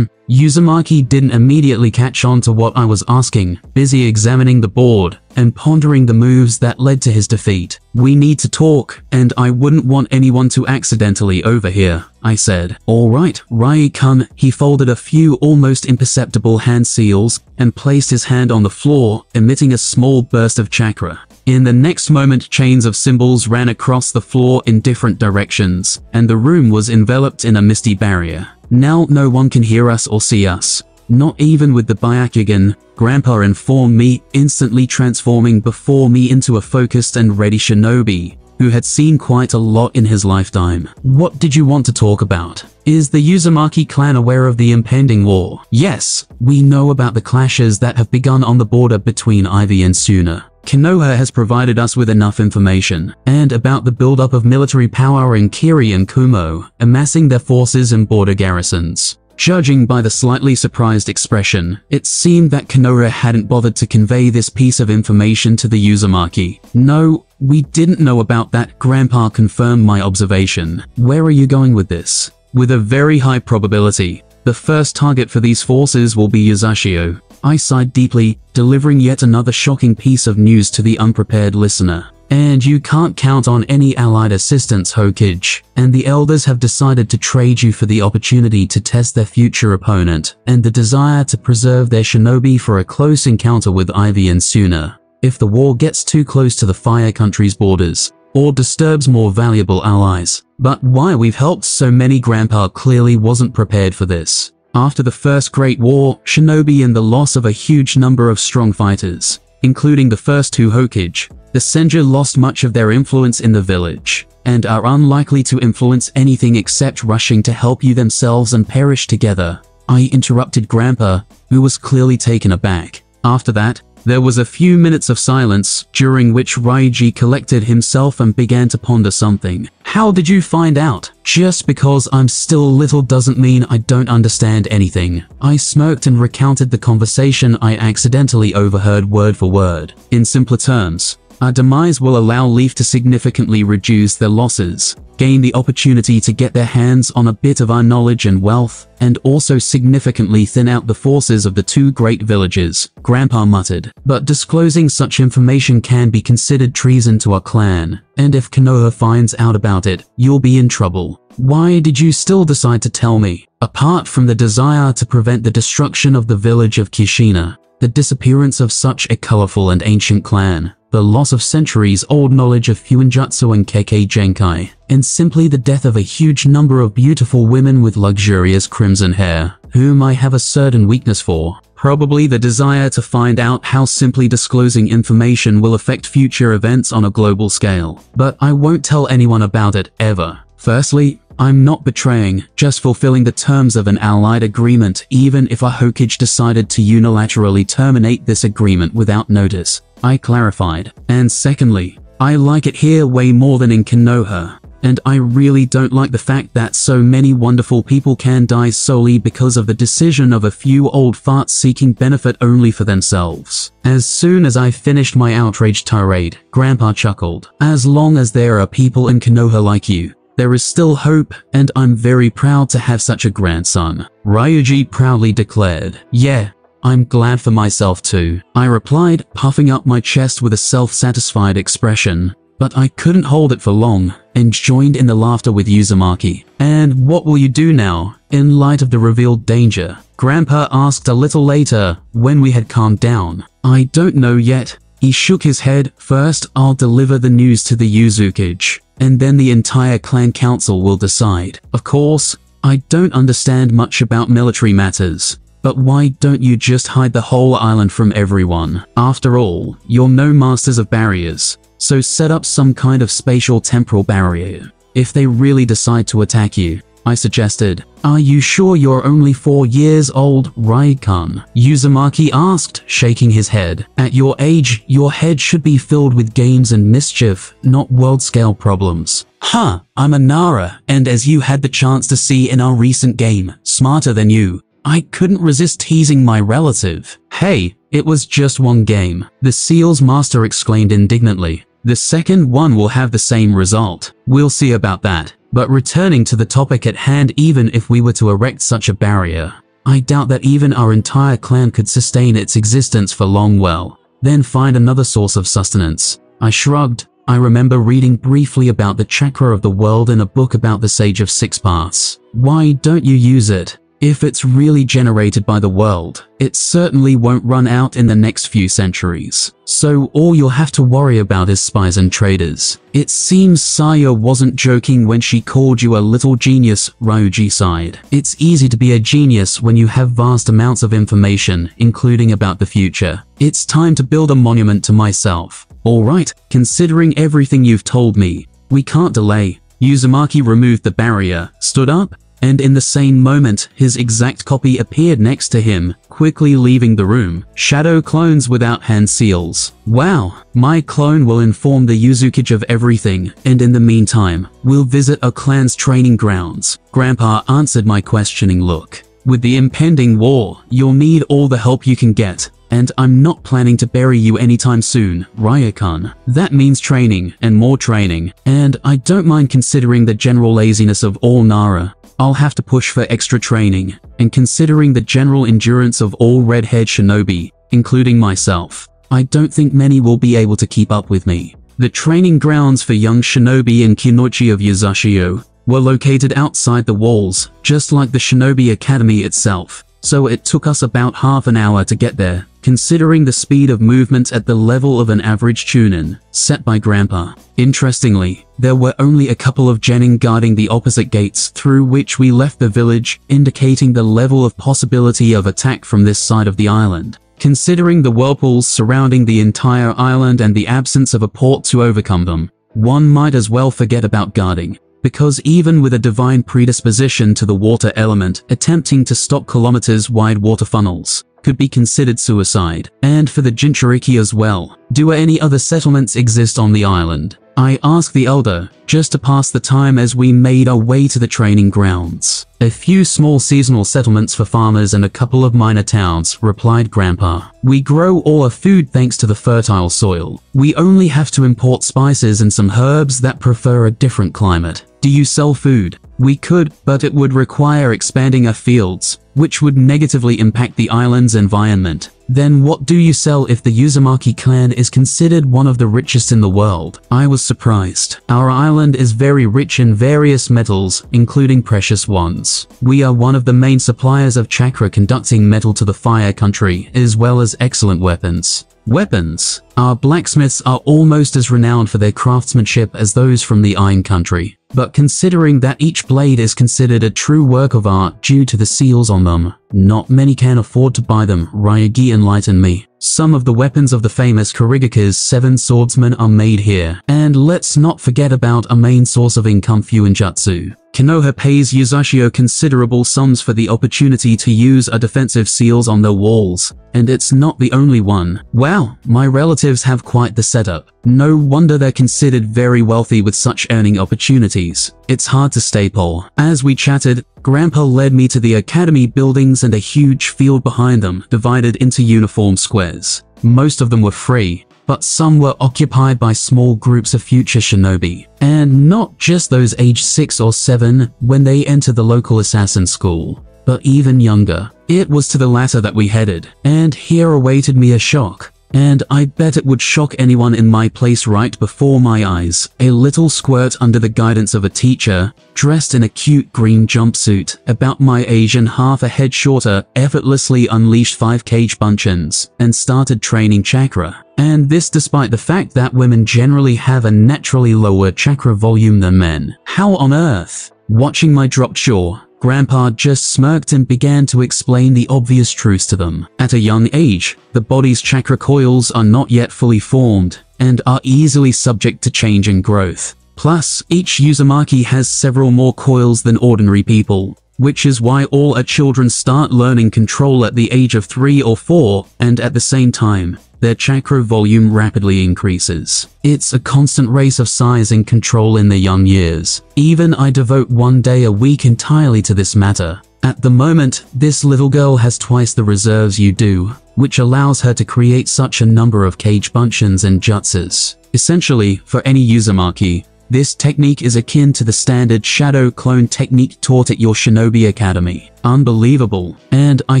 Yuzumaki didn't immediately catch on to what I was asking, busy examining the board and pondering the moves that led to his defeat. "We need to talk, and I wouldn't want anyone to accidentally overhear," I said. "All right, Rai-kun." He folded a few almost imperceptible hand seals and placed his hand on the floor, emitting a small burst of chakra. In the next moment, chains of symbols ran across the floor in different directions, and the room was enveloped in a misty barrier. "Now no one can hear us or see us, not even with the Byakugan," Grandpa informed me, instantly transforming before me into a focused and ready shinobi, who had seen quite a lot in his lifetime. "What did you want to talk about? Is the Yuzumaki clan aware of the impending war?" "Yes, we know about the clashes that have begun on the border between Ivy and Suna. Konoha has provided us with enough information, and about the buildup of military power in Kiri and Kumo, amassing their forces and border garrisons." Judging by the slightly surprised expression, it seemed that Konoha hadn't bothered to convey this piece of information to the Yuzumaki. "No, we didn't know about that," Grandpa confirmed my observation. "Where are you going with this?" "With a very high probability, the first target for these forces will be Yuzashio." I sighed deeply, delivering yet another shocking piece of news to the unprepared listener. "And you can't count on any allied assistance, Hokage, and the elders have decided to trade you for the opportunity to test their future opponent, and the desire to preserve their shinobi for a close encounter with Ivy and Suna. If the war gets too close to the Fire Country's borders, or disturbs more valuable allies." But why we've helped so many, Grandpa clearly wasn't prepared for this. After the First Great War, shinobi and the loss of a huge number of strong fighters, including the first two Hokage, the Senju lost much of their influence in the village, and are unlikely to influence anything except rushing to help you themselves and perish together. I interrupted Grandpa, who was clearly taken aback. After that, there was a few minutes of silence, during which Ryuji collected himself and began to ponder something. "How did you find out? Just because I'm still little doesn't mean I don't understand anything." I smirked and recounted the conversation I accidentally overheard word for word. "In simpler terms, our demise will allow Leaf to significantly reduce their losses, gain the opportunity to get their hands on a bit of our knowledge and wealth, and also significantly thin out the forces of the two great villages," Grandpa muttered. "But disclosing such information can be considered treason to our clan, and if Konoha finds out about it, you'll be in trouble. Why did you still decide to tell me?" "Apart from the desire to prevent the destruction of the village of Kishina, the disappearance of such a colorful and ancient clan, the loss of centuries-old knowledge of Fuinjutsu and Kekkei Genkai, and simply the death of a huge number of beautiful women with luxurious crimson hair, whom I have a certain weakness for. Probably the desire to find out how simply disclosing information will affect future events on a global scale. But I won't tell anyone about it, ever. Firstly, I'm not betraying, just fulfilling the terms of an allied agreement, even if a Hokage decided to unilaterally terminate this agreement without notice," I clarified. "And secondly, I like it here way more than in Konoha, and I really don't like the fact that so many wonderful people can die solely because of the decision of a few old farts seeking benefit only for themselves." As soon as I finished my outraged tirade, Grandpa chuckled. "As long as there are people in Konoha like you, there is still hope, and I'm very proud to have such a grandson," Ryuji proudly declared. "Yeah, I'm glad for myself too," I replied, puffing up my chest with a self-satisfied expression. But I couldn't hold it for long and joined in the laughter with Uzumaki. "And what will you do now, in light of the revealed danger?" Grandpa asked a little later, when we had calmed down. "I don't know yet." He shook his head. "First, I'll deliver the news to the Yuzukage, and then the entire clan council will decide. Of course, I don't understand much about military matters, but why don't you just hide the whole island from everyone? After all, you're no masters of barriers, so set up some kind of spatial temporal barrier if they really decide to attack you," I suggested. "Are you sure you're only 4 years old, Raikun?" Uzumaki asked, shaking his head. "At your age, your head should be filled with games and mischief, not world-scale problems." "Huh, I'm a Nara, and as you had the chance to see in our recent game, smarter than you." I couldn't resist teasing my relative. "Hey, it was just one game," the Seal's master exclaimed indignantly. "The second one will have the same result." "We'll see about that. But returning to the topic at hand, even if we were to erect such a barrier, I doubt that even our entire clan could sustain its existence for long. Well, then find another source of sustenance." I shrugged. I remember reading briefly about the chakra of the world in a book about the Sage of Six Paths. "Why don't you use it? If it's really generated by the world, it certainly won't run out in the next few centuries. So all you'll have to worry about is spies and traders." It seems Saya wasn't joking when she called you a little genius, Ryuji sighed. "It's easy to be a genius when you have vast amounts of information, including about the future. It's time to build a monument to myself." "Alright, considering everything you've told me, we can't delay." Uzumaki removed the barrier, stood up, and in the same moment, his exact copy appeared next to him, quickly leaving the room. Shadow clones without hand seals. Wow. My clone will inform the Yuzukage of everything, and in the meantime, we'll visit a clan's training grounds. Grandpa answered my questioning look. "With the impending war, you'll need all the help you can get, and I'm not planning to bury you anytime soon, Raya-kun. That means training, and more training, and I don't mind considering the general laziness of all Nara. I'll have to push for extra training, and considering the general endurance of all red-haired shinobi, including myself, I don't think many will be able to keep up with me." The training grounds for young shinobi in Kinochi of Yuzashio were located outside the walls, just like the Shinobi Academy itself, so it took us about half an hour to get there, considering the speed of movement at the level of an average chunin, set by Grandpa. Interestingly, there were only a couple of genin guarding the opposite gates through which we left the village, indicating the level of possibility of attack from this side of the island. Considering the whirlpools surrounding the entire island and the absence of a port to overcome them, one might as well forget about guarding. Because even with a divine predisposition to the water element, attempting to stop kilometers-wide water funnels could be considered suicide. And for the Jinchuriki as well. "Do any other settlements exist on the island?" I asked the elder, just to pass the time as we made our way to the training grounds. "A few small seasonal settlements for farmers and a couple of minor towns," replied Grandpa. "We grow all our food thanks to the fertile soil. We only have to import spices and some herbs that prefer a different climate." "Do you sell food?" "We could, but it would require expanding our fields, which would negatively impact the island's environment." "Then what do you sell if the Uzumaki clan is considered one of the richest in the world?" I was surprised. "Our island is very rich in various metals, including precious ones. We are one of the main suppliers of chakra-conducting metal to the Fire Country, as well as excellent weapons." "Weapons?" "Our blacksmiths are almost as renowned for their craftsmanship as those from the Iron Country. But considering that each blade is considered a true work of art due to the seals on them, not many can afford to buy them." Ryugi enlightened me. "Some of the weapons of the famous Kurigaka's 7 swordsmen are made here. And let's not forget about a main source of income, Fuinjutsu. Konoha pays Yuzashio considerable sums for the opportunity to use our defensive seals on their walls, and it's not the only one." Wow, my relatives have quite the setup. No wonder they're considered very wealthy with such earning opportunities. It's hard to staple. As we chatted, Grandpa led me to the academy buildings and a huge field behind them, divided into uniform squares. Most of them were free, but some were occupied by small groups of future shinobi. And not just those aged 6 or 7 when they enter the local assassin school, but even younger. It was to the latter that we headed, and here awaited me a shock. And I bet it would shock anyone in my place right before my eyes. A little squirt under the guidance of a teacher, dressed in a cute green jumpsuit, about my age and half a head shorter, effortlessly unleashed 5 kg bunchins, and started training chakra. And this despite the fact that women generally have a naturally lower chakra volume than men. How on earth? Watching my dropped jaw, Grandpa just smirked and began to explain the obvious truths to them. At a young age, the body's chakra coils are not yet fully formed and are easily subject to change and growth. Plus, each Uzumaki has several more coils than ordinary people, which is why all our children start learning control at the age of 3 or 4, and at the same time, their chakra volume rapidly increases. It's a constant race of size and control in their young years. Even I devote one day a week entirely to this matter. At the moment, this little girl has twice the reserves you do, which allows her to create such a number of kage bunchins and jutsus. Essentially, for any Uzumaki, this technique is akin to the standard shadow clone technique taught at your Shinobi Academy. Unbelievable. And I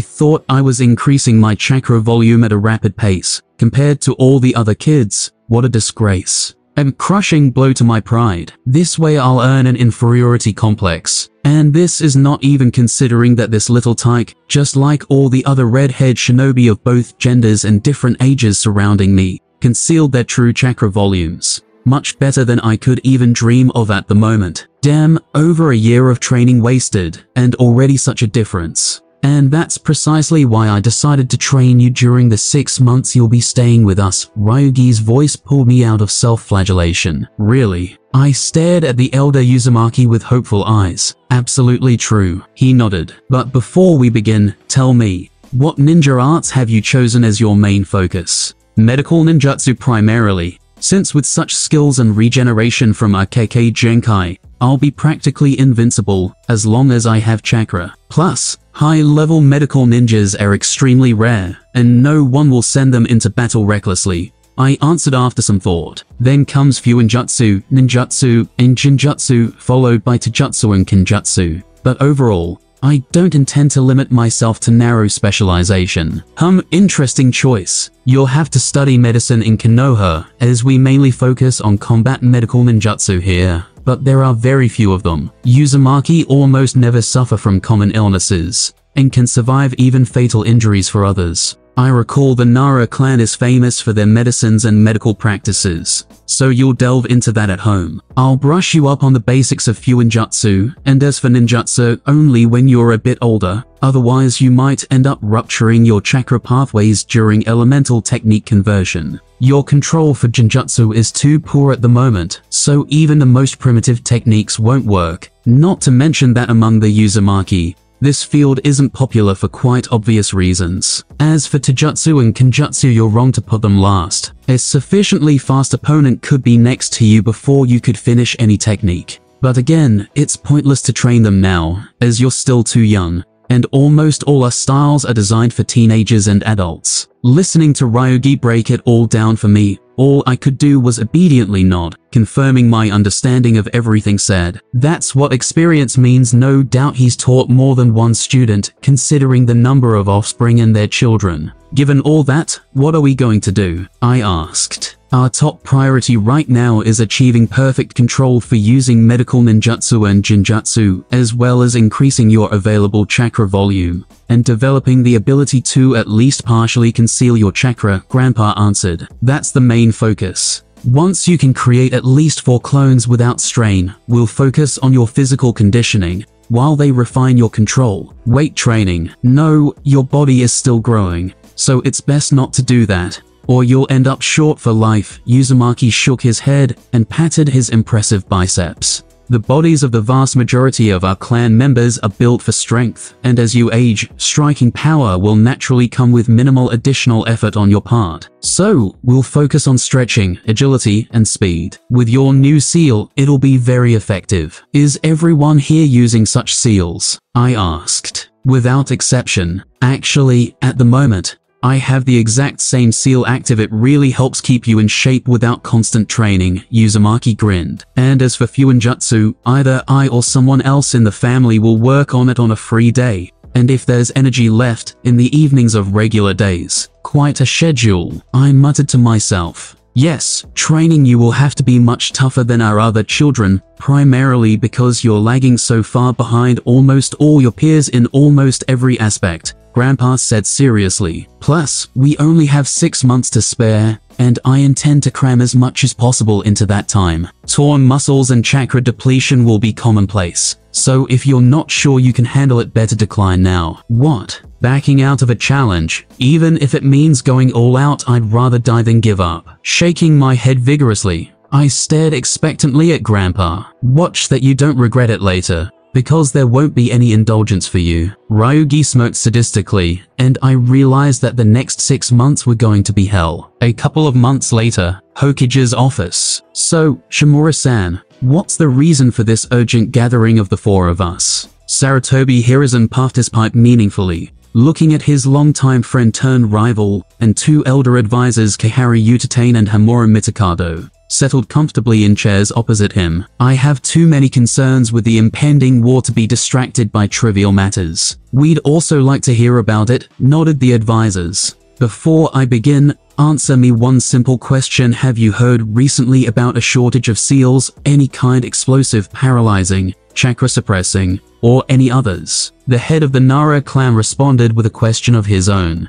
thought I was increasing my chakra volume at a rapid pace. Compared to all the other kids, what a disgrace. A crushing blow to my pride. This way I'll earn an inferiority complex. And this is not even considering that this little tyke, just like all the other red-haired shinobi of both genders and different ages surrounding me, concealed their true chakra volumes. Much better than I could even dream of at the moment. Damn, over a year of training wasted, and already such a difference. And that's precisely why I decided to train you during the 6 months you'll be staying with us. Ryugi's voice pulled me out of self-flagellation. Really? I stared at the elder Uzumaki with hopeful eyes. Absolutely true. He nodded. But before we begin, tell me, what ninja arts have you chosen as your main focus? Medical ninjutsu primarily. Since with such skills and regeneration from our KK Genkai, I'll be practically invincible as long as I have chakra. Plus, high-level medical ninjas are extremely rare, and no one will send them into battle recklessly. I answered after some thought. Then comes Fuinjutsu, Ninjutsu, and Jinjutsu, followed by Taijutsu and Kenjutsu. But overall, I don't intend to limit myself to narrow specialization. Interesting choice. You'll have to study medicine in Konoha, as we mainly focus on combat medical ninjutsu here, but there are very few of them. Uzumaki almost never suffer from common illnesses, and can survive even fatal injuries for others. I recall the Nara clan is famous for their medicines and medical practices, so you'll delve into that at home. I'll brush you up on the basics of Fuinjutsu, and as for ninjutsu, only when you're a bit older, otherwise you might end up rupturing your chakra pathways during elemental technique conversion. Your control for Jinjutsu is too poor at the moment, so even the most primitive techniques won't work, not to mention that among the Uzumaki, this field isn't popular for quite obvious reasons. As for Taijutsu and Kenjutsu, you're wrong to put them last. A sufficiently fast opponent could be next to you before you could finish any technique. But again, it's pointless to train them now, as you're still too young, and almost all our styles are designed for teenagers and adults. Listening to Ryugi break it all down for me, all I could do was obediently nod, confirming my understanding of everything said. That's what experience means. No doubt he's taught more than one student, considering the number of offspring and their children. Given all that, what are we going to do? I asked. Our top priority right now is achieving perfect control for using medical ninjutsu and jinjutsu, as well as increasing your available chakra volume, and developing the ability to at least partially conceal your chakra, Grandpa answered. That's the main focus. Once you can create at least 4 clones without strain, we'll focus on your physical conditioning, while they refine your control. Weight training. No, your body is still growing, so it's best not to do that, or you'll end up short for life. Uzumaki shook his head and patted his impressive biceps. The bodies of the vast majority of our clan members are built for strength, and as you age, striking power will naturally come with minimal additional effort on your part. So, we'll focus on stretching, agility, and speed. With your new seal, it'll be very effective. Is everyone here using such seals? I asked. Without exception. Actually, at the moment, I have the exact same seal active. It really helps keep you in shape without constant training, Uzumaki grinned. And as for Fuinjutsu, either I or someone else in the family will work on it on a free day, and if there's energy left, in the evenings of regular days. Quite a schedule, I muttered to myself. Yes, training you will have to be much tougher than our other children, primarily because you're lagging so far behind almost all your peers in almost every aspect, Grandpa said seriously. Plus, we only have 6 months to spare, and I intend to cram as much as possible into that time. Torn muscles and chakra depletion will be commonplace, so if you're not sure you can handle it, better decline now. What? Backing out of a challenge, even if it means going all out, I'd rather die than give up. Shaking my head vigorously, I stared expectantly at Grandpa. Watch that you don't regret it later, because there won't be any indulgence for you. Ryugi smoked sadistically, and I realized that the next 6 months were going to be hell. A couple of months later, Hokige's office. So, Shimura-san, what's the reason for this urgent gathering of the four of us? Sarutobi Hiruzen puffed his pipe meaningfully, looking at his longtime friend turned rival and two elder advisors Kaharu Yutatane and Hamura Mitokado, settled comfortably in chairs opposite him. I have too many concerns with the impending war to be distracted by trivial matters. We'd also like to hear about it, nodded the advisors. Before I begin, answer me one simple question. Have you heard recently about a shortage of seals, any kind, explosive, paralyzing, chakra suppressing, or any others? The head of the Nara clan responded with a question of his own.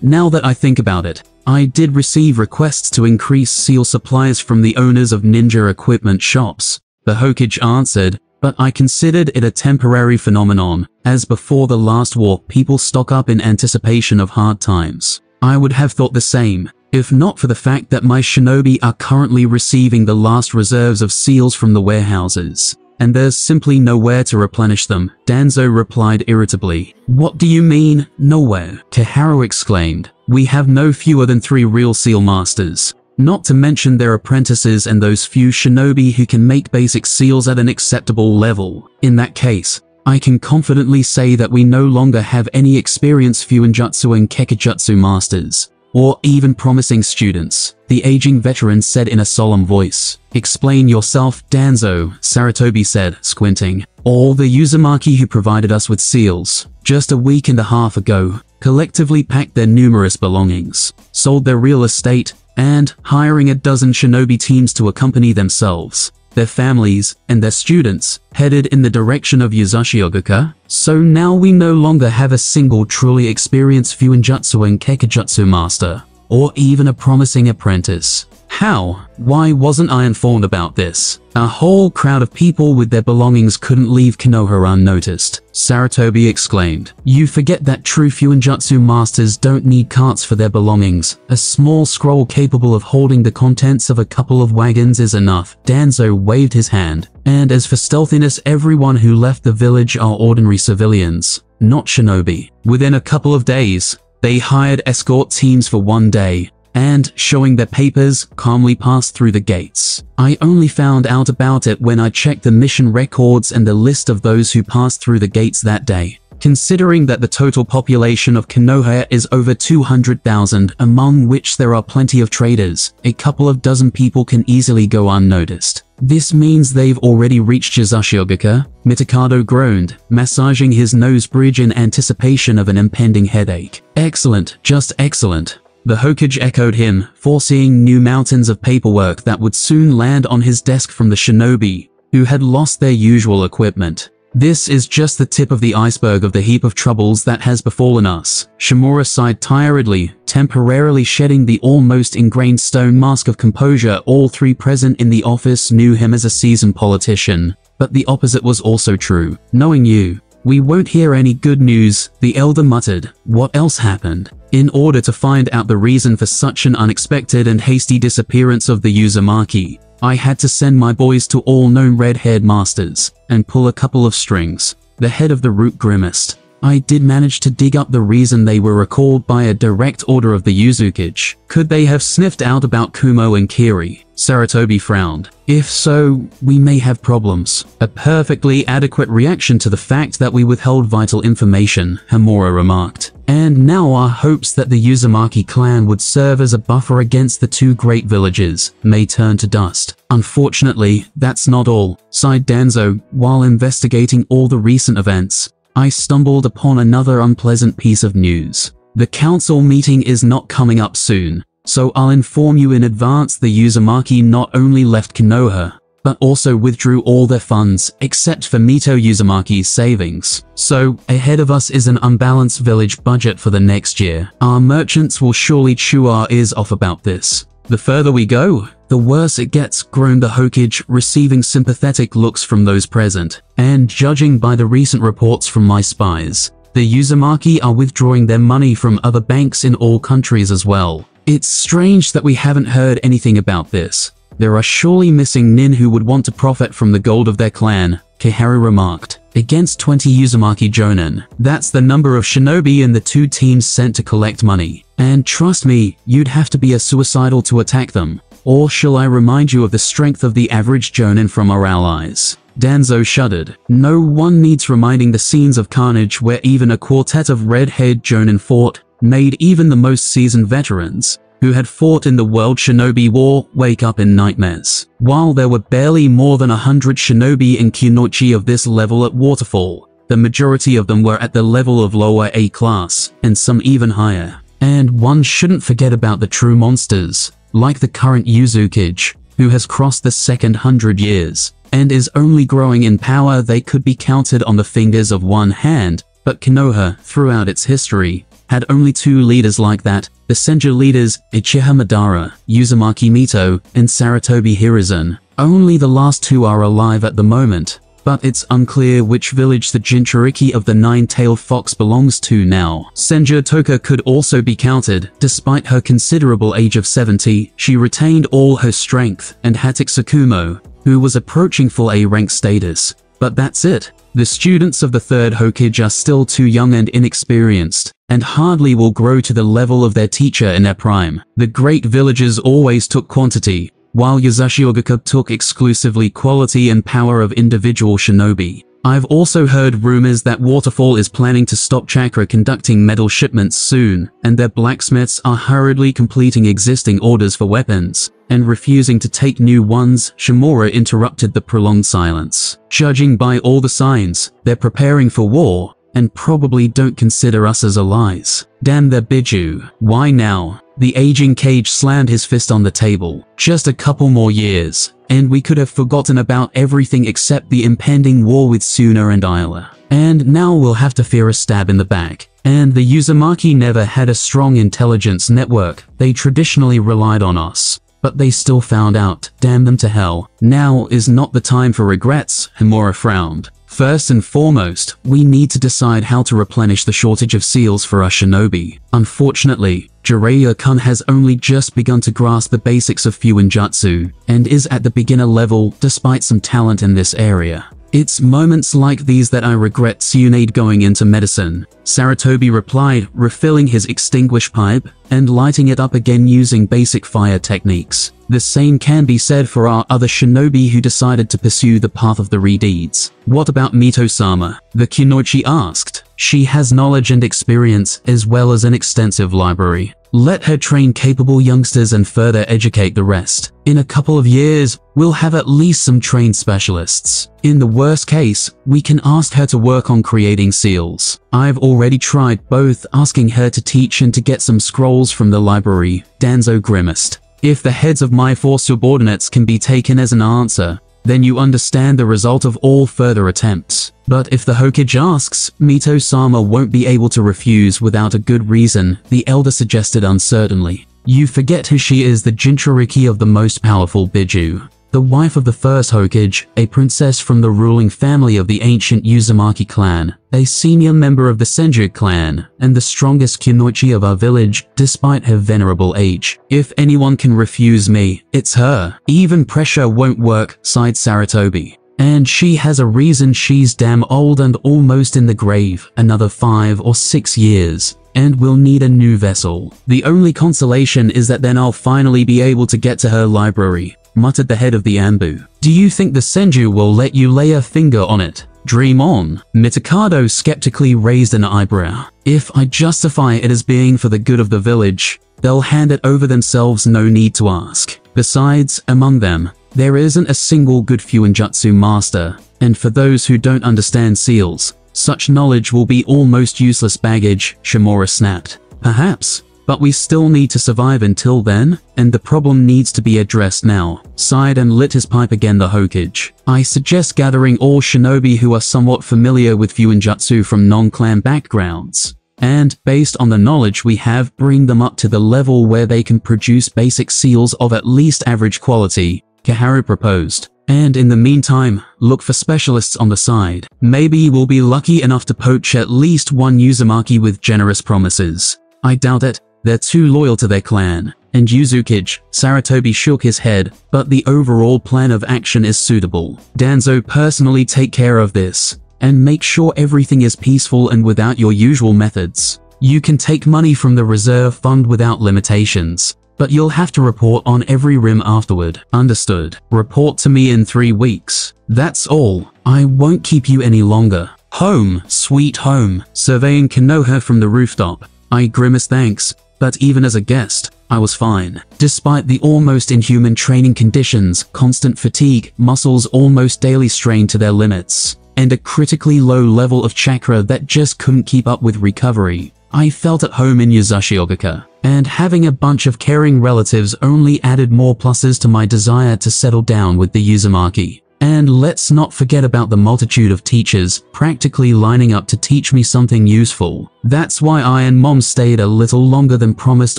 Now that I think about it, I did receive requests to increase seal supplies from the owners of ninja equipment shops, the Hokage answered, but I considered it a temporary phenomenon, as before the last war people stock up in anticipation of hard times. I would have thought the same, if not for the fact that my shinobi are currently receiving the last reserves of seals from the warehouses, and there's simply nowhere to replenish them, Danzo replied irritably. What do you mean, nowhere? Kaharu exclaimed. We have no fewer than 3 real seal masters, not to mention their apprentices and those few shinobi who can make basic seals at an acceptable level. In that case, I can confidently say that we no longer have any experienced Fuinjutsu and Kekijutsu masters, or even promising students, the aging veteran said in a solemn voice. Explain yourself, Danzo, Sarutobi said, squinting. All the Uzumaki who provided us with seals, just a week and a half ago, collectively packed their numerous belongings, sold their real estate, and, hiring a dozen shinobi teams to accompany themselves, their families, and their students, headed in the direction of Yuzashioguka. So now we no longer have a single truly experienced Fuinjutsu and Kekijutsu master, or even a promising apprentice. How? Why wasn't I informed about this? A whole crowd of people with their belongings couldn't leave Konoha unnoticed, Sarutobi exclaimed. You forget that true Fuinjutsu masters don't need carts for their belongings. A small scroll capable of holding the contents of a couple of wagons is enough. Danzo waved his hand. And as for stealthiness, everyone who left the village are ordinary civilians, not shinobi. Within a couple of days, they hired escort teams for 1 day, and, showing their papers, calmly passed through the gates. I only found out about it when I checked the mission records and the list of those who passed through the gates that day. Considering that the total population of Konoha is over 200,000, among which there are plenty of traders, a couple of dozen people can easily go unnoticed. This means they've already reached Yuzashioguka, Mitokado groaned, massaging his nose bridge in anticipation of an impending headache. Excellent, just excellent, the Hokage echoed him, foreseeing new mountains of paperwork that would soon land on his desk from the shinobi, who had lost their usual equipment. This is just the tip of the iceberg of the heap of troubles that has befallen us. Shimura sighed tiredly, temporarily shedding the almost ingrained stone mask of composure. All 3 present in the office knew him as a seasoned politician, but the opposite was also true. Knowing you, we won't hear any good news, the elder muttered. What else happened? In order to find out the reason for such an unexpected and hasty disappearance of the Uzumaki, I had to send my boys to all known red-haired masters and pull a couple of strings, the head of the root grimaced. I did manage to dig up the reason they were recalled by a direct order of the Yuzukage. Could they have sniffed out about Kumo and Kiri? Sarutobi frowned. If so, we may have problems. A perfectly adequate reaction to the fact that we withheld vital information, Hamura remarked. And now our hopes that the Uzumaki clan would serve as a buffer against the 2 great villages may turn to dust. Unfortunately, that's not all, sighed Danzo, while investigating all the recent events. I stumbled upon another unpleasant piece of news. The council meeting is not coming up soon, so I'll inform you in advance. The Uzumaki not only left Konoha, but also withdrew all their funds, except for Mito Uzumaki's savings. So, ahead of us is an unbalanced village budget for the next year. Our merchants will surely chew our ears off about this. The further we go, the worse it gets, groaned the Hokage, receiving sympathetic looks from those present. And judging by the recent reports from my spies, the Uzumaki are withdrawing their money from other banks in all countries as well. It's strange that we haven't heard anything about this. There are surely missing nin who would want to profit from the gold of their clan, Kiharu remarked. Against 20 Uzumaki Jonin. That's the number of shinobi in the two teams sent to collect money. And trust me, you'd have to be a suicidal to attack them. Or shall I remind you of the strength of the average Jonin from our allies? Danzo shuddered. No one needs reminding the scenes of carnage where even a quartet of red-haired Jonin fought, made even the most seasoned veterans, who had fought in the World Shinobi War, wake up in nightmares. While there were barely more than 100 shinobi in Kunoichi of this level at Waterfall, the majority of them were at the level of lower A class, and some even higher. And one shouldn't forget about the true monsters, like the current Yuzukage, who has crossed the second 100 years, and is only growing in power. They could be counted on the fingers of one hand, but Konoha, throughout its history, had only two leaders like that, the Senju leaders, Ichiha Madara, Uzumaki Mito, and Saratobi Hiruzen. Only the last two are alive at the moment, but it's unclear which village the Jinchuriki of the Nine-Tailed Fox belongs to now. Senju Toka could also be counted. Despite her considerable age of 70, she retained all her strength, and Hatake Tsukumo, who was approaching full A-rank status. But that's it. The students of the third Hokage are still too young and inexperienced, and hardly will grow to the level of their teacher in their prime. The great villagers always took quantity, while Yuzashi Ogakuba took exclusively quality and power of individual shinobi. I've also heard rumors that Waterfall is planning to stop chakra conducting metal shipments soon, and their blacksmiths are hurriedly completing existing orders for weapons, and refusing to take new ones. Shimura interrupted the prolonged silence. Judging by all the signs, they're preparing for war, and probably don't consider us as allies. Damn their Biju. Why now? The aging Cage slammed his fist on the table. Just a couple more years, and we could have forgotten about everything except the impending war with Suna and Ayla. And now we'll have to fear a stab in the back. And the Uzumaki never had a strong intelligence network. They traditionally relied on us. But they still found out. Damn them to hell. Now is not the time for regrets, Himura frowned. First and foremost, we need to decide how to replenish the shortage of seals for our shinobi. Unfortunately, Jiraiya-kun has only just begun to grasp the basics of Fuinjutsu, and is at the beginner level, despite some talent in this area. It's moments like these that I regret Tsunade going into medicine, Saratobi replied, refilling his extinguished pipe, and lighting it up again using basic fire techniques. The same can be said for our other shinobi who decided to pursue the path of the Redeeds. What about Mito-sama? The Kunoichi asked. She has knowledge and experience, as well as an extensive library. Let her train capable youngsters and further educate the rest. In a couple of years, we'll have at least some trained specialists. In the worst case, we can ask her to work on creating seals. I've already tried both, asking her to teach and to get some scrolls from the library. Danzo grimaced. If the heads of my four subordinates can be taken as an answer, then you understand the result of all further attempts. But if the Hokage asks, Mito-sama won't be able to refuse without a good reason, the elder suggested uncertainly. You forget who she is, the Jinchuriki of the most powerful Biju. The wife of the first Hokage, a princess from the ruling family of the ancient Uzumaki clan, a senior member of the Senju clan, and the strongest Kunoichi of our village, despite her venerable age. If anyone can refuse me, it's her. Even pressure won't work, sighed Saratobi. And she has a reason. She's damn old and almost in the grave, another 5 or 6 years. And we'll need a new vessel. The only consolation is that then I'll finally be able to get to her library, muttered the head of the Anbu. Do you think the Senju will let you lay a finger on it? Dream on. Mitokado skeptically raised an eyebrow. If I justify it as being for the good of the village, they'll hand it over themselves, no need to ask. Besides, among them, there isn't a single good Fuinjutsu master, and for those who don't understand seals, Such knowledge will be almost useless baggage," Shimura snapped. "Perhaps. But we still need to survive until then, and the problem needs to be addressed now," sighed and lit his pipe again the Hokage. "I suggest gathering all shinobi who are somewhat familiar with Fuinjutsu from non-clan backgrounds, and, based on the knowledge we have, bring them up to the level where they can produce basic seals of at least average quality," Kaharu proposed. "And in the meantime, look for specialists on the side. Maybe we'll be lucky enough to poach at least one Uzumaki with generous promises." "I doubt it. They're too loyal to their clan." "And Yuzukage," Saratobi shook his head, "but the overall plan of action is suitable. Danzo, personally take care of this, and make sure everything is peaceful and without your usual methods. You can take money from the reserve fund without limitations, but you'll have to report on every rim afterward." "Understood. Report to me in 3 weeks. That's all. I won't keep you any longer." "Home, sweet home." Surveying Konoha from the rooftop, I grimaced. "Thanks, but even as a guest, I was fine. Despite the almost inhuman training conditions, constant fatigue, muscles almost daily strained to their limits, and a critically low level of chakra that just couldn't keep up with recovery, I felt at home in Yuzashiogakuka. And having a bunch of caring relatives only added more pluses to my desire to settle down with the Uzumaki. And let's not forget about the multitude of teachers practically lining up to teach me something useful. That's why I and Mom stayed a little longer than promised.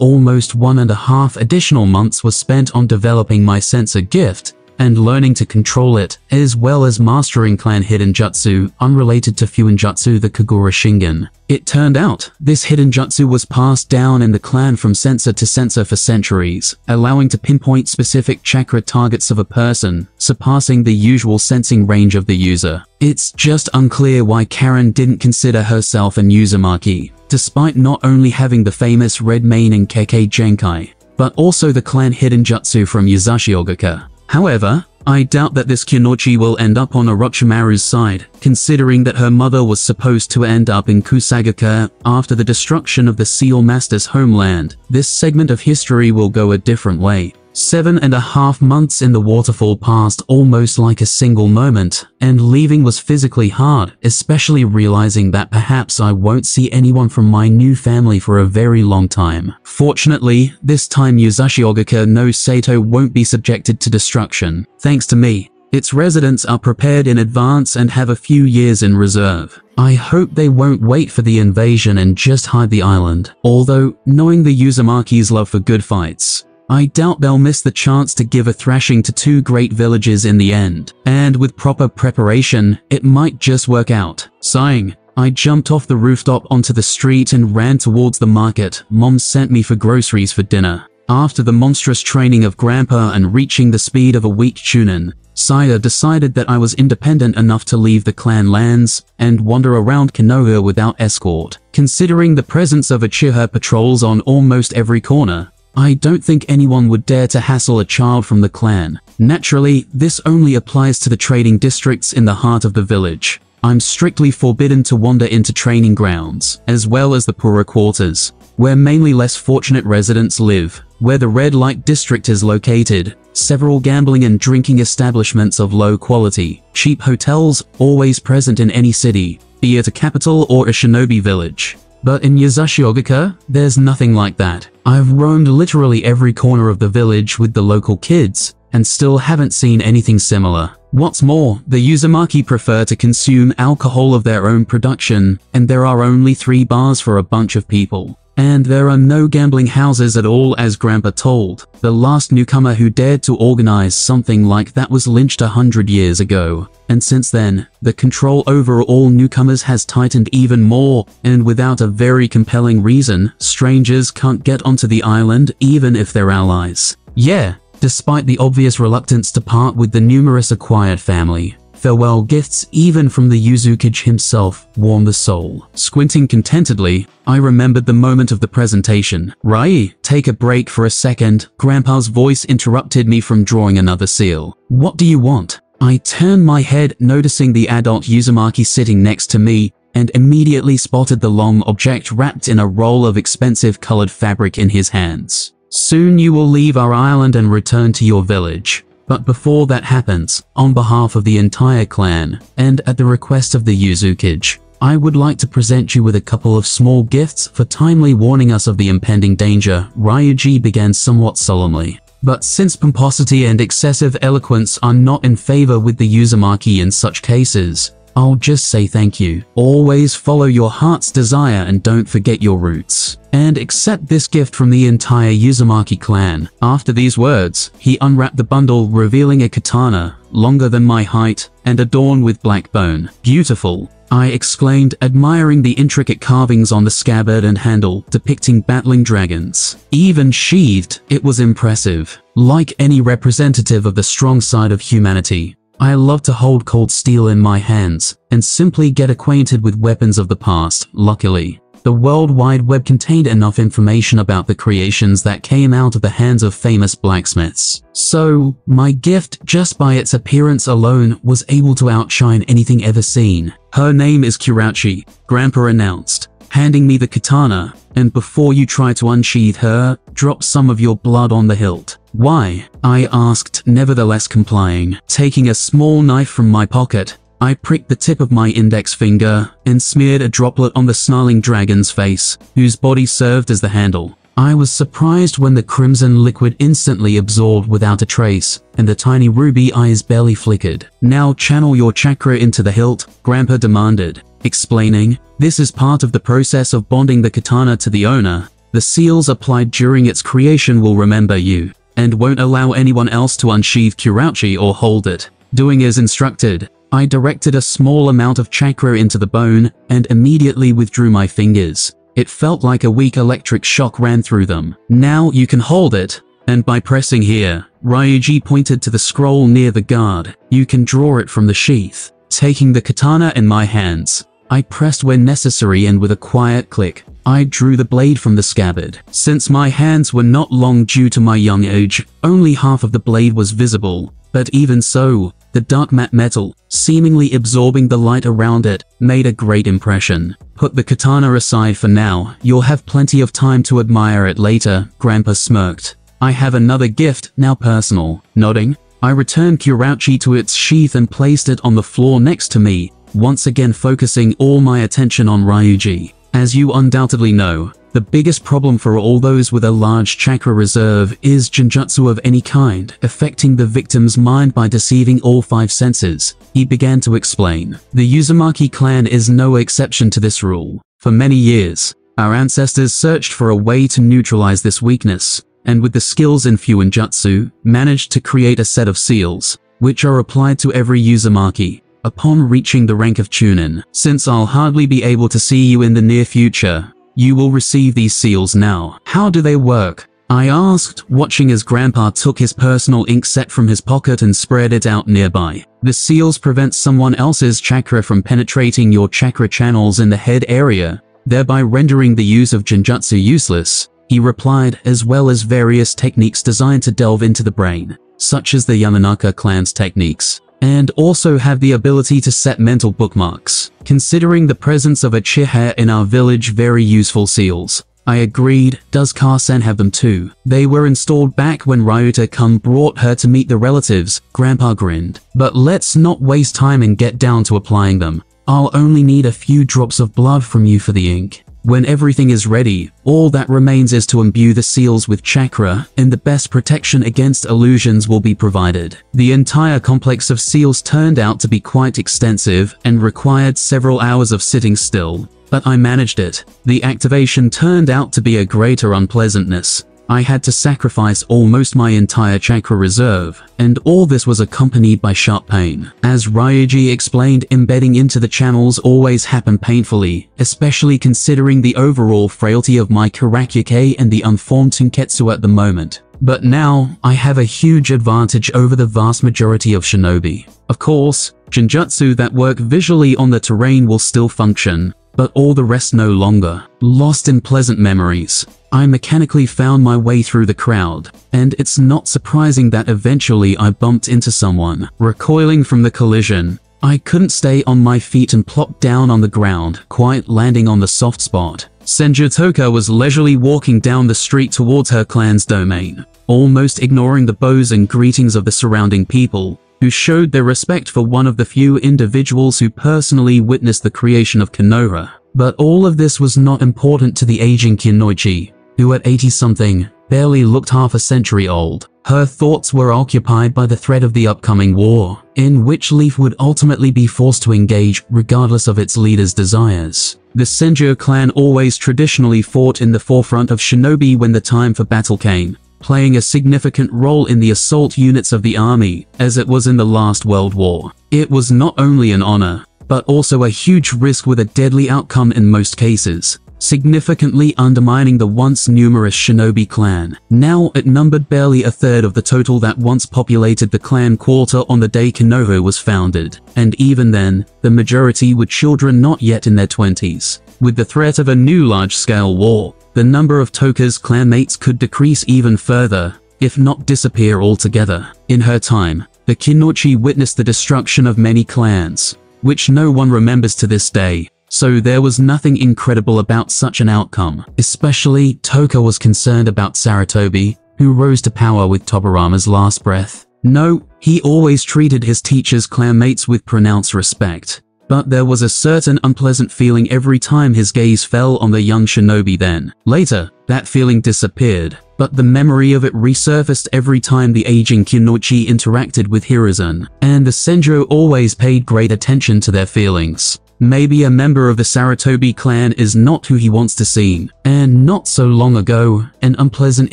Almost 1.5 additional months was spent on developing my sensor gift and learning to control it, as well as mastering clan hidden jutsu unrelated to Fuinjutsu, the Kagura Shingen. It turned out, this hidden jutsu was passed down in the clan from sensor to sensor for centuries, allowing to pinpoint specific chakra targets of a person, surpassing the usual sensing range of the user. It's just unclear why Karen didn't consider herself an Uzumaki, despite not only having the famous red mane and Kekkei Genkai, but also the clan hidden jutsu from Yuzashiogakuka. However, I doubt that this Kunoichi will end up on Orochimaru's side, considering that her mother was supposed to end up in Kusagakuka after the destruction of the Seal Master's homeland. This segment of history will go a different way. 7.5 months in the waterfall passed almost like a single moment, and leaving was physically hard, especially realizing that perhaps I won't see anyone from my new family for a very long time. Fortunately, this time Yuzashiogakuka no Sato won't be subjected to destruction, thanks to me. Its residents are prepared in advance and have a few years in reserve. I hope they won't wait for the invasion and just hide the island. Although, knowing the Uzumaki's love for good fights, I doubt they'll miss the chance to give a thrashing to 2 great villages in the end. And with proper preparation, it might just work out. Sighing, I jumped off the rooftop onto the street and ran towards the market Mom sent me for groceries for dinner. After the monstrous training of Grandpa and reaching the speed of a weak Chunin, Saya decided that I was independent enough to leave the clan lands and wander around Konoha without escort. Considering the presence of Uchiha patrols on almost every corner, I don't think anyone would dare to hassle a child from the clan. Naturally, this only applies to the trading districts in the heart of the village. I'm strictly forbidden to wander into training grounds, as well as the poorer quarters, where mainly less fortunate residents live. Where the red light district is located, several gambling and drinking establishments of low quality, cheap hotels, always present in any city, be it a capital or a shinobi village. But in Yuzashiogakuka, there's nothing like that. I've roamed literally every corner of the village with the local kids, and still haven't seen anything similar. What's more, the Uzumaki prefer to consume alcohol of their own production, and there are only 3 bars for a bunch of people. And there are no gambling houses at all, as Grandpa told. The last newcomer who dared to organize something like that was lynched 100 years ago. And since then, the control over all newcomers has tightened even more, and without a very compelling reason, strangers can't get onto the island even if they're allies. Yeah, despite the obvious reluctance to part with the numerous acquired family. Farewell gifts, even from the Yuzukage himself, warm the soul. Squinting contentedly, I remembered the moment of the presentation. "Rai, take a break for a second," Grandpa's voice interrupted me from drawing another seal. "What do you want?" I turned my head, noticing the adult Uzumaki sitting next to me, and immediately spotted the long object wrapped in a roll of expensive colored fabric in his hands. "Soon you will leave our island and return to your village. But before that happens, on behalf of the entire clan, and at the request of the Yuzukage, I would like to present you with a couple of small gifts for timely warning us of the impending danger," Ryuji began somewhat solemnly. But since pomposity and excessive eloquence are not in favor with the Uzumaki in such cases, I'll just say thank you. Always follow your heart's desire and don't forget your roots. And accept this gift from the entire Uzumaki clan. After these words, he unwrapped the bundle, revealing a katana, longer than my height, and adorned with black bone. Beautiful, I exclaimed, admiring the intricate carvings on the scabbard and handle, depicting battling dragons. Even sheathed, it was impressive. Like any representative of the strong side of humanity, I love to hold cold steel in my hands and simply get acquainted with weapons of the past. Luckily, the World Wide Web contained enough information about the creations that came out of the hands of famous blacksmiths. So, my gift, just by its appearance alone, was able to outshine anything ever seen. Her name is Kirauchi, Grandpa announced, handing me the katana, and before you try to unsheathe her, drop some of your blood on the hilt. Why? I asked, nevertheless complying. Taking a small knife from my pocket, I pricked the tip of my index finger and smeared a droplet on the snarling dragon's face, whose body served as the handle. I was surprised when the crimson liquid instantly absorbed without a trace, and the tiny ruby eyes barely flickered. Now channel your chakra into the hilt, Grandpa demanded, explaining, this is part of the process of bonding the katana to the owner. The seals applied during its creation will remember you, and won't allow anyone else to unsheathe Kirauchi or hold it. Doing as instructed, I directed a small amount of chakra into the bone and immediately withdrew my fingers. It felt like a weak electric shock ran through them. Now you can hold it, and by pressing here, Ryuji pointed to the scroll near the guard, you can draw it from the sheath. Taking the katana in my hands, I pressed where necessary and with a quiet click, I drew the blade from the scabbard. Since my hands were not long due to my young age, only half of the blade was visible, but even so, the dark matte metal, seemingly absorbing the light around it, made a great impression. Put the katana aside for now, you'll have plenty of time to admire it later, Grandpa smirked. I have another gift, now personal. Nodding, I returned Kirauchi to its sheath and placed it on the floor next to me, once again focusing all my attention on Ryuji. As you undoubtedly know, the biggest problem for all those with a large chakra reserve is genjutsu of any kind, affecting the victim's mind by deceiving all five senses. He began to explain. The Uzumaki clan is no exception to this rule. For many years, our ancestors searched for a way to neutralize this weakness, and with the skills in Fuinjutsu, managed to create a set of seals, which are applied to every Uzumaki upon reaching the rank of Chunin. Since I'll hardly be able to see you in the near future, you will receive these seals now. How do they work? I asked, watching as Grandpa took his personal ink set from his pocket and spread it out nearby. The seals prevent someone else's chakra from penetrating your chakra channels in the head area, thereby rendering the use of genjutsu useless, he replied, as well as various techniques designed to delve into the brain, such as the Yamanaka clan's techniques, and also have the ability to set mental bookmarks. Considering the presence of a Chihaya in our village, very useful seals, I agreed. Does Kar-san have them too? They were installed back when Ryuta-kun brought her to meet the relatives, Grandpa grinned. But let's not waste time and get down to applying them. I'll only need a few drops of blood from you for the ink. When everything is ready, all that remains is to imbue the seals with chakra, and the best protection against illusions will be provided. The entire complex of seals turned out to be quite extensive and required several hours of sitting still, but I managed it. The activation turned out to be a greater unpleasantness. I had to sacrifice almost my entire chakra reserve, and all this was accompanied by sharp pain. As Ryuji explained, embedding into the channels always happened painfully, especially considering the overall frailty of my Karakyuke and the unformed Tenketsu at the moment. But now, I have a huge advantage over the vast majority of shinobi. Of course, genjutsu that work visually on the terrain will still function, but all the rest no longer. Lost in pleasant memories, I mechanically found my way through the crowd, and it's not surprising that eventually I bumped into someone. Recoiling from the collision, I couldn't stay on my feet and plopped down on the ground, quite landing on the soft spot. Senjutoka was leisurely walking down the street towards her clan's domain, almost ignoring the bows and greetings of the surrounding people, who showed their respect for one of the few individuals who personally witnessed the creation of Konoha. But all of this was not important to the aging Kunoichi, who at 80-something, barely looked half a century old. Her thoughts were occupied by the threat of the upcoming war, in which Leaf would ultimately be forced to engage, regardless of its leader's desires. The Senju clan always traditionally fought in the forefront of shinobi when the time for battle came, playing a significant role in the assault units of the army, as it was in the last World War. It was not only an honor, but also a huge risk with a deadly outcome in most cases, significantly undermining the once numerous shinobi clan. Now it numbered barely a third of the total that once populated the clan quarter on the day Konoha was founded, and even then, the majority were children not yet in their 20s. With the threat of a new large-scale war, the number of Toka's clanmates could decrease even further, if not disappear altogether. In her time, the Kunoichi witnessed the destruction of many clans, which no one remembers to this day, so there was nothing incredible about such an outcome. Especially, Toka was concerned about Saratobi, who rose to power with Tobarama's last breath. No, he always treated his teacher's clanmates with pronounced respect, but there was a certain unpleasant feeling every time his gaze fell on the young shinobi then. Later, that feeling disappeared, but the memory of it resurfaced every time the aging Kunoichi interacted with Hiruzen, and the Senju always paid great attention to their feelings. Maybe a member of the Saratobi clan is not who he wants to seem. And not so long ago, an unpleasant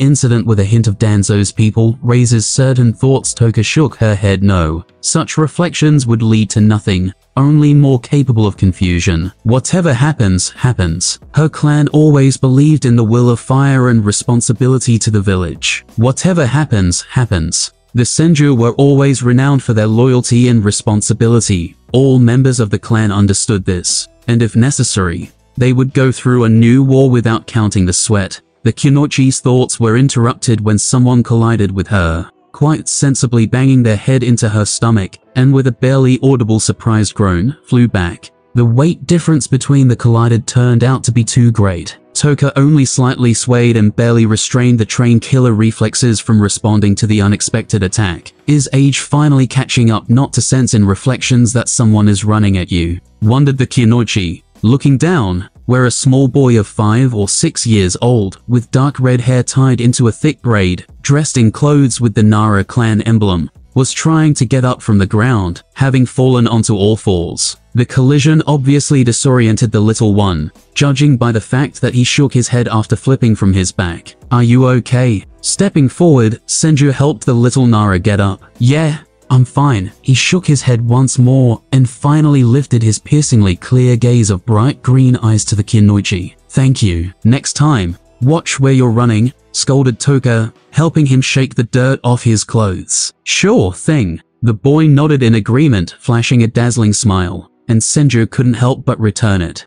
incident with a hint of Danzo's people raises certain thoughts. Toka shook her head no. Such reflections would lead to nothing, only more capable of confusion. Whatever happens, happens. Her clan always believed in the will of fire and responsibility to the village. Whatever happens, happens. The Senju were always renowned for their loyalty and responsibility. All members of the clan understood this, and if necessary, they would go through a new war without counting the sweat. The Kunoichi's thoughts were interrupted when someone collided with her, quite sensibly banging their head into her stomach, and with a barely audible surprised groan, flew back. The weight difference between the collided turned out to be too great. Toka only slightly swayed and barely restrained the trained killer reflexes from responding to the unexpected attack. Is age finally catching up not to sense in reflections that someone is running at you? Wondered the Kunoichi, looking down, where a small boy of 5 or 6 years old, with dark red hair tied into a thick braid, dressed in clothes with the Nara clan emblem, was trying to get up from the ground, having fallen onto all fours. The collision obviously disoriented the little one, judging by the fact that he shook his head after flipping from his back. "Are you okay?" Stepping forward, Senju helped the little Nara get up. "Yeah, I'm fine." He shook his head once more, and finally lifted his piercingly clear gaze of bright green eyes to the Kunoichi. "Thank you. Next time, watch where you're running," scolded Toka, helping him shake the dirt off his clothes. "Sure thing." The boy nodded in agreement, flashing a dazzling smile, and Senju couldn't help but return it.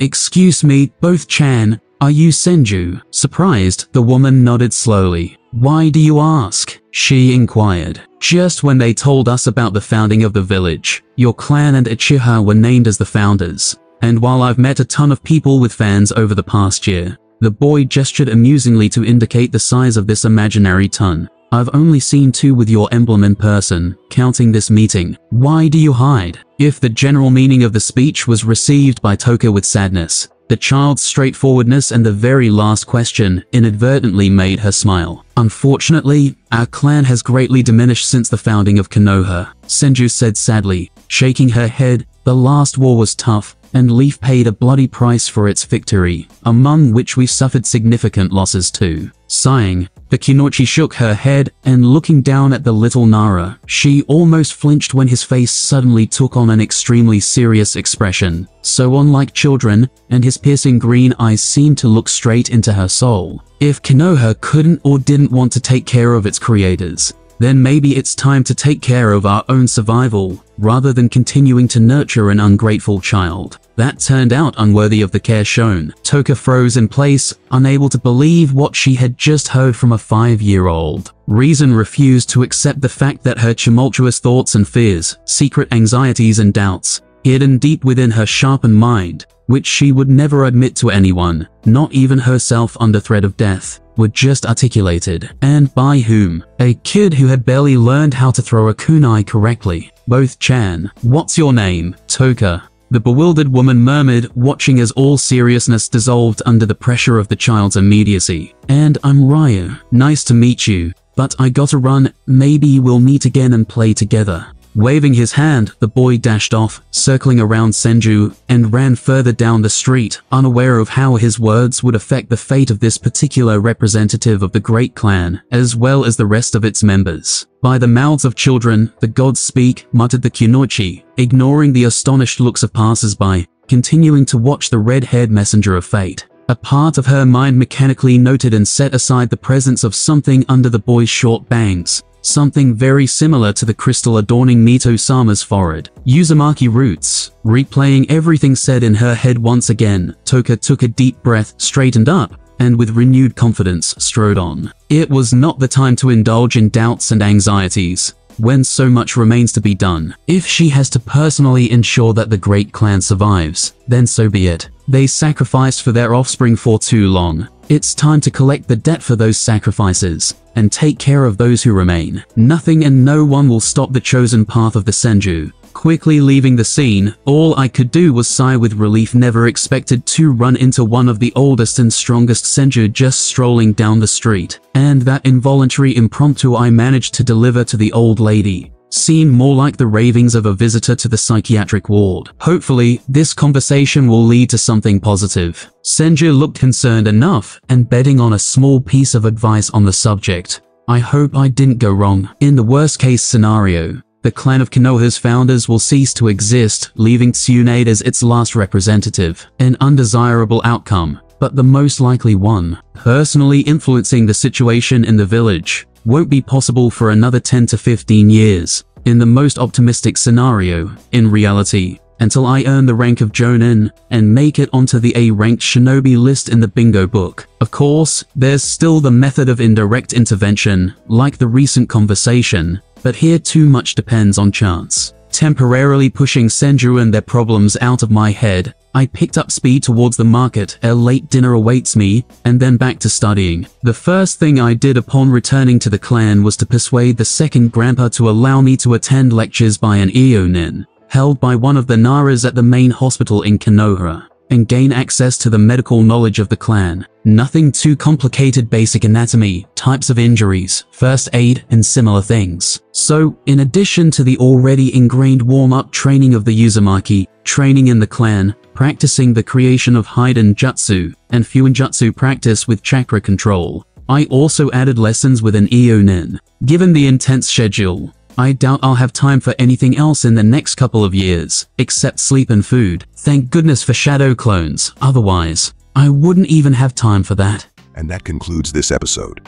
Excuse me, both-chan, are you Senju?" Surprised, the woman nodded slowly. "Why do you ask?" she inquired. "Just when they told us about the founding of the village, your clan and Uchiha were named as the founders, and while I've met a ton of people with fans over the past year," the boy gestured amusingly to indicate the size of this imaginary ton, "I've only seen two with your emblem in person, counting this meeting. Why do you hide?" If the general meaning of the speech was received by Toka with sadness, the child's straightforwardness and the very last question inadvertently made her smile. "Unfortunately, our clan has greatly diminished since the founding of Konoha," Senju said sadly, shaking her head. "The last war was tough, and Leaf paid a bloody price for its victory, among which we suffered significant losses too." Sighing, the Kunoichi shook her head, and looking down at the little Nara, she almost flinched when his face suddenly took on an extremely serious expression, so unlike children, and his piercing green eyes seemed to look straight into her soul. If Konoha couldn't or didn't want to take care of its creators, then maybe it's time to take care of our own survival, rather than continuing to nurture an ungrateful child that turned out unworthy of the care shown. Toka froze in place, unable to believe what she had just heard from a 5-year-old. Reason refused to accept the fact that her tumultuous thoughts and fears, secret anxieties and doubts, hidden deep within her sharpened mind, which she would never admit to anyone, not even herself under threat of death, were just articulated. And by whom? A kid who had barely learned how to throw a kunai correctly. Both Chan, what's your name, Toka? The bewildered woman murmured, watching as all seriousness dissolved under the pressure of the child's immediacy. And I'm Ryu. Nice to meet you, but I gotta run, maybe we'll meet again and play together. Waving his hand, the boy dashed off, circling around Senju, and ran further down the street, unaware of how his words would affect the fate of this particular representative of the Great Clan, as well as the rest of its members. By the mouths of children, the gods speak, muttered the Kunoichi, ignoring the astonished looks of passers-by, continuing to watch the red-haired messenger of fate. A part of her mind mechanically noted and set aside the presence of something under the boy's short bangs. Something very similar to the crystal adorning Mito-sama's forehead. Uzumaki roots. Replaying everything said in her head once again, Toka took a deep breath, straightened up, and with renewed confidence, strode on. It was not the time to indulge in doubts and anxieties, when so much remains to be done. If she has to personally ensure that the Great Clan survives, then so be it. They sacrificed for their offspring for too long. It's time to collect the debt for those sacrifices, and take care of those who remain. Nothing and no one will stop the chosen path of the Senju. Quickly leaving the scene, all I could do was sigh with relief, never expected to run into one of the oldest and strongest Senju just strolling down the street. And that involuntary impromptu I managed to deliver to the old lady seemed more like the ravings of a visitor to the psychiatric ward. Hopefully, this conversation will lead to something positive. Senju looked concerned enough, and betting on a small piece of advice on the subject. I hope I didn't go wrong. In the worst-case scenario, the clan of Konoha's founders will cease to exist, leaving Tsunade as its last representative. An undesirable outcome, but the most likely one. Personally influencing the situation in the village won't be possible for another 10 to 15 years, in the most optimistic scenario. In reality, until I earn the rank of Jonin and make it onto the A-ranked shinobi list in the bingo book. Of course, there's still the method of indirect intervention, like the recent conversation, but here too much depends on chance. Temporarily pushing Senju and their problems out of my head, I picked up speed towards the market. A late dinner awaits me, and then back to studying. The first thing I did upon returning to the clan was to persuade the second grandpa to allow me to attend lectures by an Ionin, held by one of the Naras at the main hospital in Konoha, and gain access to the medical knowledge of the clan. Nothing too complicated, basic anatomy, types of injuries, first aid, and similar things. So, in addition to the already ingrained warm-up training of the Uzumaki, training in the clan, practicing the creation of Hiden Jutsu, and Fuinjutsu practice with chakra control, I also added lessons with an Ionin. Given the intense schedule, I doubt I'll have time for anything else in the next couple of years, except sleep and food. Thank goodness for shadow clones, otherwise, I wouldn't even have time for that. And that concludes this episode.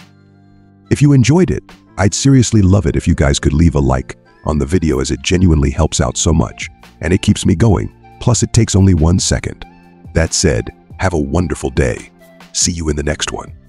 If you enjoyed it, I'd seriously love it if you guys could leave a like on the video, as it genuinely helps out so much, and it keeps me going. Plus, it takes only 1 second. That said, have a wonderful day. See you in the next one.